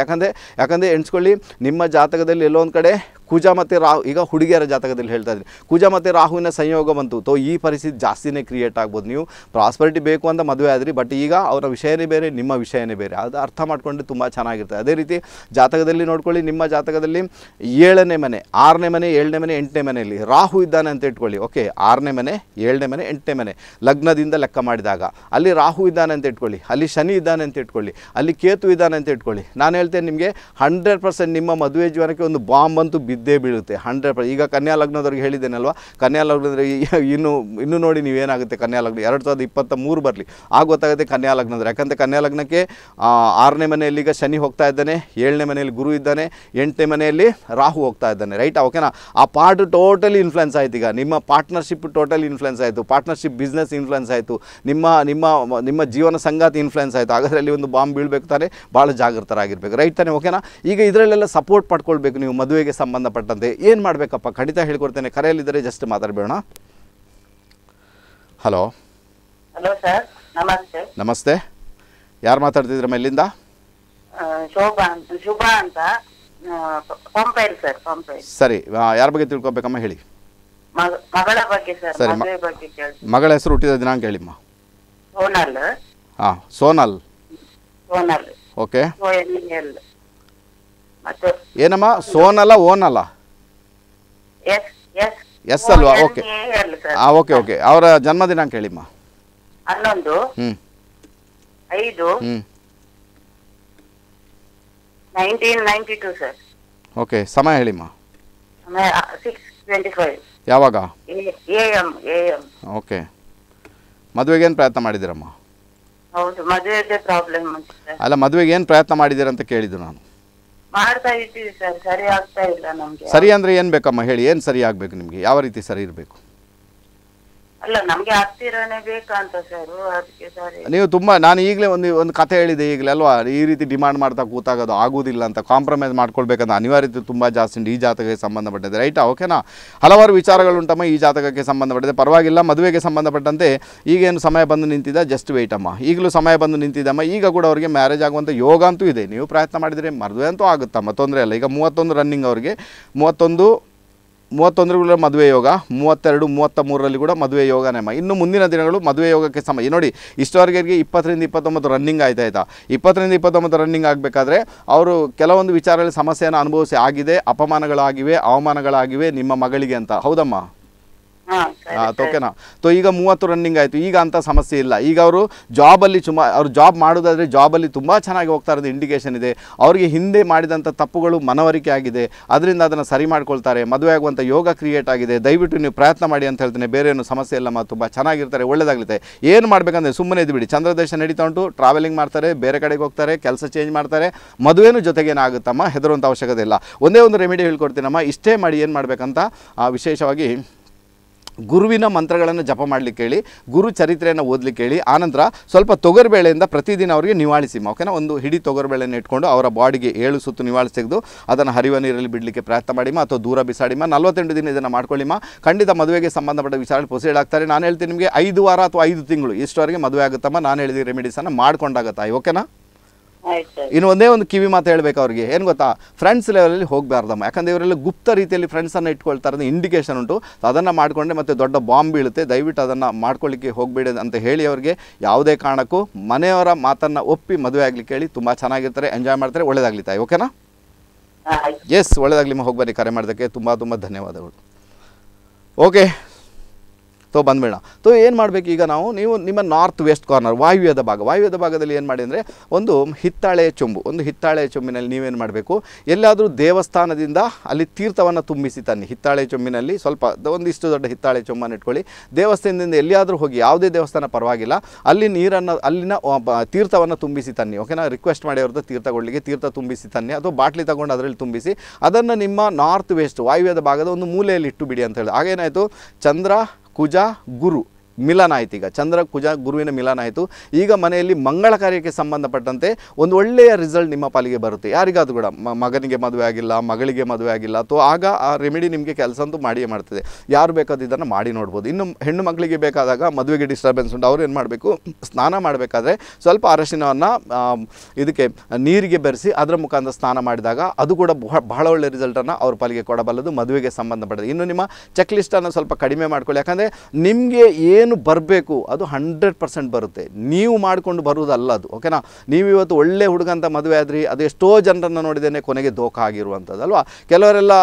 ಯಾಕಂದರೆ ಎಣಿಸ್ಕೊಳ್ಳಿ, ನಿಮ್ಮ ಜಾತಕದಲ್ಲಿ ಎಲ್ಲೊಂದು ಕಡೆ ಕುಜ ಮತ್ತು ರಾಹು, ಈಗ ಹುಡುಗಿಯರ ಜಾತಕದಲ್ಲಿ ಹೇಳ್ತಾ ಇದ್ದೀನಿ, ಕುಜ ಮತ್ತು ರಾಹುವಿನ ಸಂಯೋಗ ಬಂತು, ತೋ ಈ ಪರಿಸ್ಥಿತಿ ಜಾಸ್ತಿನೇ ಕ್ರಿಯೇಟ್ ಆಗ್ಬೋದು. ನೀವು ಪ್ರಾಸ್ಪರಿಟಿ ಬೇಕು ಅಂತ ಮದುವೆ ಆದ್ರಿ, ಬಟ್ ಈಗ ಅವರ ವಿಷಯನೇ ಬೇರೆ, ನಿಮ್ಮ ವಿಷಯನೇ ಬೇರೆ, ಅದು ಅರ್ಥ ಮಾಡಿಕೊಂಡು ತುಂಬ ಚೆನ್ನಾಗಿರ್ತದೆ. ಅದೇ ರೀತಿ ಜಾತಕದಲ್ಲಿ ನೋಡ್ಕೊಳ್ಳಿ, ನಿಮ್ಮ ಜಾತಕದಲ್ಲಿ 7ನೇ ಮನೆ, 6ನೇ ಮನೆ, 7ನೇ ಮನೆ, 8ನೇ ಮನೆಯಲ್ಲಿ ರಾಹು ಇದ್ದಾನೆ ಅಂತ ಇಟ್ಕೊಳ್ಳಿ. ಓಕೆ, 6ನೇ ಮನೆ, 7ನೇ ಮನೆ, 8ನೇ ಮನೆ ಲಗ್ನದಿಂದ ಲೆಕ್ಕ ಮಾಡಿದಾಗ ಅಲ್ಲಿ ರಾಹು ಇದ್ದಾನೆ ಅಂತ ಇಟ್ಕೊಳ್ಳಿ, ಅಲ್ಲಿ ಶನಿ ಇದ್ದಾನೆ ಅಂತ ಇಟ್ಕೊಳ್ಳಿ, ಅಲ್ಲಿ ಕೇತು ಇದ್ದಾನೆ ಅಂತ ಇಟ್ಕೊಳ್ಳಿ. ನಾನು ಹೇಳ್ತೇನೆ ನಿಮಗೆ 100% ನಿಮ್ಮ ಮದುವೆ ಜೀವನಕ್ಕೆ ಒಂದು ಬಾಂಬ್ ಅಂತೂ ಇದ್ದೇ ಬೀಳುತ್ತೆ, 100%. ಈಗ ಕನ್ಯಾ ಲಗ್ನದವ್ರಿಗೆ ಹೇಳಿದ್ದೇನಲ್ವಾ, ಕನ್ಯಾ ಲಗ್ನದವ್ರಿಗೆ ಇನ್ನೂ ನೋಡಿ ನೀವೇನಾಗುತ್ತೆ, ಕನ್ಯಾ ಲಗ್ನ 2023 ಬರಲಿ ಆಗ ಗೊತ್ತಾಗುತ್ತೆ ಕನ್ಯಾ ಲಗ್ನದವ್ರು. ಯಾಕಂದರೆ ಕನ್ಯಾ ಲಗ್ನಕ್ಕೆ 6ನೇ ಮನೆಯಲ್ಲಿ ಈಗ ಶನಿ ಹೋಗ್ತಾ ಇದ್ದಾನೆ, 7ನೇ ಮನೆಯಲ್ಲಿ ಗುರು ಇದ್ದಾನೆ, 8ನೇ ಮನೆಯಲ್ಲಿ ರಾಹು ಹೋಗ್ತಾ ಇದ್ದಾನೆ. ರೈಟ್, ಓಕೆನಾ? ಆ ಪಾರ್ಟ್ ಟೋಟಲಿ ಇನ್ಫ್ಲುಯೆನ್ಸ್ ಆಯಿತು. ಈಗ ನಿಮ್ಮ ಪಾರ್ಟ್ನರ್ಶಿಪ್ ಟೋಟಲಿ ಇನ್ಫ್ಲುಯೆನ್ಸ್ ಆಯಿತು, ಪಾರ್ಟ್ನರ್ಶಿಪ್ ಬಿಸ್ನೆಸ್ ಇನ್ಫ್ಲುಯೆನ್ಸ್ ಆಯಿತು, ನಿಮ್ಮ ನಿಮ್ಮ ನಿಮ್ಮ ಜೀವನ ಸಂಗಾತಿ ಇನ್ಫ್ಲುಯೆನ್ಸ್ ಆಯಿತು. ಅದರಲ್ಲಿ ಒಂದು ಬಾಂಬ್ ಬೀಳಬೇಕು ತಾನೆ, ಭಾಳ ಜಾಗೃತರಾಗಿರ್ಬೇಕು. ರೈಟ್ ತಾನೆ, ಓಕೆನಾ? ಈಗ ಇದರಲ್ಲೆಲ್ಲ ಸಪೋರ್ಟ್ ಪಡ್ಕೊಳ್ಬೇಕು ನೀವು ಮದುವೆಗೆ ಸಂಬಂಧಪಟ್ಟಂತೆ. ಏನು ಮಾಡಬೇಕಪ್ಪ, ಖಂಡಿತ ಹೇಳ್ಕೊಡ್ತೇನೆ. ಕರೆಯಲ್ಲಿದ್ದರೆ ಜಸ್ಟ್ ಮಾತಾಡಬೇಡ. ಹಲೋ ಹಲೋ ಸರ್ ನಮಸ್ತೆ ನಮಸ್ತೆ ಯಾರು ಮಾತಾಡ್ತಿದ್ದೀರಾ ಎಲ್ಲಿಂದ ಶೋಭಾ ಶುಭಾ ಅಂತ ಪಂಪೇರ್ ಸರ್ ಪಂಪೇರ್ ಸರಿ ಯಾರ ಬಗ್ಗೆ ತಿಳ್ಕೊಬೇಕಮ್ಮ ಹೇಳಿ ಮಗಳ ಬಗ್ಗೆ ಸರ್ ಮಗಳ ಬಗ್ಗೆ ಕೇಳಿ ಮಗಳ ಹೆಸರು ಹುಟ್ಟಿದ ದಿನಾಂಕ ಹೇಳಿಮ್ಮ ಸೋನಲ್ ಹಾ ಸೋನಲ್ ಸೋನಲ್ ಓಕೆ ಸೋನಲ್ ಮತ್ತೆ ಏನಮ್ಮ ಸೋನಲ ಓನಲ ಎಸ್ ಎಸ್ ಎಸ್ ಅಲ್ವಾ ಓಕೆ ಆ ಓಕೆ ಓಕೆ ಅವರ ಜನ್ಮ ದಿನಾಂಕ ಹೇಳಿಮ್ಮ 11/5/1992 ಸರ್ ಓಕೆ ಸಮಯ ಹೇಳಿಮ್ಮ ಸಮಯ 6:25 ಯಾವಾಗ ಎಎಂ ಓಕೆ ಮದುವೆಗೆ ಏನು ಪ್ರಯತ್ನ ಮಾಡಿದಿರಮ್ಮ ಹೌದು ಮದುವೆಗೆ ಪ್ರಾಬ್ಲಮ್ ಅಂತ ಅಲ್ಲ ಮದುವೆಗೆ ಏನು ಪ್ರಯತ್ನ ಮಾಡಿದಿರ ಅಂತ ಕೇಳಿದ್ರು ನಾನು ಮಾಡ್ತಾ ಇದ್ದೀವಿ ಸರ್ ಸರಿ ಆಗ್ತಾ ಇಲ್ಲ ನಮಗೆ ಸರಿ ಅಂದ್ರೆ ಏನು ಬೇಕಮ್ಮ ಹೇಳಿ ಏನು ಸರಿ ಆಗಬೇಕು ನಿಮಗೆ ಯಾವ ರೀತಿ ಸರಿ ಇರಬೇಕು ಅಲ್ಲ ನಮಗೆ ಆಗ್ತಿರೋನೇ ಬೇಕಾ ಅಂತ ಸರ್ ಅದಕ್ಕೆ ಸರಿ ನೀವು ತುಂಬಾ ನಾನು ಈಗಲೇ ಒಂದು ಕಥೆ ಹೇಳಿದೆ ಈಗಲೇ ಅಲ್ವಾ ಈ ರೀತಿ ಡಿಮಾಂಡ್ ಮಾಡ್ತಾ ಕೂತಾಗೋದು ಆಗೋದಿಲ್ಲ ಅಂತ ಕಾಂಪ್ರಮೈಸ್ ಮಾಡ್ಕೊಳ್ಬೇಕಂತ ಅನಿವಾರ್ಯತೆ ತುಂಬಾ ಜಾಸ್ತಿ ಈ ಜಾತಕಕ್ಕೆ ಸಂಬಂಧಪಟ್ಟಿದೆ ರೈಟಾ ಓಕೆನಾ ಹಲವಾರು ವಿಚಾರಗಳು ಉಂಟಮ್ಮ ಈ ಜಾತಕಕ್ಕೆ ಸಂಬಂಧಪಟ್ಟಿದೆ ಪರವಾಗಿಲ್ಲ ಮದುವೆಗೆ ಸಂಬಂಧಪಟ್ಟಂತೆ ಈಗೇನು ಸಮಯ ಬಂದು ನಿಂತಿದೆ ಜಸ್ಟ್ ವೇಟ್ ಅಮ್ಮ ಈಗಲೂ ಸಮಯ ಬಂದು ನಿಂತಿದ್ದಮ್ಮ ಈಗ ಕೂಡ ಅವರಿಗೆ ಮ್ಯಾರೇಜ್ ಆಗುವಂಥ ಯೋಗ ಅಂತೂ ಇದೆ ನೀವು ಪ್ರಯತ್ನ ಮಾಡಿದರೆ ಮದುವೆ ಅಂತೂ ಆಗುತ್ತಮ್ಮ ತೊಂದರೆ ಅಲ್ಲ ಈಗ 31 ರನ್ನಿಂಗ್ ಅವರಿಗೆ 31 ಮದುವೆ ಯೋಗ 32, 33 ಕೂಡ ಮದುವೆ ಯೋಗನೇಮ್ಮ ಇನ್ನು ಮುಂದಿನ ದಿನಗಳು ಮದುವೆ ಯೋಗಕ್ಕೆ ಸಮಯ ನೋಡಿ ಇಷ್ಟವರೆಗೆ 20 ರಿಂದ 29 ರನ್ನಿಂಗ್ ಆಯ್ತಾ 20 ರಿಂದ 29 ರನ್ನಿಂಗ್ ಆಗಬೇಕಾದ್ರೆ ಅವರು ಕೆಲವೊಂದು ವಿಚಾರಗಳಲ್ಲಿ ಸಮಸ್ಯೆಯನ್ನು ಅನುಭವಿಸಿ ಆಗಿದೆ ಅಪಮಾನಗಳಾಗಿವೆ ಅವಮಾನಗಳಾಗಿವೆ ನಿಮ್ಮ ಮಗಳಿಗೆ ಅಂತ ಹೌದಮ್ಮ ಓಕೆನಾ ತೋ ಈಗ 30 ರನ್ನಿಂಗ್ ಆಯಿತು ಈಗ ಅಂಥ ಸಮಸ್ಯೆ ಇಲ್ಲ ಈಗ ಅವರು ಜಾಬಲ್ಲಿ ಅವರು ಜಾಬ್ ಮಾಡೋದಾದರೆ ಜಾಬಲ್ಲಿ ತುಂಬ ಚೆನ್ನಾಗಿ ಹೋಗ್ತಾ ಇರೋದು ಇಂಡಿಕೇಷನ್ ಇದೆ ಅವರಿಗೆ ಹಿಂದೆ ಮಾಡಿದಂಥ ತಪ್ಪುಗಳು ಮನವರಿಕೆ ಆಗಿದೆ ಅದರಿಂದ ಅದನ್ನು ಸರಿ ಮಾಡ್ಕೊಳ್ತಾರೆ ಮದುವೆ ಆಗುವಂಥ ಯೋಗ ಕ್ರಿಯೇಟ್ ಆಗಿದೆ ದಯವಿಟ್ಟು ನೀವು ಪ್ರಯತ್ನ ಮಾಡಿ ಅಂತ ಹೇಳ್ತೇನೆ ಬೇರೆ ಏನು ಸಮಸ್ಯೆ ಇಲ್ಲಮ್ಮ ತುಂಬ ಚೆನ್ನಾಗಿರ್ತಾರೆ ಒಳ್ಳೆಯದಾಗುತ್ತೆ ಏನು ಮಾಡಬೇಕಂದ್ರೆ ಸುಮ್ಮನೆ ಇದ್ಬಿಡಿ ಚಂದ್ರದೇಶ ನಡೀತಾ ಉಂಟು ಟ್ರಾವೆಲಿಂಗ್ ಮಾಡ್ತಾರೆ ಬೇರೆ ಕಡೆಗೆ ಹೋಗ್ತಾರೆ ಕೆಲಸ ಚೇಂಜ್ ಮಾಡ್ತಾರೆ ಮದುವೆನೂ ಜೊತೆಗೇನಾಗುತ್ತಮ್ಮ ಹೆದರುವಂಥ ಅವಶ್ಯಕತೆ ಇಲ್ಲ ಒಂದೇ ಒಂದು ರೆಮಿಡಿ ಹೇಳ್ಕೊಡ್ತೀನಮ್ಮ ಇಷ್ಟೇ ಮಾಡಿ ಏನು ಮಾಡಬೇಕಂತ ವಿಶೇಷವಾಗಿ ಗುರುವಿನ ಮಂತ್ರಗಳನ್ನು ಜಪ ಮಾಡಲಿಕ್ಕೆ ಹೇಳಿ ಗುರು ಚರಿತ್ರೆಯನ್ನು ಓದಲಿಕ್ಕೆ ಹೇಳಿ ಆನಂತರ ಸ್ವಲ್ಪ ತೊಗರ್ಬೇಳೆಯಿಂದ ಪ್ರತಿದಿನ ಅವರಿಗೆ ನಿವಾಳಿಸಿಮ್ಮ ಓಕೆನಾ ಒಂದು ಹಿಡಿ ತೊಗರ್ಬೇಳೆಯನ್ನು ಇಟ್ಕೊಂಡು ಅವರ ಬಾಡಿಗೆ 7 ಸುತ್ತು ನಿವಾಳಿಸಿ ತೆಗೆದು ಅದನ್ನು ಹರಿವ ನೀರಲ್ಲಿ ಬಿಡಲಿಕ್ಕೆ ಪ್ರಯತ್ನ ಮಾಡಿಮ್ಮ ಅಥವಾ ದೂರ ಬಿಸಾಡಿಮ್ಮ 48 ದಿನ ಇದನ್ನು ಮಾಡ್ಕೊಳ್ಳಿಮ್ಮ ಖಂಡಿತ ಮದುವೆಗೆ ಸಂಬಂಧಪಟ್ಟ ವಿಚಾರ ಪ್ರೊಸೀಡ್ ಆಗ್ತಾರೆ ನಾನು ಹೇಳ್ತೀನಿ ನಿಮಗೆ 5 ವಾರ ಅಥವಾ 5 ತಿಂಗಳು ಇಷ್ಟವರೆಗೆ ಮದುವೆ ಆಗುತ್ತಮ್ಮ ನಾನು ಹೇಳಿದ ರೆಮಿಡೀಸನ್ನು ಮಾಡ್ಕೊಂಡಾಗತ್ತಾ ಓಕೆನಾ ಇನ್ನು ಒಂದೇ ಒಂದು ಕಿವಿ ಮಾತು ಹೇಳಬೇಕು ಅವ್ರಿಗೆ ಏನು ಗೊತ್ತಾ ಫ್ರೆಂಡ್ಸ್ ಲೆವೆಲಲ್ಲಿ ಹೋಗಬಾರ್ದಮ್ಮ ಯಾಕಂದರೆ ಇವರೆಲ್ಲ ಗುಪ್ತ ರೀತಿಯಲ್ಲಿ ಫ್ರೆಂಡ್ಸನ್ನು ಇಟ್ಕೊಳ್ತಾ ಇರೋದು ಇಂಡಿಕೇಷನ್ ಉಂಟು ಅದನ್ನು ಮಾಡಿಕೊಂಡ್ರೆ ಮತ್ತು ದೊಡ್ಡ ಬಾಂಬ್ ಬೀಳುತ್ತೆ ದಯವಿಟ್ಟು ಅದನ್ನು ಮಾಡ್ಕೊಳ್ಳಿಕ್ಕೆ ಹೋಗಬೇಡಿ ಅಂತ ಹೇಳಿ ಅವರಿಗೆ ಯಾವುದೇ ಕಾರಣಕ್ಕೂ ಮನೆಯವರ ಮಾತನ್ನು ಒಪ್ಪಿ ಮದುವೆ ಆಗಲಿಕ್ಕೆ ಹೇಳಿ ತುಂಬ ಚೆನ್ನಾಗಿರ್ತಾರೆ ಎಂಜಾಯ್ ಮಾಡ್ತಾರೆ ಒಳ್ಳೆಯದಾಗ್ಲಿತಾಯಿ ಓಕೆನಾ ಎಸ್ ಒಳ್ಳೆಯದಾಗ್ಲಿಮ್ಮ ಹೋಗ್ಬನ್ನಿ ಕರೆ ಮಾಡೋದಕ್ಕೆ ತುಂಬ ಧನ್ಯವಾದಗಳು ಓಕೆ ತೋ ಬಂದ್ಬೇಡ ತೋ ಏನು ಮಾಡಬೇಕು ಈಗ ನೀವು ನಿಮ್ಮ ನಾರ್ತ್ ವೆಸ್ಟ್ ಕಾರ್ನರ್ ವಾಯುವ್ಯದ ಭಾಗದಲ್ಲಿ ಏನು ಮಾಡಿ ಅಂದರೆ ಒಂದು ಹಿತ್ತಾಳೆಯ ಚೊಂಬು ಹಿತ್ತಾಳೆಯ ಚೊಂಬಿನಲ್ಲಿ ನೀವೇನು ಮಾಡಬೇಕು ಎಲ್ಲಾದರೂ ದೇವಸ್ಥಾನದಿಂದ ಅಲ್ಲಿ ತೀರ್ಥವನ್ನು ತುಂಬಿಸಿ ತನ್ನಿ ಹಿತ್ತಾಳೆಯ ಚೊಂಬಿನಲ್ಲಿ ಸ್ವಲ್ಪ ಒಂದಿಷ್ಟು ದೊಡ್ಡ ಹಿತ್ತಾಳೆಯ ಚೊಂಬನ್ನು ಇಟ್ಕೊಳ್ಳಿ ದೇವಸ್ಥಾನದಿಂದ ಎಲ್ಲಿಯಾದರೂ ಹೋಗಿ ಯಾವುದೇ ದೇವಸ್ಥಾನ ಪರವಾಗಿಲ್ಲ ಅಲ್ಲಿ ನೀರನ್ನು ಅಲ್ಲಿನ ತೀರ್ಥವನ್ನು ತುಂಬಿಸಿ ತನ್ನಿ ಓಕೆನಾ ರಿಕ್ವೆಸ್ಟ್ ಮಾಡಿ ಅವ್ರದ್ದು ತೀರ್ಥಗಳಿಗೆ ತೀರ್ಥ ತುಂಬಿಸಿ ತನ್ನಿ ಅಥವಾ ಬಾಟ್ಲಿ ತಗೊಂಡು ಅದರಲ್ಲಿ ತುಂಬಿಸಿ ಅದನ್ನು ನಿಮ್ಮ ನಾರ್ತ್ ವೆಸ್ಟ್ ವಾಯುವ್ಯದ ಭಾಗದ ಒಂದು ಮೂಲೆಯಲ್ಲಿ ಇಟ್ಟು ಬಿಡಿ ಅಂತ ಹೇಳಿ ಆಗೇನಾಯಿತು ಚಂದ್ರ ಕುಜ ಗುರು ಮಿಲನ ಆಯಿತು ಈಗ ಚಂದ್ರ ಕುಜ ಗುರುವಿನ ಮಿಲನ ಆಯಿತು ಈಗ ಮನೆಯಲ್ಲಿ ಮಂಗಳ ಕಾರ್ಯಕ್ಕೆ ಸಂಬಂಧಪಟ್ಟಂತೆ ಒಂದು ಒಳ್ಳೆಯ ರಿಸಲ್ಟ್ ನಿಮ್ಮ ಪಾಲಿಗೆ ಬರುತ್ತೆ ಯಾರಿಗಾದರೂ ಕೂಡ ಮಗನಿಗೆ ಮದುವೆ ಆಗಿಲ್ಲ ಮಗಳಿಗೆ ಮದುವೆ ಆಗಿಲ್ಲ ಅಥವಾ ಆಗ ಆ ರೆಮಿಡಿ ನಿಮಗೆ ಕೆಲಸ ಅಂತೂ ಮಾಡಿಯೇ ಮಾಡ್ತದೆ ಯಾರು ಬೇಕಾದ್ರೂ ಇದನ್ನು ಮಾಡಿ ನೋಡ್ಬೋದು ಇನ್ನು ಹೆಣ್ಣು ಮಕ್ಕಳಿಗೆ ಬೇಕಾದಾಗ ಮದುವೆಗೆ ಡಿಸ್ಟರ್ಬೆನ್ಸ್ ಉಂಟು ಅವ್ರು ಏನು ಮಾಡಬೇಕು ಸ್ನಾನ ಮಾಡಬೇಕಾದ್ರೆ ಸ್ವಲ್ಪ ಅರಶಿನವನ್ನು ಇದಕ್ಕೆ ನೀರಿಗೆ ಬೆರೆಸಿ ಅದರ ಮುಖಾಂತರ ಸ್ನಾನ ಮಾಡಿದಾಗ ಅದು ಕೂಡ ಬಹಳ ಒಳ್ಳೆಯ ರಿಸಲ್ಟನ್ನು ಅವ್ರ ಪಾಲಿಗೆ ಕೊಡಬಲ್ಲದು ಮದುವೆಗೆ ಸಂಬಂಧಪಟ್ಟದ್ದು ಇನ್ನು ನಿಮ್ಮ ಚೆಕ್ ಲಿಸ್ಟನ್ನು ಸ್ವಲ್ಪ ಕಡಿಮೆ ಮಾಡ್ಕೊಳ್ಳಿ ಯಾಕಂದರೆ ನಿಮಗೆ ಏನು ಬರಬೇಕು ಅದು 100% ಬರುತ್ತೆ ನೀವು ಮಾಡಿಕೊಂಡು ಬರುವುದಲ್ಲ ಅದು ಓಕೆನಾ ನೀವು ಇವತ್ತು ಒಳ್ಳೆ ಹುಡುಗ ಅಂತ ಮದುವೆ ಆದ್ರಿ ಅದು ಎಷ್ಟೋ ಜನರನ್ನು ನೋಡಿದ್ದೇನೆ ಕೊನೆಗೆ ದೋಖ ಆಗಿರುವಂಥದ್ದು ಅಲ್ವಾ ಕೆಲವರೆಲ್ಲ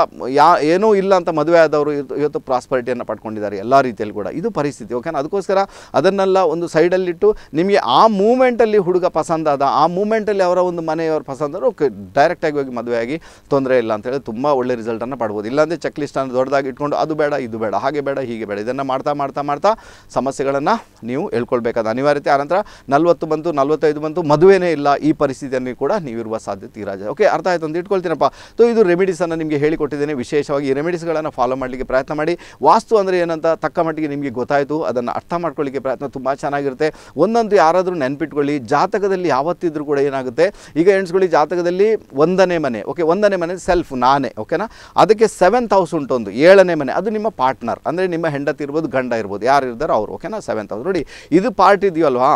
ಏನೂ ಇಲ್ಲ ಅಂತ ಮದುವೆ ಆದವರು ಇವತ್ತು ಪ್ರಾಸ್ಪರಿಟಿಯನ್ನು ಪಡ್ಕೊಂಡಿದ್ದಾರೆ ಎಲ್ಲ ರೀತಿಯಲ್ಲಿ ಕೂಡ ಇದು ಪರಿಸ್ಥಿತಿ ಓಕೆನಾ ಅದಕ್ಕೋಸ್ಕರ ಅದನ್ನೆಲ್ಲ ಒಂದು ಸೈಡಲ್ಲಿಟ್ಟು ನಿಮಗೆ ಆ ಮೂಮೆಂಟಲ್ಲಿ ಹುಡುಗ ಪಸಂದಾದ ಆ ಮೂಮೆಂಟಲ್ಲಿ ಅವರ ಒಂದು ಮನೆಯವರು ಪಸಂದಾದ್ರು ಓಕೆ ಡೈರೆಕ್ಟಾಗಿ ಹೋಗಿ ಮದುವೆಯಾಗಿ ತೊಂದರೆ ಇಲ್ಲ ಅಂತ ಹೇಳಿ ತುಂಬ ಒಳ್ಳೆ ರಿಸಲ್ಟನ್ನು ಪಡ್ಬೋದು ಇಲ್ಲಾಂದರೆ ಚೆಕ್ ಲಿಸ್ಟನ್ನು ದೊಡ್ಡದಾಗಿ ಇಟ್ಕೊಂಡು ಅದು ಬೇಡ ಇದು ಬೇಡ ಹಾಗೆ ಬೇಡ ಹೀಗೆ ಬೇಡ ಇದನ್ನು ಮಾಡ್ತಾ ಸಮಸ್ಯೆಗಳನ್ನು ನೀವು ಹೇಳ್ಕೊಳ್ಬೇಕಾದ ಅನಿವಾರ್ಯತೆ ಆನಂತರ 40 ಬಂತು 45 ಬಂತು ಮದುವೆನೇ ಇಲ್ಲ ಈ ಪರಿಸ್ಥಿತಿಯನ್ನು ಕೂಡ ನೀವಿರುವ ಸಾಧ್ಯತೆ ತೀರಾ ಓಕೆ ಅರ್ಥ ಆಯಿತು ಅಂತ ಇಟ್ಕೊಳ್ತೀನಪ್ಪ ತೋ ಇದು ರೆಮಿಡೀಸನ್ನು ನಿಮಗೆ ಹೇಳಿಕೊಟ್ಟಿದ್ದೇನೆ ವಿಶೇಷವಾಗಿ ಈ ರೆಮಿಡೀಸ್ಗಳನ್ನು ಫಾಲೋ ಮಾಡಲಿಕ್ಕೆ ಪ್ರಯತ್ನ ಮಾಡಿ ವಾಸ್ತು ಅಂದರೆ ಏನಂತ ತಕ್ಕ ಮಟ್ಟಿಗೆ ನಿಮಗೆ ಗೊತ್ತಾಯಿತು ಅದನ್ನು ಅರ್ಥ ಮಾಡ್ಕೊಳ್ಳಿಕ್ಕೆ ಪ್ರಯತ್ನ ತುಂಬ ಚೆನ್ನಾಗಿರುತ್ತೆ ಒಂದೊಂದು ಯಾರಾದರೂ ನೆನಪಿಟ್ಕೊಳ್ಳಿ ಜಾತಕದಲ್ಲಿ ಯಾವತ್ತಿದ್ರೂ ಕೂಡ ಏನಾಗುತ್ತೆ ಈಗ ಎಣಿಸ್ಕೊಳ್ಳಿ ಜಾತಕದಲ್ಲಿ 1ನೇ ಮನೆ ಓಕೆ 1ನೇ ಮನೆ ಸೆಲ್ಫ್ ನಾನೇ ಓಕೆನಾ ಅದಕ್ಕೆ 7th ಹೌಸ್ ಉಂಟೊಂದು 7ನೇ ಮನೆ ಅದು ನಿಮ್ಮ ಪಾರ್ಟ್ನರ್ ಅಂದರೆ ನಿಮ್ಮ ಹೆಂಡತಿ ಇರ್ಬೋದು ಗಂಡ ಇರ್ಬೋದು ಯಾರು ಇರ್ತಾರೋ ಸಾವಿರ ಓಕೆನಾ 7000 ನೋಡಿ ಇದು ಪಾರ್ಟ್ ಇದೆಯಲ್ವಾ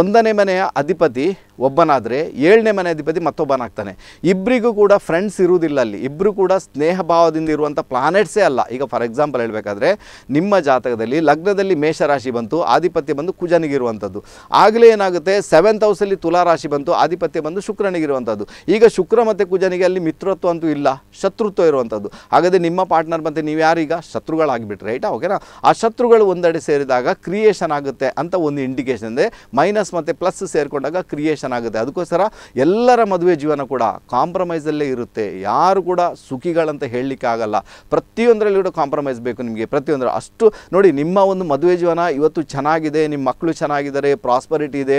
ಒಂದನೇ ಮನೆಯ ಅಧಿಪತಿ ಒಬ್ಬನಾದ್ರೆ 7ನೇ ಮನೆಯ ಅಧಿಪತಿ ಮತ್ತೊಬ್ಬನಾಗ್ತಾನೆ ಇಬ್ಬರಿಗೂ ಕೂಡ ಫ್ರೆಂಡ್ಸ್ ಇರುವುದಿಲ್ಲ ಅಲ್ಲಿ ಇಬ್ಬರು ಕೂಡ ಸ್ನೇಹ ಭಾವದಿಂದ ಇರುವಂತ ಪ್ಲಾನೆಟ್ಸ್ ಅಲ್ಲ ಈಗ ಫಾರ್ ಎಕ್ಸಾಂಪಲ್ ಹೇಳಬೇಕಾದ್ರೆ ನಿಮ್ಮ ಜಾತಕದಲ್ಲಿ ಲಗ್ನದಲ್ಲಿ ಮೇಷ ರಾಶಿ ಬಂತು ಆಧಿಪತ್ಯ ಬಂದು ಕುಜನಿಗೆ ಇರುವಂತದ್ದು ಆಗಲೇ ಏನಾಗುತ್ತೆ 7th ಹೌಸ್ ಅಲ್ಲಿ ತುಲಾ ರಾಶಿ ಬಂತು ಆಧಿಪತ್ಯ ಬಂದು ಶುಕ್ರನಿಗೆ ಇರುವಂತದ್ದು ಈಗ ಶುಕ್ರ ಮತ್ತೆ ಕುಜನಿಗೆ ಅಲ್ಲಿ ಮಿತ್ರತ್ವ ಅಂತೂ ಇಲ್ಲ ಶತ್ರುತ್ವ ಇರುವಂತದ್ದು ಹಾಗಾದ್ರೆ ನಿಮ್ಮ ಪಾರ್ಟ್ನರ್ ಮತ್ತೆ ನೀವು ಯಾರು ಈಗ ಶತ್ರುಗಳಾಗಿ ಬಿಟ್ರೆ ರೈಟ್ ಓಕೆನಾ ಆ ಶತ್ರುಗಳು ಒಂದೆಡೆ ಸೇರಿದಾಗ ಕ್ರಿಯೇಷನ್ ಆಗುತ್ತೆ ಅಂತ ಒಂದು ಇಂಡಿಕೇಶನ್ ಇದೆ ಮೈನಸ್ ಮತ್ತೆ ಪ್ಲಸ್ ಸೇರಿಕೊಂಡಾಗ ಕ್ರಿಯೇಷನ್ ಆಗುತ್ತೆ ಅದಕ್ಕೋಸ್ಕರ ಎಲ್ಲರ ಮದುವೆ ಜೀವನ ಕೂಡ ಕಾಂಪ್ರಮೈಸ್ ಅಲ್ಲೇ ಇರುತ್ತೆ ಯಾರು ಕೂಡ ಸುಖಿಗಳಂತ ಹೇಳಲಿಕ್ಕೆ ಆಗಲ್ಲ ಪ್ರತಿಯೊಂದರಲ್ಲಿ ಕೂಡ ಕಾಂಪ್ರಮೈಸ್ ಬೇಕು ನಿಮಗೆ ಪ್ರತಿಯೊಂದರ ಅಷ್ಟು ನೋಡಿ ನಿಮ್ಮ ಒಂದು ಮದುವೆ ಜೀವನ ಇವತ್ತು ಚೆನ್ನಾಗಿದೆ ನಿಮ್ಮ ಮಕ್ಕಳು ಚೆನ್ನಾಗಿದ್ದಾರೆ ಪ್ರಾಸ್ಪರಿಟಿ ಇದೆ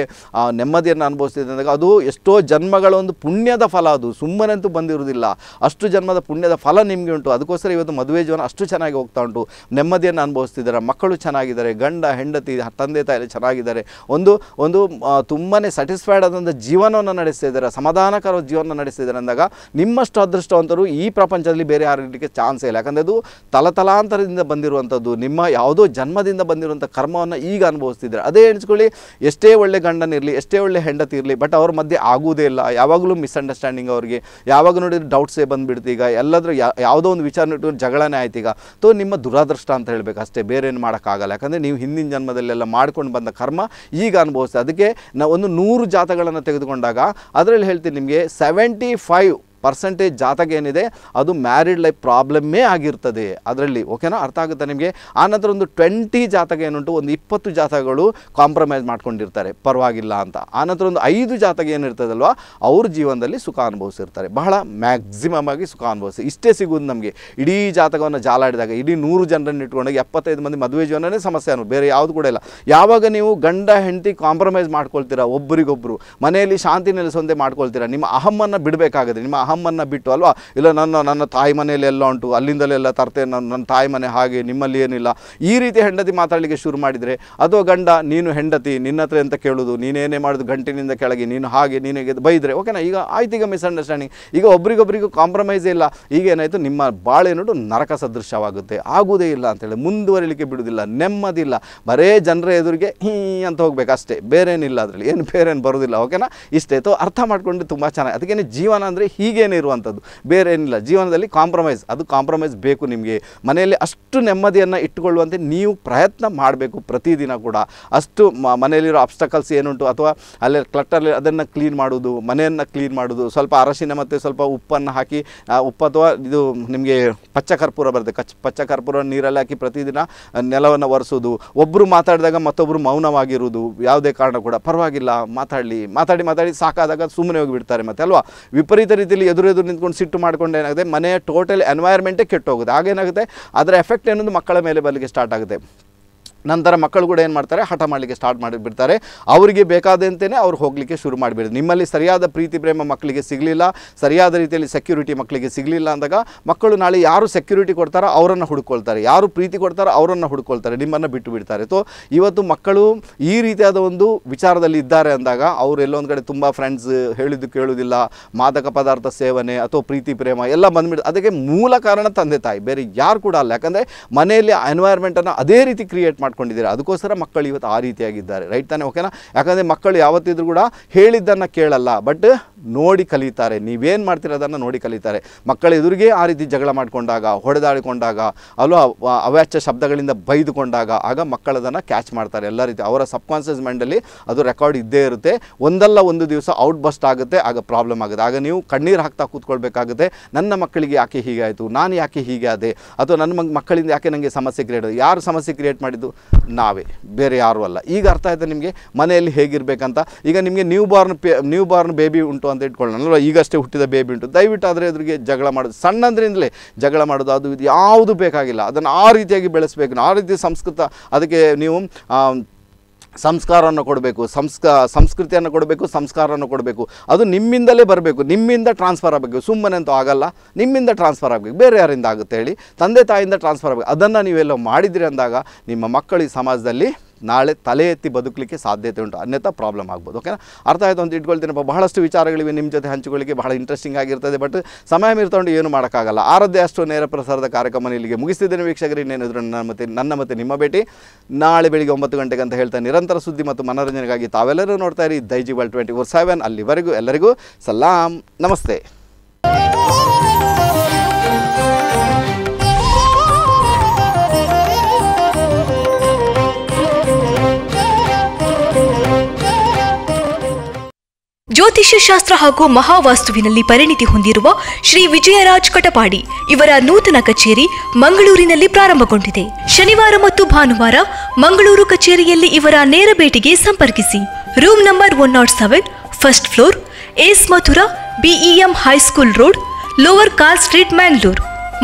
ನೆಮ್ಮದಿಯನ್ನು ಅನುಭವಿಸ್ತಿದೆ ಅಂದಾಗ ಅದು ಎಷ್ಟೋ ಜನ್ಮಗಳ ಒಂದು ಪುಣ್ಯದ ಫಲ ಅದು ಸುಮ್ಮನೆಂತೂ ಬಂದಿರುವುದಿಲ್ಲ ಅಷ್ಟು ಜನ್ಮದ ಪುಣ್ಯದ ಫಲ ನಿಮಗೆ ಉಂಟು ಅದಕ್ಕೋಸ್ಕರ ಇವತ್ತು ಮದುವೆ ಜೀವನ ಅಷ್ಟು ಚೆನ್ನಾಗಿ ಹೋಗ್ತಾ ಉಂಟು ನೆಮ್ಮದಿಯನ್ನು ಅನುಭವಿಸ್ತಿದ್ದಾರೆ ಮಕ್ಕಳು ಚೆನ್ನಾಗಿದ್ದಾರೆ ಗಂಡ ಹೆಂಡತಿ ತಂದೆ ತಾಯಿ ಚೆನ್ನಾಗಿದ್ದಾರೆ ಒಂದು ಒಂದು ತುಂಬಾ ಸ್ಯಾಟಿಸ್ಫೈಡ್ ಆದಂಥ ಜೀವನವನ್ನು ನಡೆಸ್ತಾ ಇದ್ದಾರೆ ಸಮಾಧಾನಕರ ಜೀವನ ನಡೆಸ್ತಾ ಇದ್ದಾರೆ ಅಂದಾಗ ನಿಮ್ಮಷ್ಟು ಅದೃಷ್ಟವಂತರು ಈ ಪ್ರಪಂಚದಲ್ಲಿ ಬೇರೆ ಯಾರಿಗಲಿಕ್ಕೆ ಚಾನ್ಸೇ ಇಲ್ಲ ಯಾಕಂದರೆ ಅದು ತಲತಲಾಂತರದಿಂದ ಬಂದಿರುವಂಥದ್ದು ನಿಮ್ಮ ಯಾವುದೋ ಜನ್ಮದಿಂದ ಬಂದಿರುವಂಥ ಕರ್ಮವನ್ನು ಈಗ ಅನುಭವಿಸ್ತಿದ್ದಾರೆ ಅದೇ ಎಣಿಸ್ಕೊಳ್ಳಿ ಎಷ್ಟೇ ಒಳ್ಳೆ ಗಂಡನಿರಲಿ ಎಷ್ಟೇ ಒಳ್ಳೆ ಹೆಂಡತಿ ಇರಲಿ ಬಟ್ ಅವ್ರ ಮಧ್ಯೆ ಆಗುವುದೇ ಇಲ್ಲ ಯಾವಾಗಲೂ ಮಿಸ್ಅಂಡರ್ಸ್ಟ್ಯಾಂಡಿಂಗ್ ಅವ್ರಿಗೆ ಯಾವಾಗ ನೋಡಿದ್ರೆ ಡೌಟ್ಸೇ ಬಂದುಬಿಡ್ತು ಈಗ ಎಲ್ಲಾದರೂ ಯಾವುದೋ ಒಂದು ವಿಚಾರ ಇಟ್ಟು ಜಗಳನೇ ಆಯ್ತು ಈಗ ತೋ ನಿಮ್ಮ ದುರಾದೃಷ್ಟ ಅಂತ ಹೇಳಬೇಕು ಅಷ್ಟೇ ಬೇರೆ ಏನು ಮಾಡೋಕ್ಕಾಗಲ್ಲ ಯಾಕಂದರೆ ನೀವು ಹಿಂದಿನ ಜನ್ಮದಲ್ಲೆಲ್ಲ ಮಾಡ್ಕೊಂಡು ಬಂದ ಕರ್ಮ ಈಗ ಅನುಭವಿಸ್ತದೆ ಅದಕ್ಕೆ ನಾವು ಒಂದು 100 ಜಾತಗಳನ್ನು ತೆಗೆದುಕೊಂಡಾಗ ಅದರಲ್ಲಿ ಹೇಳ್ತೀನಿ ನಿಮಗೆ 75% ಜಾತಕ ಏನಿದೆ ಅದು ಮ್ಯಾರಿಡ್ ಲೈಫ್ ಪ್ರಾಬ್ಲಮ್ಮೇ ಆಗಿರ್ತದೆ ಅದರಲ್ಲಿ ಓಕೆನಾ ಅರ್ಥ ಆಗುತ್ತೆ ನಿಮಗೆ ಆನಂತರ ಒಂದು 20 ಜಾತಕ ಏನುಂಟು ಒಂದು 20 ಜಾತಕಗಳು ಕಾಂಪ್ರಮೈಸ್ ಮಾಡ್ಕೊಂಡಿರ್ತಾರೆ ಪರವಾಗಿಲ್ಲ ಅಂತ ಆನಂತರ ಒಂದು 5 ಜಾತಕ ಏನಿರ್ತದಲ್ವ ಅವ್ರ ಜೀವನದಲ್ಲಿ ಸುಖ ಅನುಭವಿಸಿರ್ತಾರೆ ಬಹಳ ಮ್ಯಾಕ್ಸಿಮಮ್ ಆಗಿ ಸುಖ ಅನುಭವಿಸಿ ಇಷ್ಟೇ ಸಿಗೋದು ನಮಗೆ ಇಡೀ ಜಾತಕವನ್ನು ಜಾಲಾಡಿದಾಗ ಇಡೀ 100 ಜನರನ್ನು ಇಟ್ಕೊಂಡಾಗ 75 ಮಂದಿ ಮದುವೆ ಜೀವನನೇ ಸಮಸ್ಯೆ ಅನ್ನೋ ಬೇರೆ ಯಾವುದು ಕೂಡ ಇಲ್ಲ ಯಾವಾಗ ನೀವು ಗಂಡ ಹೆಂಡತಿ ಕಾಂಪ್ರಮೈಸ್ ಮಾಡ್ಕೊಳ್ತೀರಾ ಒಬ್ಬರಿಗೊಬ್ಬರು ಮನೆಯಲ್ಲಿ ಶಾಂತಿ ನೆಲೆಸೊಂದೇ ಮಾಡ್ಕೊಳ್ತೀರಾ ನಿಮ್ಮ ಅಹಮ್ಮನ್ನು ಬಿಡಬೇಕಾಗುತ್ತೆ ನಿಮ್ಮ ಅಹಮ್ಮನ್ನು ಬಿಟ್ಟು ಅಲ್ವಾ ಇಲ್ಲ ನನ್ನ ತಾಯಿ ಮನೆಯಲ್ಲಿ ಎಲ್ಲ ಉಂಟು ಅಲ್ಲಿಂದಲೆಲ್ಲ ತರ್ತೇನೆ ನನ್ನ ತಾಯಿ ಮನೆ ಹಾಗೆ ನಿಮ್ಮಲ್ಲಿ ಏನಿಲ್ಲ ಈ ರೀತಿ ಹೆಂಡತಿ ಮಾತಾಡಲಿಕ್ಕೆ ಶುರು ಮಾಡಿದರೆ ಅಥವಾ ಗಂಡ ನೀನು ಹೆಂಡತಿ ನಿನ್ನ ಹತ್ರ ಅಂತ ಕೇಳೋದು ನೀನೇನೇ ಮಾಡೋದು ಗಂಟಿನಿಂದ ಕೆಳಗೆ ನೀನು ಹಾಗೆ ನೀನೇಗೆ ಬೈದರೆ ಓಕೆನಾ ಈಗ ಆಯ್ತು ಈಗ ಮಿಸ್ಅಂಡರ್ಸ್ಟ್ಯಾಂಡಿಂಗ್ ಈಗ ಒಬ್ರಿಗೊಬ್ರಿಗೂ ಕಾಂಪ್ರಮೈಸ್ ಇಲ್ಲ ಈಗ ಏನಾಯಿತು ನಿಮ್ಮ ಬಾಳೆನೋಡು ನರಕ ಸದೃಶವಾಗುತ್ತೆ ಆಗುವುದೇ ಇಲ್ಲ ಅಂತೇಳಿ ಮುಂದುವರಿಲಿಕ್ಕೆ ಬಿಡುವುದಿಲ್ಲ ನೆಮ್ಮದಿ ಇಲ್ಲ ಬರೇ ಜನರ ಎದುರಿಗೆ ಹೀ ಅಂತ ಹೋಗ್ಬೇಕು ಅಷ್ಟೇ ಬೇರೇನಿಲ್ಲ ಅದರಲ್ಲಿ ಏನು ಬೇರೇನು ಬರೋದಿಲ್ಲ ಓಕೆನಾ ಇಷ್ಟೇ ತೋ ಅರ್ಥ ಮಾಡಿಕೊಂಡು ತುಂಬ ಚೆನ್ನಾಗಿ ಅದಕ್ಕೇನೆ ಜೀವನ ಅಂದರೆ ಹೀಗೆ ಇರುವಂಥದ್ದು ಬೇರೆ ಏನಿಲ್ಲ ಜೀವನದಲ್ಲಿ ಕಾಂಪ್ರಮೈಸ್ ಅದು ಕಾಂಪ್ರಮೈಸ್ ಬೇಕು ನಿಮಗೆ ಮನೆಯಲ್ಲಿ ಅಷ್ಟು ನೆಮ್ಮದಿಯನ್ನು ಇಟ್ಟುಕೊಳ್ಳುವಂತೆ ನೀವು ಪ್ರಯತ್ನ ಮಾಡಬೇಕು ಪ್ರತಿದಿನ ಕೂಡ ಅಷ್ಟು ಮನೆಯಲ್ಲಿರೋ ಅಬ್ಸ್ಟಕಲ್ಸ್ ಏನುಂಟು ಅಥವಾ ಅಲ್ಲಿ ಕ್ಲಟ್ಟರ್ ಅದನ್ನು ಕ್ಲೀನ್ ಮಾಡೋದು ಮನೆಯನ್ನು ಕ್ಲೀನ್ ಮಾಡೋದು ಸ್ವಲ್ಪ ಅರಶಿನ ಮತ್ತು ಸ್ವಲ್ಪ ಉಪ್ಪನ್ನು ಹಾಕಿ ಉಪ್ಪು ಅಥವಾ ಇದು ನಿಮಗೆ ಪಚ್ಚ ಕರ್ಪೂರ ಬರುತ್ತೆ ಪಚ್ಚ ಕರ್ಪೂರ ನೀರಲ್ಲಿ ಹಾಕಿ ಪ್ರತಿದಿನ ನೆಲವನ್ನು ಒರೆಸೋದು ಒಬ್ಬರು ಮಾತಾಡಿದಾಗ ಮತ್ತೊಬ್ಬರು ಮೌನವಾಗಿರುವುದು ಯಾವುದೇ ಕಾರಣ ಕೂಡ ಪರವಾಗಿಲ್ಲ ಮಾತಾಡಲಿ ಮಾತಾಡಿ ಮಾತಾಡಿ ಸಾಕಾದಾಗ ಸುಮ್ಮನೆ ಹೋಗಿಬಿಡ್ತಾರೆ ಮತ್ತೆ ಅಲ್ವಾ ವಿಪರೀತ ರೀತಿಯಲ್ಲಿ ಎದುರು ನಿಂತ್ಕೊಂಡು ಸಿಟ್ಟು ಮಾಡಿಕೊಂಡು ಏನಾಗುತ್ತೆ ಮನೆಯ ಟೋಟಲ್ ಎನ್ವೈರ್ಮೆಂಟೇ ಕೆಟ್ಟೋಗುತ್ತೆ ಆಗೇನಾಗುತ್ತೆ ಅದರ ಎಫೆಕ್ಟ್ ಏನೊಂದು ಮಕ್ಕಳ ಮೇಲೆ ಬರಲಿಕ್ಕೆ ಸ್ಟಾರ್ಟ್ ಆಗುತ್ತೆ ನಂತರ ಮಕ್ಕಳು ಕೂಡ ಏನು ಮಾಡ್ತಾರೆ ಹಠ ಮಾಡಲಿಕ್ಕೆ ಸ್ಟಾರ್ಟ್ ಮಾಡಿಬಿಡ್ತಾರೆ ಅವರಿಗೆ ಬೇಕಾದಂತೆಯೇ ಅವ್ರು ಹೋಗಲಿಕ್ಕೆ ಶುರು ಮಾಡಿಬಿಡ್ತಾರೆ ನಿಮ್ಮಲ್ಲಿ ಸರಿಯಾದ ಪ್ರೀತಿ ಪ್ರೇಮ ಮಕ್ಕಳಿಗೆ ಸಿಗಲಿಲ್ಲ ಸರಿಯಾದ ರೀತಿಯಲ್ಲಿ ಸೆಕ್ಯೂರಿಟಿ ಮಕ್ಕಳಿಗೆ ಸಿಗಲಿಲ್ಲ ಅಂದಾಗ ಮಕ್ಕಳು ನಾಳೆ ಯಾರು ಸೆಕ್ಯೂರಿಟಿ ಕೊಡ್ತಾರೋ ಅವರನ್ನು ಹುಡುಕೊಳ್ತಾರೆ ಯಾರು ಪ್ರೀತಿ ಕೊಡ್ತಾರೋ ಅವರನ್ನು ಹುಡುಕೊಳ್ತಾರೆ ನಿಮ್ಮನ್ನು ಬಿಟ್ಟು ಬಿಡ್ತಾರೆ ತೋ ಇವತ್ತು ಮಕ್ಕಳು ಈ ರೀತಿಯಾದ ಒಂದು ವಿಚಾರದಲ್ಲಿ ಇದ್ದಾರೆ ಅಂದಾಗ ಅವರು ಎಲ್ಲೊಂದು ಕಡೆ ತುಂಬ ಫ್ರೆಂಡ್ಸ್ ಹೇಳಿದ್ದು ಕೇಳೋದಿಲ್ಲ ಮಾದಕ ಪದಾರ್ಥ ಸೇವನೆ ಅಥವಾ ಪ್ರೀತಿ ಪ್ರೇಮ ಎಲ್ಲ ಬಂದುಬಿಡ್ತಾರೆ ಅದಕ್ಕೆ ಮೂಲ ಕಾರಣ ತಂದೆ ತಾಯಿ ಬೇರೆ ಯಾರು ಕೂಡ ಅಲ್ಲ ಯಾಕಂದರೆ ಮನೆಯಲ್ಲಿ ಎನ್ವೈರ್ಮೆಂಟನ್ನು ಅದೇ ರೀತಿ ಕ್ರಿಯೇಟ್ ಮಾಡಿ ಕೊಂಡಿದ್ದೀರಾ ಅದಕ್ಕೋಸ್ಕರ ಮಕ್ಕಳು ಇವತ್ತು ಆ ರೀತಿಯಾಗಿದ್ದಾರೆ ರೈಟ್ ತಾನೇ ಓಕೆನಾ ಯಾಕಂದರೆ ಮಕ್ಕಳು ಯಾವತ್ತಿದ್ರೂ ಕೂಡ ಹೇಳಿದ್ದನ್ನು ಕೇಳಲ್ಲ ಬಟ್ ನೋಡಿ ಕಲಿತಾರೆ ನೀವೇನು ಮಾಡ್ತಿರೋದನ್ನು ನೋಡಿ ಕಲಿತಾರೆ ಮಕ್ಕಳ ಎದುರಿಗೆ ಆ ರೀತಿ ಜಗಳ ಮಾಡಿಕೊಂಡಾಗ ಹೊಡೆದಾಡಿಕೊಂಡಾಗ ಅಲ್ವಾ ಅವಾಚ್ಯ ಶಬ್ದಗಳಿಂದ ಬೈದುಕೊಂಡಾಗ ಆಗ ಮಕ್ಕಳದನ್ನು ಕ್ಯಾಚ್ ಮಾಡ್ತಾರೆ ಎಲ್ಲ ರೀತಿ ಅವರ ಸಬ್ಕಾನ್ಷಿಯಸ್ ಮೈಂಡಲ್ಲಿ ಅದು ರೆಕಾರ್ಡ್ ಇದ್ದೇ ಇರುತ್ತೆ ಒಂದಲ್ಲ ಒಂದು ದಿವಸ ಔಟ್ ಬಸ್ಟ್ ಆಗುತ್ತೆ ಆಗ ಪ್ರಾಬ್ಲಮ್ ಆಗುತ್ತೆ ಆಗ ನೀವು ಕಣ್ಣೀರು ಹಾಕ್ತಾ ಕೂತ್ಕೊಳ್ಬೇಕಾಗುತ್ತೆ ನನ್ನ ಮಕ್ಕಳಿಗೆ ಯಾಕೆ ಹೀಗಾಯಿತು ನಾನು ಯಾಕೆ ಹೀಗೆ ಆದೆ ಅಥವಾ ನನ್ನ ಮಕ್ಕಳಿಂದ ಯಾಕೆ ನನಗೆ ಸಮಸ್ಯೆ ಕ್ರಿಯೇಟ್ ಆಯಿತು ಯಾರು ಸಮಸ್ಯೆ ಕ್ರಿಯೇಟ್ ಮಾಡಿದ್ದು ನಾವೇ ಬೇರೆ ಯಾರೂ ಅಲ್ಲ ಈಗ ಅರ್ಥ ಆಯಿತು ನಿಮಗೆ ಮನೆಯಲ್ಲಿ ಹೇಗಿರಬೇಕಂತ ಈಗ ನಿಮಗೆ ನ್ಯೂ ಬಾರ್ನ್ ಬೇಬಿ ಉಂಟು ಅಂತ ಇಟ್ಕೊಳ್ಳೋಣ ಈಗಷ್ಟೇ ಹುಟ್ಟಿದ ಬೇಬಿ ಉಂಟು ದಯವಿಟ್ಟು ಆದರೆ ಎದುರಿಗೆ ಜಗಳ ಮಾಡೋದು ಸಣ್ಣದ್ರಿಂದಲೇ ಜಗಳ ಮಾಡೋದು ಅದು ಇದು ಯಾವುದು ಬೇಕಾಗಿಲ್ಲ ಅದನ್ನು ಆ ರೀತಿಯಾಗಿ ಬೆಳೆಸಬೇಕು ಆ ರೀತಿ ಸಂಸ್ಕೃತ ಅದಕ್ಕೆ ನೀವು ಸಂಸ್ಕಾರವನ್ನು ಕೊಡಬೇಕು ಸಂಸ್ಕೃತಿಯನ್ನು ಕೊಡಬೇಕು ಸಂಸ್ಕಾರವನ್ನು ಕೊಡಬೇಕು ಅದು ನಿಮ್ಮಿಂದಲೇ ಬರಬೇಕು ನಿಮ್ಮಿಂದ ಟ್ರಾನ್ಸ್ಫರ್ ಆಗಬೇಕು ಸುಮ್ಮನೆ ಅಂತೂ ಆಗಲ್ಲ ನಿಮ್ಮಿಂದ ಟ್ರಾನ್ಸ್ಫರ್ ಆಗಬೇಕು ಬೇರೆ ಯಾರಿಂದ ಆಗುತ್ತೆ ಹೇಳಿ ತಂದೆ ತಾಯಿಯಿಂದ ಟ್ರಾನ್ಸ್ಫರ್ ಆಗಬೇಕು ಅದನ್ನು ನೀವೆಲ್ಲೋ ಮಾಡಿದಿರಿ ಅಂದಾಗ ನಿಮ್ಮ ಮಕ್ಕಳು ಈ ಸಮಾಜದಲ್ಲಿ ನಾಳೆ ತಲೆ ಎತ್ತಿ ಬದುಕಲಿಕ್ಕೆ ಸಾಧ್ಯತೆ ಉಂಟು, ಅನ್ಯತಾ ಪ್ರಾಬ್ಲಮ್ ಆಗಬಹುದು. ಓಕೆನಾ, ಅರ್ಥ ಆಯಿತು ಅಂತ ಇಟ್ಕೊಳ್ತೀನಿ. ಬಹಳಷ್ಟು ವಿಚಾರಗಳಿವೆ ನಿಮ್ಮ ಜೊತೆ ಹಂಚಿಕೊಳ್ಳಿಕ್ಕೆ, ಬಹಳ ಇಂಟ್ರೆಸ್ಟಿಂಗ್ ಆಗಿರ್ತದೆ. ಬಟ್ ಸಮಯ ಮೀರ್ತಾ ಉಂಟು, ಏನು ಮಾಡೋಕ್ಕಾಗಲ್ಲ. ಆರಾಧ್ಯ ಅಷ್ಟು ನೇರ ಪ್ರಸಾರದ ಕಾರ್ಯಕ್ರಮ ಇಲ್ಲಿಗೆ ಮುಗಿಸ್ತಿದ್ದೇನೆ ವೀಕ್ಷಕರು. ಇನ್ನೇನಿದ್ರು ನನ್ನ ಮತ್ತೆ ನಿಮ್ಮ ಭೇಟಿ ನಾಳೆ ಬೆಳಿಗ್ಗೆ 9 ಗಂಟೆಗೆ ಅಂತ ಹೇಳ್ತಾ, ನಿರಂತರ ಸುದ್ದಿ ಮತ್ತು ಮನೋರಂಜನೆಗಾಗಿ ತಾವೆಲ್ಲರೂ ನೋಡ್ತಾ ಇರಿ ದೈಜಿವರ್ಲ್ಡ್ 24/7. ಅಲ್ಲಿವರೆಗೂ ಎಲ್ಲರಿಗೂ ಸಲಾಂ, ನಮಸ್ತೆ. ಜ್ಯೋತಿಷ್ಯ ಶಾಸ್ತ್ರ ಹಾಗೂ ಮಹಾವಾಸ್ತುವಿನಲ್ಲಿ ಪರಿಣಿತಿ ಹೊಂದಿರುವ ಶ್ರೀ ವಿಜಯರಾಜ್ ಕಟಪಾಡಿ ಇವರ ನೂತನ ಕಚೇರಿ ಮಂಗಳೂರಿನಲ್ಲಿ ಪ್ರಾರಂಭಗೊಂಡಿದೆ. ಶನಿವಾರ ಮತ್ತು ಭಾನುವಾರ ಮಂಗಳೂರು ಕಚೇರಿಯಲ್ಲಿ ಇವರ ನೇರ ಭೇಟಿಗೆ ಸಂಪರ್ಕಿಸಿ. Room number 107, first floor, S Mathura, BEM high school road, lower car street, Mangalore.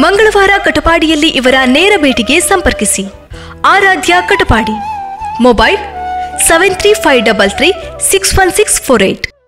ಮಂಗಳವಾರ ಕಟಪಾಡಿಯಲ್ಲಿ ಇವರ ನೇರ ಭೇಟಿಗೆ ಸಂಪರ್ಕಿಸಿ. ಆರಾಧ್ಯ ಕಟಪಾಡಿ, ಮೊಬೈಲ್ 7353361648.